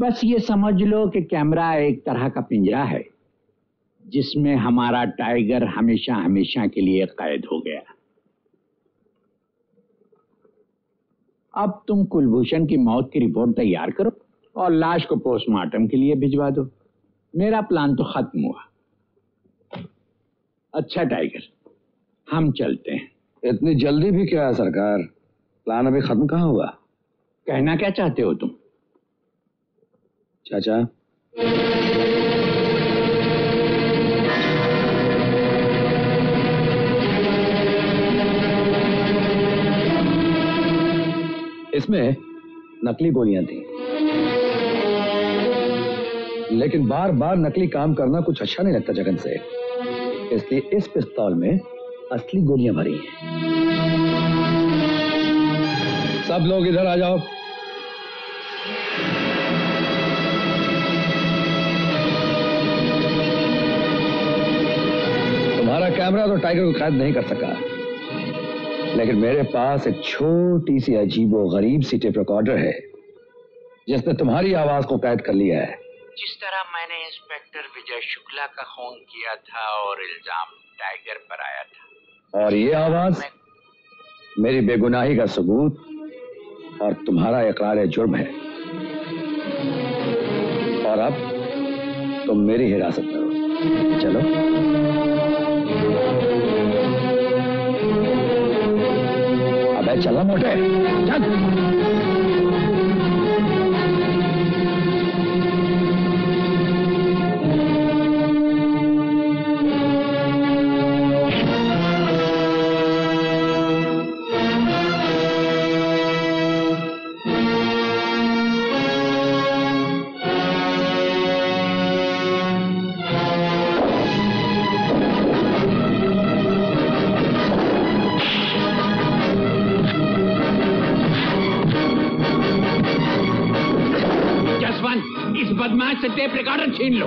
बस ये समझ लो कि कैमरा एक तरह का पिंजरा है जिसमें हमारा टाइगर हमेशा हमेशा के लिए कैद हो गया। अब तुम कुलभूषण की मौत की रिपोर्ट तैयार करो और लाश को पोस्टमार्टम के लिए भिजवा दो। मेरा प्लान तो खत्म हुआ। अच्छा टाइगर, हम चलते हैं। इतनी जल्दी भी क्या है सरकार, प्लान अभी खत्म कहाँ हुआ? कहना क्या चाहते हो तुम? चाचा, इसमें नकली गोलियां थी, लेकिन बार बार नकली काम करना कुछ अच्छा नहीं लगता जगन से, इसलिए इस पिस्तौल में असली गोलियां भरी हैं। सब लोग इधर आ जाओ। तुम्हारा कैमरा तो टाइगर को कैद नहीं कर सका, लेकिन मेरे पास एक छोटी सी अजीबो गरीब सी टेप रिकॉर्डर है जिसने तुम्हारी आवाज को कैद कर लिया है। जिस तरह मैंने इंस्पेक्टर विजय शुक्ला का खून किया था और इल्जाम टाइगर पर आया था, और ये आवाज मेरी बेगुनाही का सबूत और तुम्हारा इकरार जुर्म है। और अब तुम मेरी हिरासत में हो। चलो अबे चलो मोटे, चल। बदमाश से टेप रिकॉर्डर छीन लो।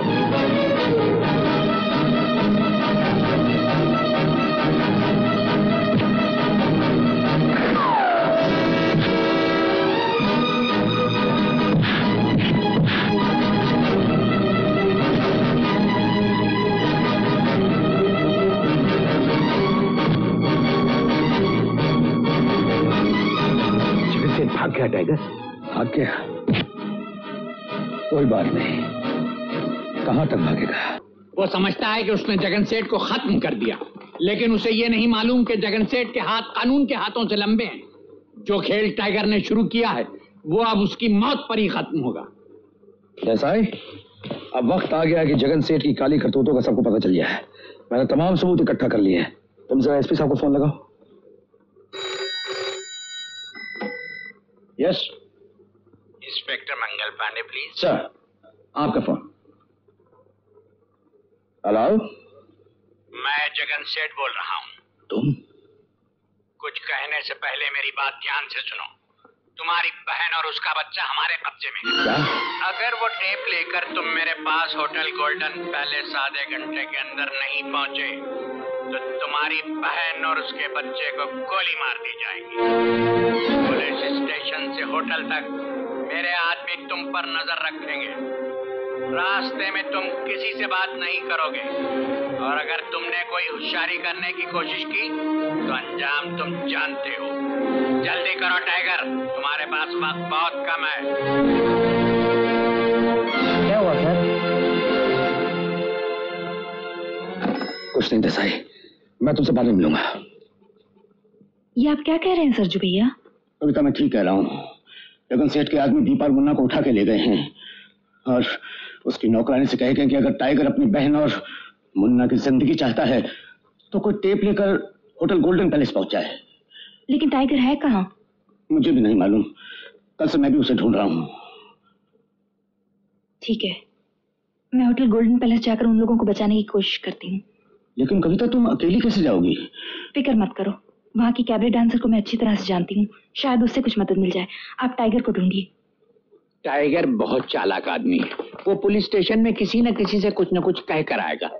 जगन सेठ भाग गया टाइगर। भाग गया? कोई बात नहीं, कहां तक भागेगा? वो समझता है कि उसने जगन सेठ को खत्म कर दिया, लेकिन उसे ये नहीं मालूम कि जगन सेठ के हाथ कानून के हाथों से लंबे हैं। जो खेल टाइगर ने शुरू किया है वो अब उसकी मौत पर ही खत्म होगा। देसाई, अब वक्त आ गया कि जगन सेठ की काली करतूतों का सबको पता चल गया है। मैंने तमाम सबूत इकट्ठा कर लिए हैं। तुम जरा एसपी साहब को फोन लगाओ। Yes inspector Mangal Pandey please. Sir, आपका फोन। हेलो, मैं जगन सेठ बोल रहा हूँ। तुम? कुछ कहने से पहले मेरी बात ध्यान से सुनो। तुम्हारी बहन और उसका बच्चा हमारे कब्जे में है। अगर वो टेप लेकर तुम मेरे पास होटल गोल्डन पैलेस आधे घंटे के अंदर नहीं पहुंचे तो तुम्हारी बहन और उसके बच्चे को गोली मार दी जाएगी। पुलिस स्टेशन से होटल तक मेरे आदमी तुम पर नजर रखेंगे। रास्ते में तुम किसी से बात नहीं करोगे और अगर तुमने कोई होशियारी करने की कोशिश की तो अंजाम तुम जानते हो। जल्दी करो टाइगर, तुम्हारे पास वक्त बहुत कम है। क्या हुआ सर? कुछ नहीं देसाई, मैं तुमसे बाद में मिलूंगा। ये आप क्या कह रहे हैं सरजू भैया? कविता मैं ठीक कह रहा हूँ, लेकिन सेठ के आदमी दीपा और मुन्ना को उठा के ले गए हैं और उसकी नौकरानी से कहे गए कि अगर टाइगर अपनी बहन और मुन्ना की जिंदगी चाहता है तो कोई टेप लेकर होटल गोल्डन पैलेस पहुंचा है। लेकिन टाइगर है कहाँ? मुझे भी नहीं मालूम, कल से मैं भी उसे ढूंढ रहा हूँ। ठीक है, मैं होटल गोल्डन पैलेस जाकर उन लोगों को बचाने की कोशिश करती हूँ। लेकिन कविता तुम अकेली कैसे जाओगी? फिक्र मत करो, वहाँ की कैबरे डांसर को मैं अच्छी तरह से जानती हूँ, शायद उससे कुछ मदद मिल जाए। आप टाइगर को ढूंढिए। टाइगर बहुत चालाक आदमी है, वो पुलिस स्टेशन में किसी न किसी से कुछ न कुछ कह कर आएगा,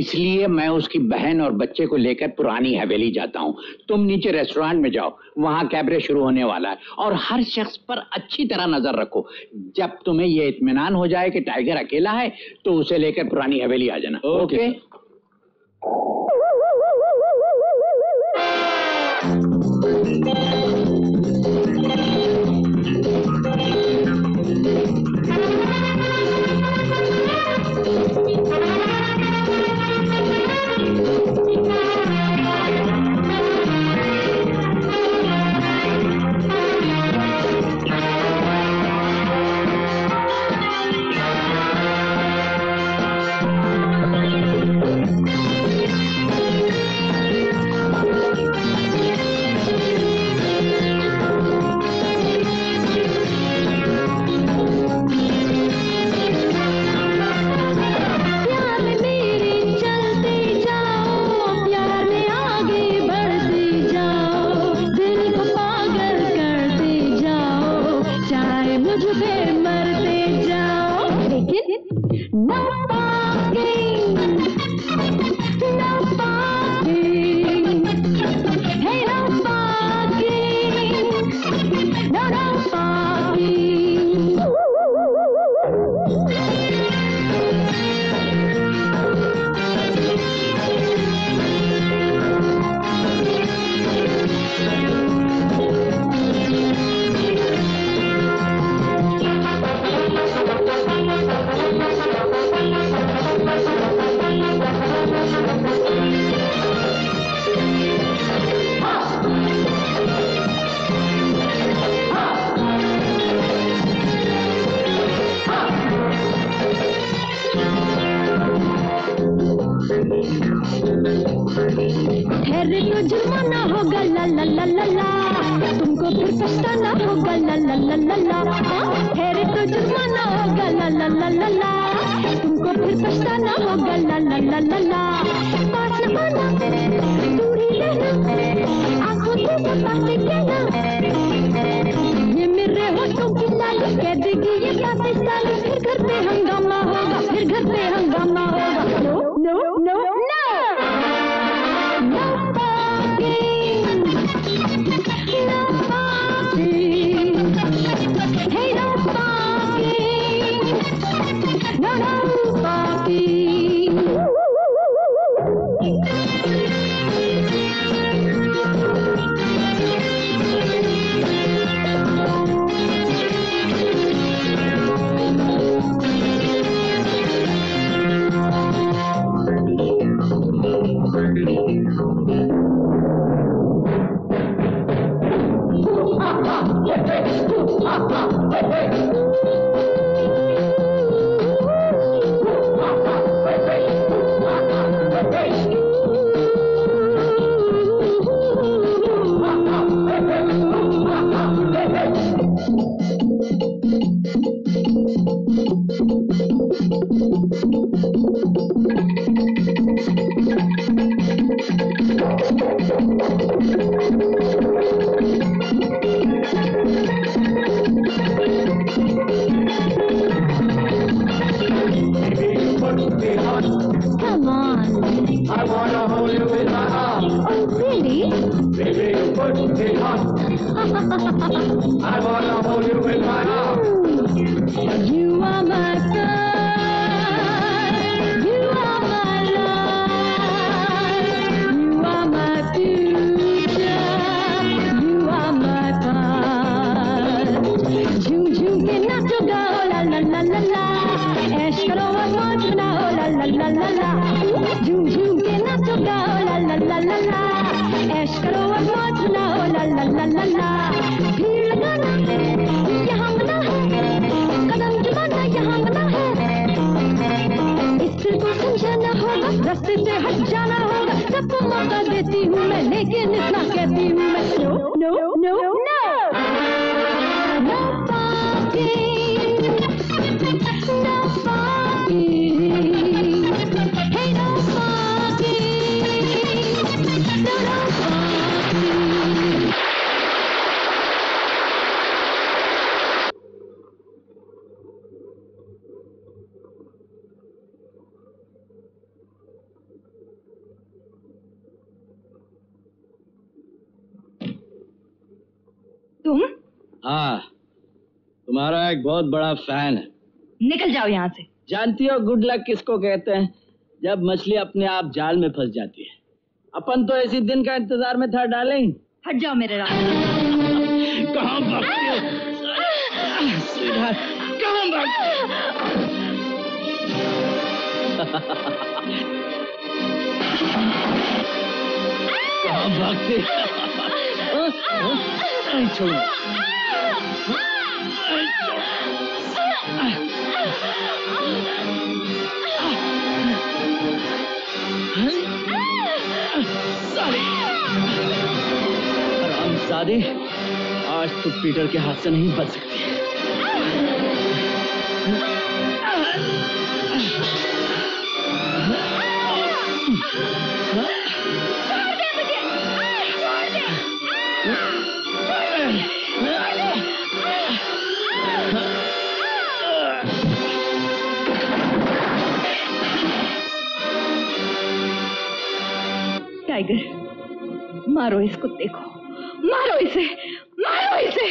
इसलिए मैं उसकी बहन और बच्चे को लेकर पुरानी हवेली जाता हूँ। तुम नीचे रेस्टोरेंट में जाओ, वहाँ कैबरे शुरू होने वाला है और हर शख्स पर अच्छी तरह नजर रखो। जब तुम्हें यह इत्मीनान हो जाए कि टाइगर अकेला है तो उसे लेकर पुरानी हवेली आ जाना। Okay, Come on. I wanna hold you in my arms. Oh, really? Baby, you put me on. I wanna hold you in my arms. You are my girl. रास्ते से हट जाना होगा, सबको मौका देती हूँ मैं, लेकिन इतना कहती हूँ मैं, no no no no no party, no party, hey no party, no no party. हाँ, तुम्हारा एक बहुत बड़ा फैन है। निकल जाओ यहाँ से। जानती हो गुड लक किसको कहते हैं? जब मछली अपने आप जाल में फंस जाती है। अपन तो इसी दिन का इंतजार में था डार्लिंग। हट जाओ मेरे रास्ते। कहाँ भागती हो? कहाँ भागती? कहाँ भागती? हरामजादी, आज तू पीटर के हाथ से नहीं बच सकती। टाइगर, मारो इस कुत्ते को, मारो इसे, मारो इसे।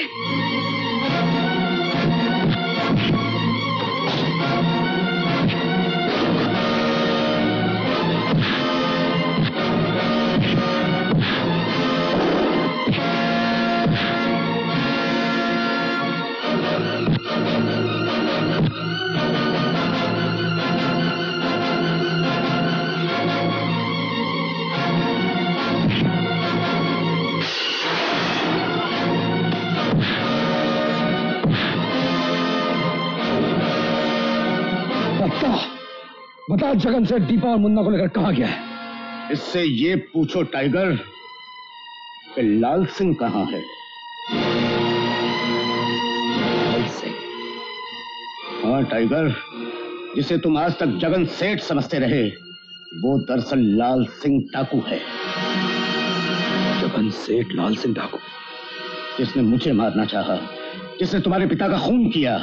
बता जगन से दीपा और मुन्ना को लेकर कहाँ गया है? इससे ये पूछो टाइगर कि लाल सिंह कहाँ है? लाल सिंह? हाँ टाइगर, जिसे तुम आज तक जगन सेठ समझते रहे, वो दरअसल लाल सिंह डाकू है। जगन सेठ लाल सिंह डाकू, जिसने मुझे मारना चाहा, जिसने तुम्हारे पिता का खून किया,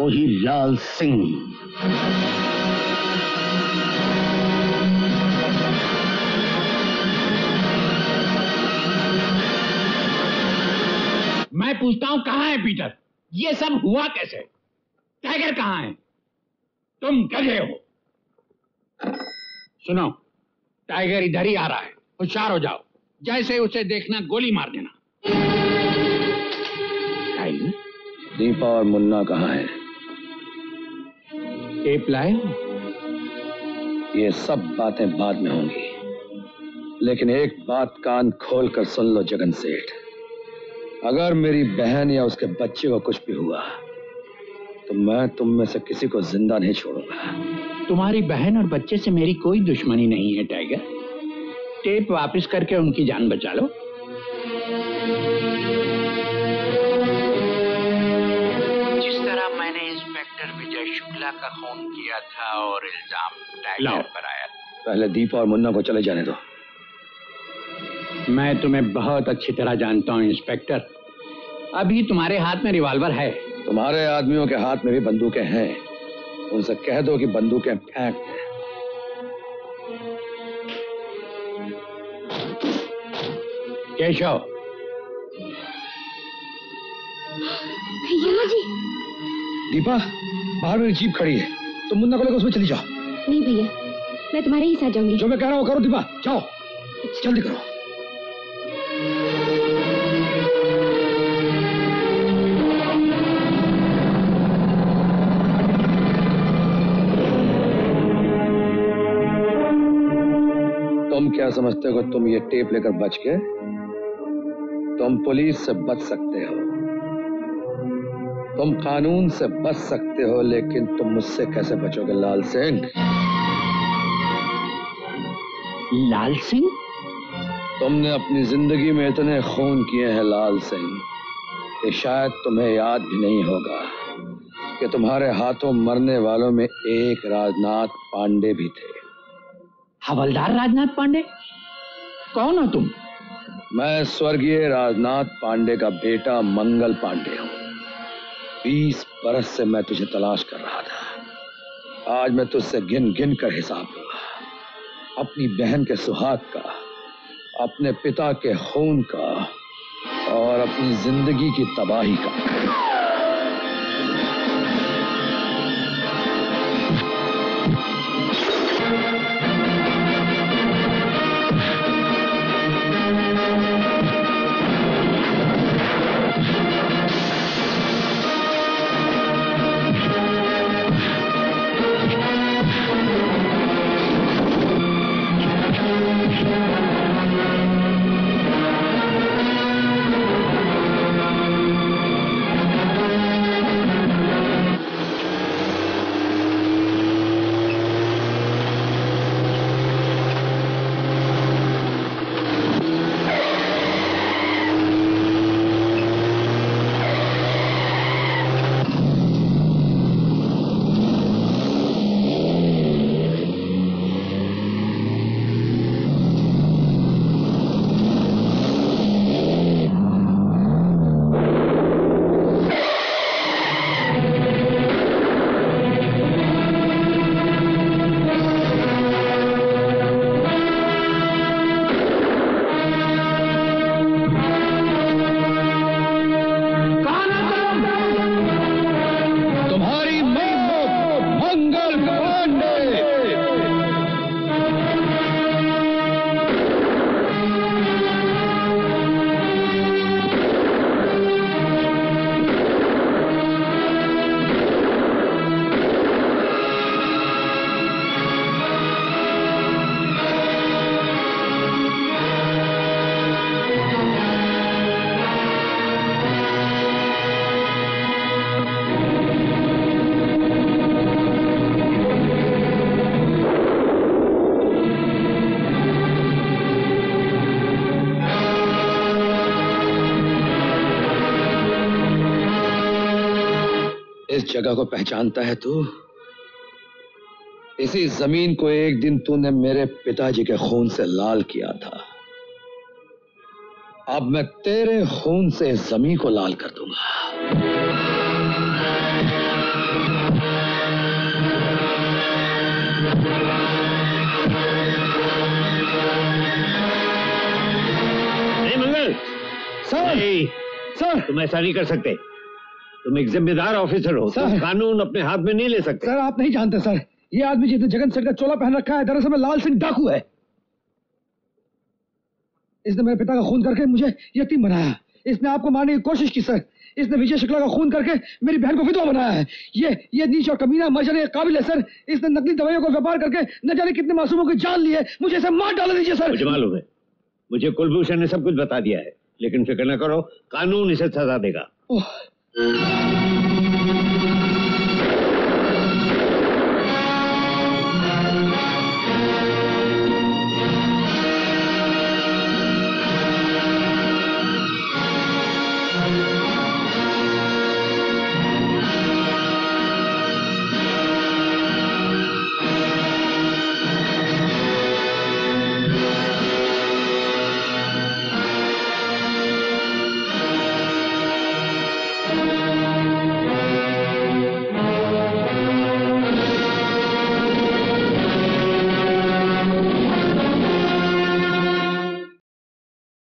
वो ही लाल सिंह। मैं पूछता हूं कहां है पीटर? ये सब हुआ कैसे? टाइगर कहां है? तुम गधे हो। सुनो, टाइगर इधर ही आ रहा है, होशियार हो जाओ। जैसे उसे देखना गोली मार देना। टाइगर, दीपा और मुन्ना कहां है? टेप लाए हो? ये सब बातें बाद में होंगी, लेकिन एक बात कान खोल कर सुन लो जगन सेठ, अगर मेरी बहन या उसके बच्चे को कुछ भी हुआ तो मैं तुम में से किसी को जिंदा नहीं छोड़ूंगा। तुम्हारी बहन और बच्चे से मेरी कोई दुश्मनी नहीं है टाइगर। टेप वापस करके उनकी जान बचा लो। जिस तरह मैंने इंस्पेक्टर विजय शुक्ला का खून किया था और इल्जाम टाइगर पर आया। पहले दीपा और मुन्ना को चले जाने दो, मैं तुम्हें बहुत अच्छी तरह जानता हूँ इंस्पेक्टर। अभी तुम्हारे हाथ में रिवॉल्वर है। तुम्हारे आदमियों के हाथ में भी बंदूकें हैं। उनसे कह दो कि बंदूकें फेंक दें। केशव। भैया जी। दीपा, बाहर मेरी जीप खड़ी है। तुम तो मुन्ना को लेकर उसमें चली जाओ। नहीं भैया, मैं तुम्हारे ही साथ जाऊंगी। जो मैं कह रहा हूँ करो दीपा, जाओ, जल्दी करो। तुम क्या समझते हो तुम ये टेप लेकर बच के? तुम पुलिस से बच सकते हो, तुम कानून से बच सकते हो, लेकिन तुम मुझसे कैसे बचोगे लाल सिंह? लाल सिंह? तुमने अपनी जिंदगी में इतने खून किए हैं लाल सिंह कि शायद तुम्हें याद भी नहीं होगा कि तुम्हारे हाथों मरने वालों में एक राजनाथ पांडे भी थे। हवलदार राजनाथ पांडे? कौन हो तुम? मैं स्वर्गीय राजनाथ पांडे का बेटा मंगल पांडे हूँ। बीस बरस से मैं तुझे तलाश कर रहा था। आज मैं तुझसे गिन गिन कर हिसाब लूंगा, अपनी बहन के सुहाग का, अपने पिता के खून का और अपनी जिंदगी की तबाही का। जगह को पहचानता है तू? इसी जमीन को एक दिन तूने मेरे पिताजी के खून से लाल किया था। अब मैं तेरे खून से इस जमीन को लाल कर दूंगा। नहीं मंगल सर, नहीं। सर तुम ऐसा नहीं कर सकते। तुम एक जिम्मेदार ऑफिसर हो, तुम कानून अपने हाथ में नहीं ले सकते। सर आप नहीं जानते सर, ये आदमी जिसने जगन सेठ का चोला पहन रखा है दरअसल में लाल सिंह डाकू है। इसने मेरे पिता का खून करके मुझे यतीम बनाया। इसने आपको मारने की कोशिश की सर। इसने विजय शुक्ला का खून करके मेरी बहन को विधवा बनाया है। ये ये नीच और कमीना मजरे काबिल है सर। इसने नकली दवाइयों का व्यापार करके न जाने कितने मासूमों की जान ली है। मुझे इसे मार डाल दीजिए सर। मुझे मालूम है, मुझे कुलभूषण ने सब कुछ बता दिया है, लेकिन फिक्र न करो, कानून इसे सजा देगा। Oh